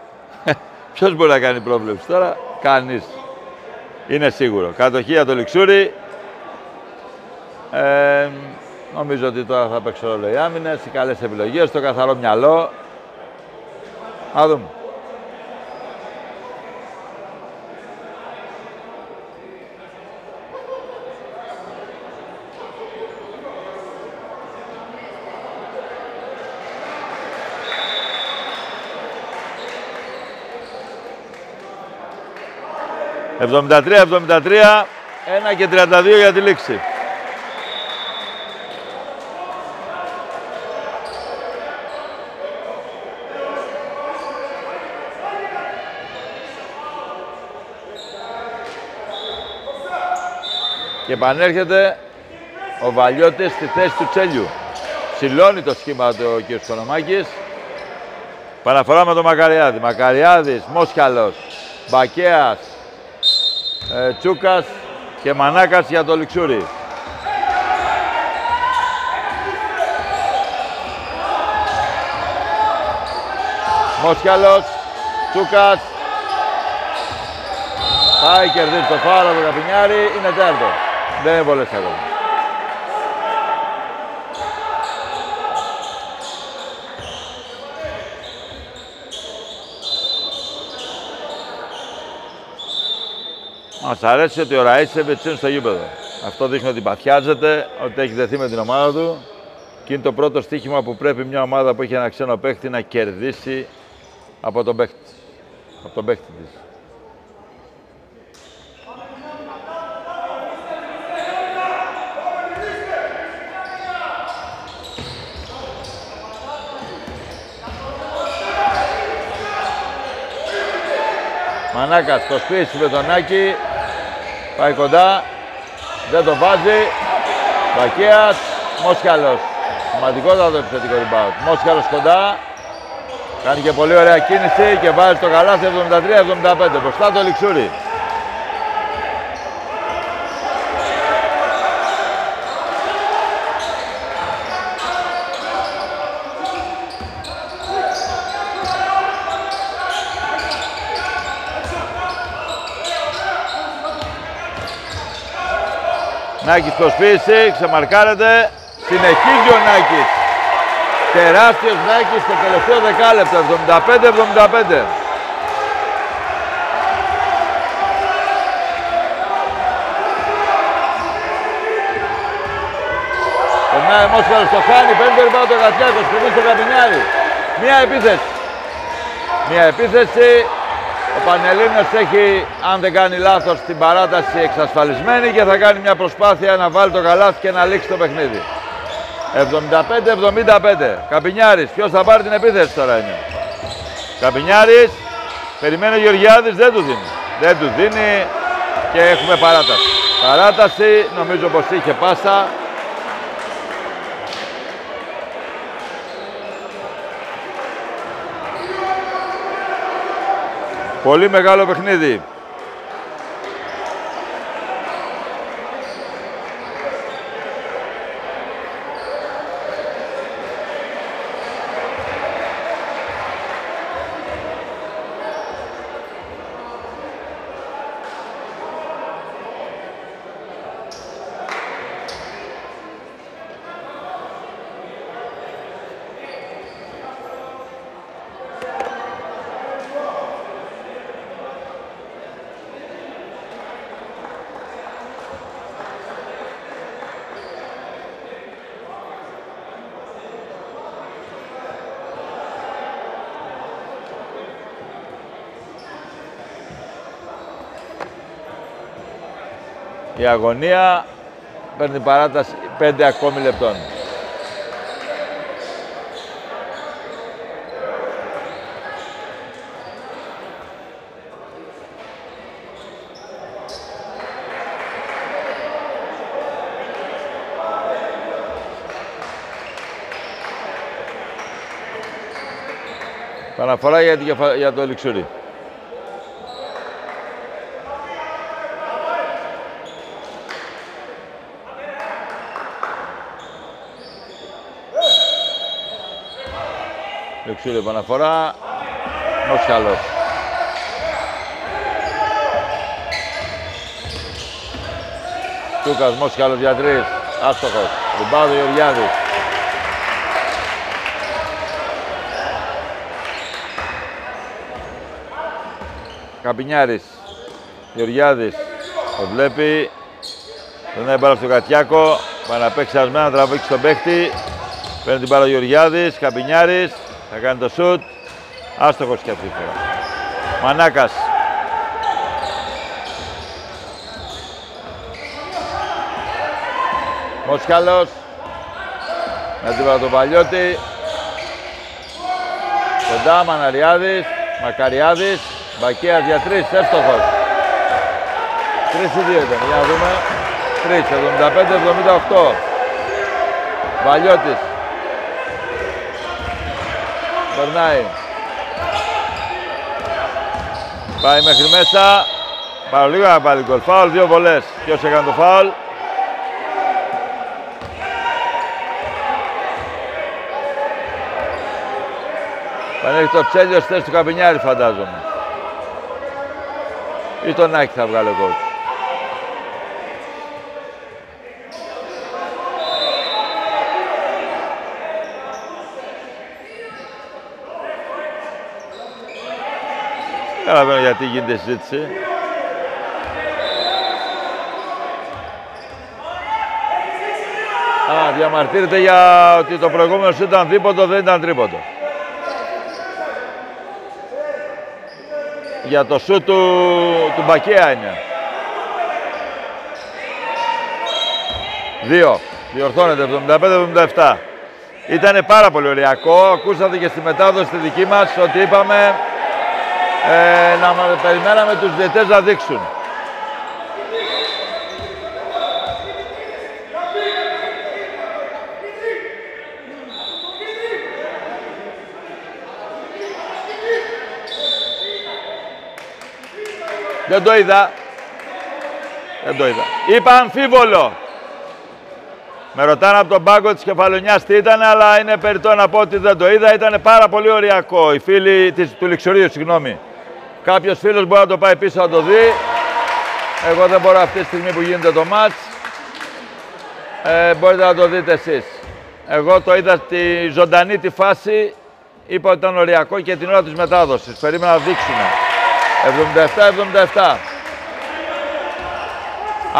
Ποιος μπορεί να κάνει πρόβλεψη τώρα? Κανείς. Είναι σίγουρο. Κατοχή για το Λιξούρι. Νομίζω ότι τώρα θα παίξω όλο οι άμυνες, οι καλές επιλογές, το καθαρό μυαλό. Να δούμε. «73-73, 1-32 για τη λήξη. Και επανέρχεται ο Βαλιώτης στη θέση του Τσέλιου. Ψηλώνει το σχήμα του κ. Κονομάκης. Παραφορά με τον Μακαριάδη. Μακαριάδης, Μόσχαλος, Μπακέας, Τσούκας και Μανάκας για το Λιξούρι. Μόσχαλος, Τσούκας. Πάει, κερδίζει το φάουλ του Καπινιάρη, είναι τέταρτο. Δεν βολεύει ακόμα. Μας αρέσει ότι ο Ραΐσεβιτς είναι στο γήπεδο. Αυτό δείχνει ότι παθιάζεται, ότι έχει δεθεί με την ομάδα του και είναι το πρώτο στοίχημα που πρέπει μια ομάδα που έχει ένα ξένο παίχτη να κερδίσει από τον παίχτη της. Μανάκας το σπίτι του Μπετονάκη, πάει κοντά, δεν το βάζει, Μπακέας, Μόσχαλος, σημαντικότατο επιθετικό rebound, Μόσχαλος κοντά, κάνει και πολύ ωραία κίνηση και βάζει το καλάθι 73-75, μπροστά το Λιξούρι. Νάκης προσπίση, ξεμαρκάρεται, συνεχίζει ο Νάκης. Τεράστιος Νάκης στο τελευταίο δεκάλεπτο, 75-75. Περνάει Μόσχαλος, το χάνει, πέμπτο rebound ο Γατιάκος, πηγαίνει στο Καπινιάρη. Μία επίθεση. Μία επίθεση. Ο Πανελλήνιος έχει, αν δεν κάνει λάθος, την παράταση εξασφαλισμένη και θα κάνει μια προσπάθεια να βάλει το καλάθι και να λήξει το παιχνίδι. 75-75. Καπινιάρης, ποιος θα πάρει την επίθεση τώρα είναι. Καπινιάρης, περιμένει ο Γεωργιάδης, δεν του δίνει. Δεν του δίνει και έχουμε παράταση. Παράταση, νομίζω πως είχε πάσα. Πολύ μεγάλο παιχνίδι. Η αγωνία παίρνει παράταση 5 ακόμη λεπτών. Παραφορά για το Λιξούρι. Λιξούρι επαναφορά, Μόσχαλος. Τούκας Μόσχαλος για τρεις, άστοχος, ριμπάουντ Γεωργιάδης. Καπινιάρης, Γεωργιάδης, το βλέπει, δεν έμπαρα στον Κατιάκο, παραπέξει ασμένα, τραβήξει στον παίχτη, παίρνει την πάρα Γεωργιάδης, Καπινιάρης. Θα κάνει το σουτ, άστοχος και αυτή τη φορά. Μανάκας. Μόσχαλος. Με τίποτα τον Βαλιώτη. Κοντά Μαναριάδης, Μακαριάδης, Μπακέας για τρεις, εύστοχος. 3-2 ήταν, για να δούμε. Στρίτς, 75-78. Βαλιώτης. Περνάει. Πάει μέχρι μέσα. Παραλίγο να πάρει γκολ. Φάουλ, δύο βολές. Ποιος έκανε το φάουλ? Πανέχει το Ψέλιος, θέση του Καπινιάρη φαντάζομαι. Ή τον Άκη θα βγάλει ο κόλπος. Καταλαβαίνω γιατί γίνεται συζήτηση. Α, διαμαρτύρεται για ότι το προηγούμενο σου ήταν δίποτο, δεν ήταν τρίποτο. Για το σούτ του Μπακέα είναι. Δύο. Διορθώνεται 75-77. Ήτανε πάρα πολύ ωριακό. Ακούσατε και στη μετάδοση τη δική μας ότι είπαμε να περιμέναμε τους διαιτές να δείξουν. Δεν το είδα. Δεν το είδα. Είπα αμφίβολο. Με ρωτάνε από τον πάγκο της Κεφαλονιάς τι ήταν, αλλά είναι περιττό να πω ότι δεν το είδα. Ήταν πάρα πολύ ωριακό. Οι φίλοι του Λιξορίου, συγγνώμη. Κάποιος φίλος μπορεί να το πάει πίσω να το δει. Εγώ δεν μπορώ αυτή τη στιγμή που γίνεται το μάτς. Μπορείτε να το δείτε εσείς. Εγώ το είδα στη ζωντανή τη φάση. Είπα ότι ήταν ωριακό και την ώρα της μετάδοσης. Περίμενα να δείξουμε. 77-77.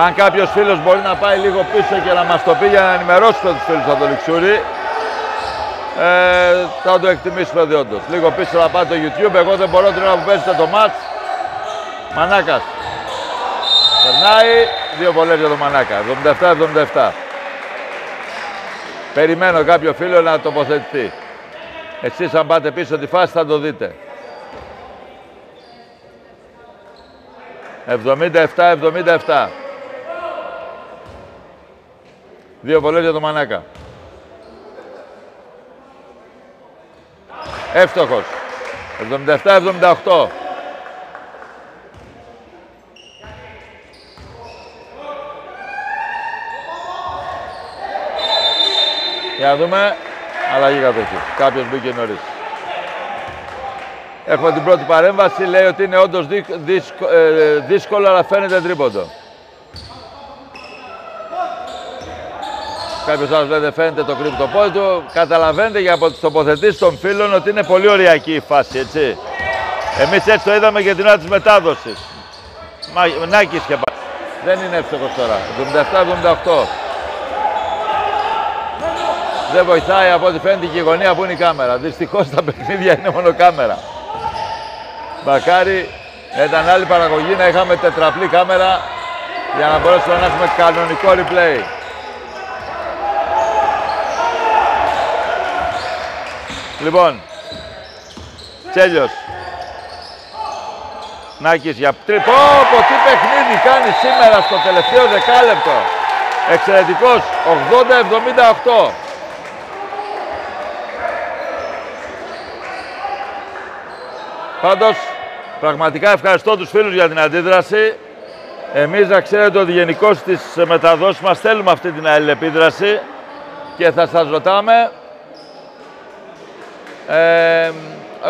Αν κάποιος φίλος μπορεί να πάει λίγο πίσω και να μας το πει για να ενημερώσουμε τους φίλους από το Λιξούρι, θα το εκτιμήσουμε διόντως. Λίγο πίσω να πάει το YouTube. Εγώ δεν μπορώ την ώρα που παίζετε το μάτς. Μανάκας. Περνάει. Δύο βολές για το Μανάκα. 77-77. Περιμένω κάποιο φίλο να τοποθετηθεί. Εσείς αν πάτε πίσω τη φάση θα το δείτε. 77-77. Δύο βολές για το Μανάκα. Εύστοχος. 77-78. Για να δούμε. Αλλαγή κατοχή. Κάποιος μπήκε νωρίς. Έχουμε την πρώτη παρέμβαση, λέει ότι είναι όντως δύσκολο, αλλά φαίνεται τρίποντο. Κάποιος άλλος λέει δεν φαίνεται το κρύπτο πόδι του. Καταλαβαίνετε και από τις τοποθετήσεις των φίλων ότι είναι πολύ ωριακή η φάση, έτσι. Εμείς έτσι το είδαμε και την ώρα της μετάδοσης. Νάκης και πάλι. Δεν είναι εύστοχος τώρα. 77-78. Δεν βοηθάει από ό,τι φαίνεται και η γωνία που είναι η κάμερα. Δυστυχώς τα παιχνίδια είναι μόνο κάμερα. Μακάρι ήταν άλλη παραγωγή να είχαμε τετραπλή κάμερα για να μπορέσουμε να έχουμε κανονικό replay. Λοιπόν, Τσέλιος. Νάκης για τρίπο. Πω, τι παιχνίδι κάνει σήμερα στο τελευταίο δεκάλεπτο. Εξαιρετικός. 80-78. Πάντως, πραγματικά ευχαριστώ τους φίλους για την αντίδραση. Εμείς, να ξέρετε ότι γενικώς στις μεταδόσεις μας θέλουμε αυτή την αλληλεπίδραση και θα σας ρωτάμε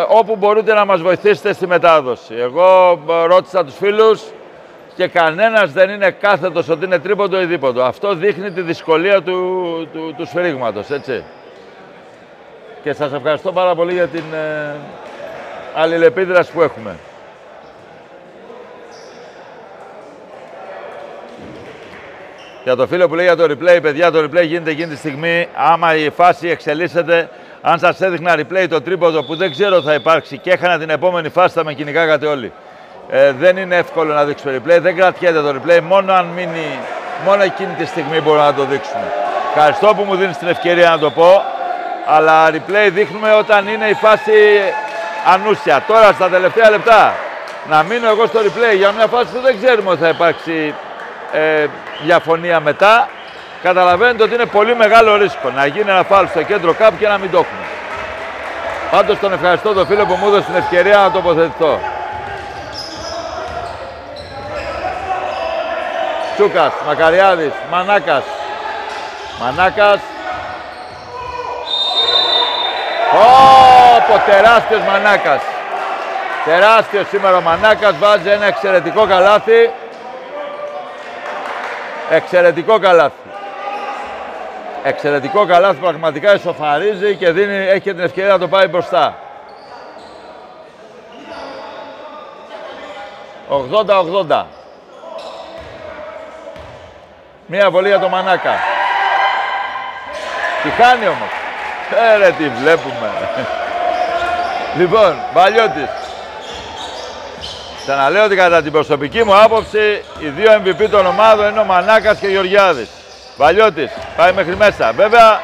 όπου μπορείτε να μας βοηθήσετε στη μετάδοση. Εγώ ρώτησα τους φίλους και κανένας δεν είναι κάθετος ότι είναι τρίποντο ή δίποντο. Αυτό δείχνει τη δυσκολία του σφυρίγματος, έτσι. Και σας ευχαριστώ πάρα πολύ για την αλληλεπίδραση που έχουμε. Για το φίλο που λέει για το replay, παιδιά, το replay γίνεται εκείνη τη στιγμή. Άμα η φάση εξελίσσεται, αν σας έδειχνα replay το τρίποδο που δεν ξέρω θα υπάρξει και έχανα την επόμενη φάση, θα με κυνηγάγατε όλοι. Δεν είναι εύκολο να δείξουμε replay, δεν κρατιέται το replay, μόνο αν μείνει, μόνο εκείνη τη στιγμή μπορούμε να το δείξουμε. Ευχαριστώ που μου δίνεις την ευκαιρία να το πω, αλλά replay δείχνουμε όταν είναι η φάση ανούσια. Τώρα στα τελευταία λεπτά να μείνω εγώ στο replay για μια φάση που δεν ξέρουμε ότι θα υπάρξει διαφωνία μετά, καταλαβαίνετε ότι είναι πολύ μεγάλο ρίσκο να γίνει ένα φάουλ στο κέντρο κάπου και να μην το έχουμε. Πάντως τον ευχαριστώ τον φίλο που μου έδωσε την ευκαιρία να τοποθετηθώ. Τσούκας, Μακαριάδης, Μανάκας. Μανάκας. Ω, τεράστιος Μανάκας. Τεράστιος σήμερα ο Μανάκας, βάζει ένα εξαιρετικό καλάθι. Εξαιρετικό καλάθι. Εξαιρετικό καλάθι, πραγματικά ισοφαρίζει και δίνει, έχει την ευκαιρία να το πάει μπροστά. 80-80. Μία βολή για το Μανάκα. Τι κάνει όμως. Ρε τι βλέπουμε. Λοιπόν, Μπαλιώτης. Ξαναλέω ότι κατά την προσωπική μου άποψη οι δύο MVP των ομάδων είναι ο Μανάκας και ο Γεωργιάδης. Βαλιώτης πάει μέχρι μέσα. Βέβαια,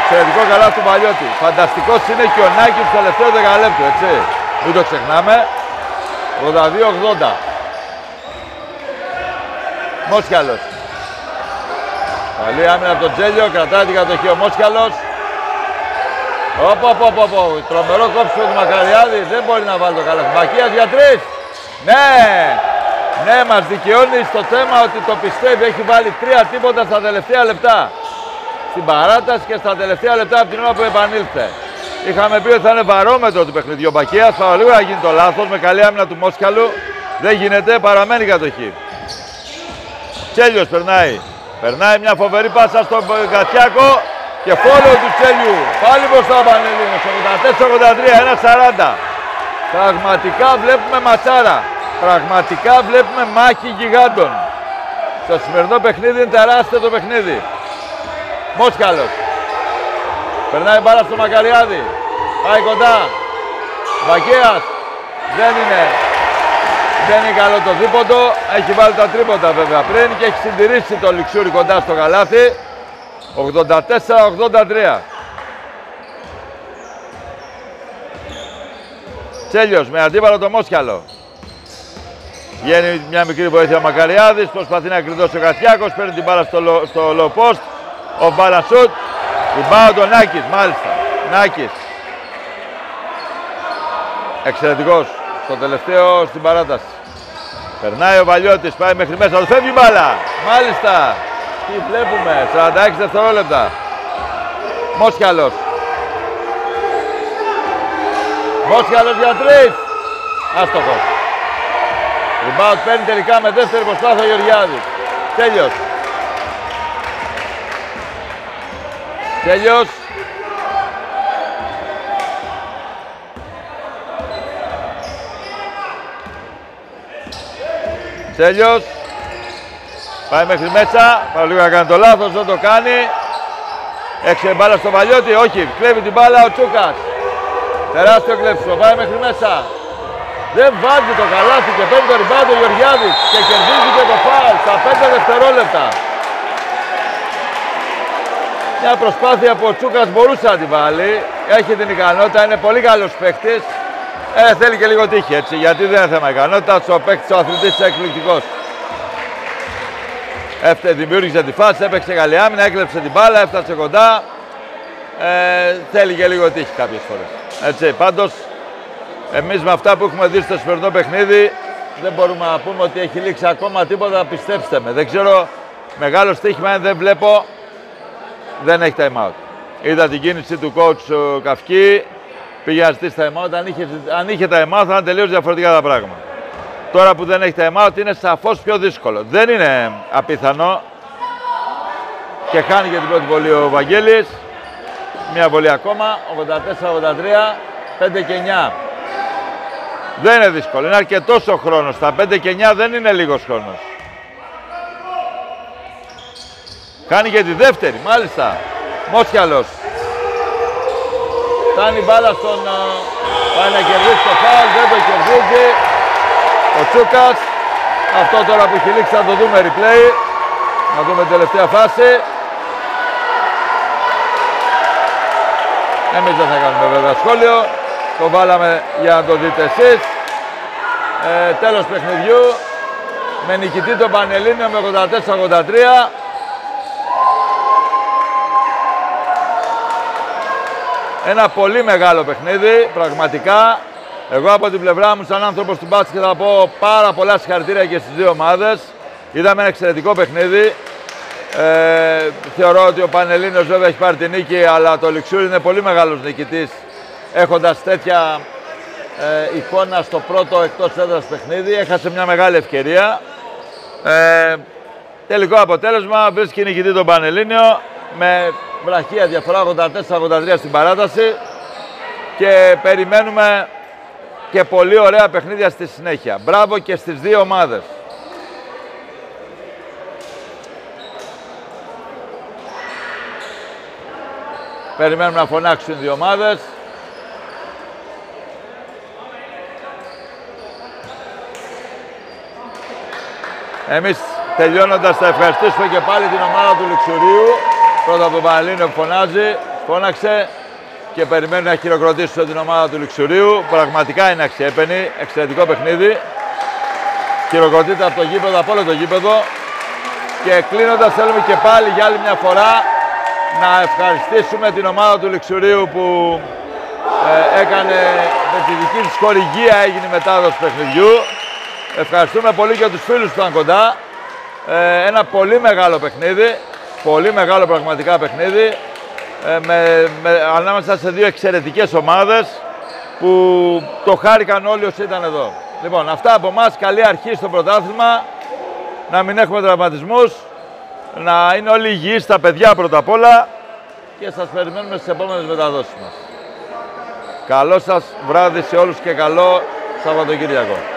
εξαιρετικό καλά του Βαλιώτη. Φανταστικός είναι και ο Νάκης στο τελευταίο δεκαλέπτο, έτσι. Μην το ξεχνάμε. 82-80. Μόσχαλος. Καλή άμυνα από τον Τζέλιο, κρατάει την κατοχή ο Μόσχαλος. Τρομερό κόψιμο του Μακαριάδη, δεν μπορεί να βάλει το καλάθι. Μπακίας για τρεις. Ναι, μας δικαιώνει στο θέμα ότι το πιστεύει. Έχει βάλει τρία τίποτα στα τελευταία λεπτά. Στην παράταση και στα τελευταία λεπτά από την ώρα που επανήλθε. Είχαμε πει ότι θα είναι βαρόμετρο του παιχνιδιού Μπακίας. Θα λίγο να γίνει το λάθος με καλή άμυνα του Μόσχαλου. Δεν γίνεται, παραμένει κατοχή. Τσέλιος περνάει. Περνάει μια φοβερή πάσα στον Κατσιάκο. Και φόλο του Τσέλιου, πάλι μπροστά ο Πανελλήνιος, 84-83, 1-40. Πραγματικά βλέπουμε ματσάρα, πραγματικά βλέπουμε μάχη γιγάντων. Στο σημερινό παιχνίδι είναι τεράστιο το παιχνίδι. Μόσχαλος, περνάει μπάλα στο Μακαριάδη, πάει κοντά. Βακέας, δεν είναι καλό το δίποτο, έχει βάλει τα τρίποτα βέβαια πριν και έχει συντηρήσει το Λιξούρι κοντά στο καλάθι. 84-83. Τσέλιος με αντίπαλο το Μόσχαλο. Βγαίνει μια μικρή βοήθεια ο Μακαριάδης, προσπαθεί να κρυδώσει ο Κατσιάκος, παίρνει την μπάλα στο low post. Ο Μπαλασούτ, την μπάλα τον Νάκης, μάλιστα. Νάκης. Εξαιρετικός, στο τελευταίο στην παράταση. Περνάει ο Βαλιώτης, πάει μέχρι μέσα, του φεύγει η μπάλα. Μάλιστα. Τι βλέπουμε, 46 δευτερόλεπτα. Μόσχαλος. Μόσχαλος για τρεις. Άστοχος. Rebound παίρνει τελικά με δεύτερη προσπάθεια ο Γεωργιάδης. Τέλειος. Τέλειος. Πάει μέχρι μέσα, πάει λίγο να κάνει το λάθος, δεν το κάνει. Έξε μπάλα στο Βαλιώτη, όχι, κλέβει την μπάλα ο Τσούκας. Τεράστιο κλέψιμο, πάει μέχρι μέσα. Δεν βάζει το καλάθι και παίρνει το rebound ο Γεωργιάδης και κερδίζει και το φάουλ στα 5 δευτερόλεπτα. Μια προσπάθεια που ο Τσούκας μπορούσε να την βάλει, έχει την ικανότητα, είναι πολύ καλός παίκτης. Θέλει και λίγο τύχη έτσι, γιατί δεν είναι θέμα ικανότητας, ο παίκτης ο αθλητής εκπληκτικός. Δημιούργησε τη φάση, έπαιξε καλή άμυνα, έκλεψε την μπάλα, έφτασε κοντά. Θέλει και λίγο τύχη κάποιες φορές. Έτσι, πάντως, εμείς με αυτά που έχουμε δει στο σημερινό παιχνίδι, δεν μπορούμε να πούμε ότι έχει λήξει ακόμα τίποτα, πιστέψτε με. Δεν ξέρω, μεγάλο στοίχημα, αν δεν βλέπω, δεν έχει time out. Είδα την κίνηση του coach Καυκή, πήγε να ζητήσει time out. Αν είχε time out, θα ήταν τελείως διαφορετικά τα πράγματα. Τώρα που δεν έχει time out είναι σαφώς πιο δύσκολο. Δεν είναι απίθανο. Και χάνει και την πρώτη βολή ο Βαγγέλης. Μια βολή ακόμα. 84-83, 5 και 9. Δεν είναι δύσκολο. Είναι αρκετός ο χρόνος. Τα 5 και 9 δεν είναι λίγος χρόνος. Χάνει και τη δεύτερη, μάλιστα. Μόσχαλος. Φτάνει μπάλα στον... Πάει να κερδίσει το φάουλ, δεν το κερδίζει. Ο Τσούκας, αυτό τώρα που έχει λήξει θα το δούμε replay. Να δούμε την τελευταία φάση. Εμείς δεν θα κάνουμε βέβαια σχόλιο. Το βάλαμε για να το δείτε εσείς. Τέλος παιχνιδιού. με νικητή το Πανελλήνιο με 84-83. Ένα πολύ μεγάλο παιχνίδι, πραγματικά. Εγώ από την πλευρά μου, σαν άνθρωπος του μπάσκετ, θα πω πάρα πολλά συγχαρητήρια και στις δύο ομάδες. Είδαμε ένα εξαιρετικό παιχνίδι. Θεωρώ ότι ο Πανελλήνιος βέβαια έχει πάρει την νίκη, αλλά το Λιξούρι είναι πολύ μεγάλος νικητής, έχοντας τέτοια εικόνα στο πρώτο εκτός έδρας παιχνίδι. Έχασε μια μεγάλη ευκαιρία. Τελικό αποτέλεσμα, βρίσκει νικητή τον Πανελλήνιο με βραχία διαφορά 84-83 στην παράταση και περιμένουμε και πολύ ωραία παιχνίδια στη συνέχεια. Μπράβο και στις δύο ομάδες. Περιμένουμε να φωνάξουν οι δύο ομάδες. Εμείς τελειώνοντας θα ευχαριστήσουμε και πάλι την ομάδα του Λιξουρίου. Πρώτα από τον Πανελλήνιο που φωνάζει, φώναξε και περιμένουμε να χειροκροτήσουμε την ομάδα του Λιξουρίου. Πραγματικά είναι αξιέπαινη, εξαιρετικό παιχνίδι. Χειροκροτείται από το γήπεδο, από όλο το γήπεδο. Και κλείνοντας θέλουμε και πάλι για άλλη μια φορά να ευχαριστήσουμε την ομάδα του Λιξουρίου που έκανε με τη δική της χορηγία έγινε η μετάδοση του παιχνιδιού. Ευχαριστούμε πολύ και τους φίλους που ήταν κοντά. Ένα πολύ μεγάλο παιχνίδι, πολύ μεγάλο πραγματικά παιχνίδι ανάμεσα σε δύο εξαιρετικές ομάδες που το χάρηκαν όλοι όσοι ήταν εδώ. Λοιπόν, αυτά από εμάς, καλή αρχή στο πρωτάθλημα, να μην έχουμε τραυματισμούς, να είναι όλοι υγιείς τα παιδιά πρώτα απ' όλα και σας περιμένουμε στις επόμενες μεταδόσεις μας. Καλό σας βράδυ σε όλους και καλό Σαββατοκύριακο.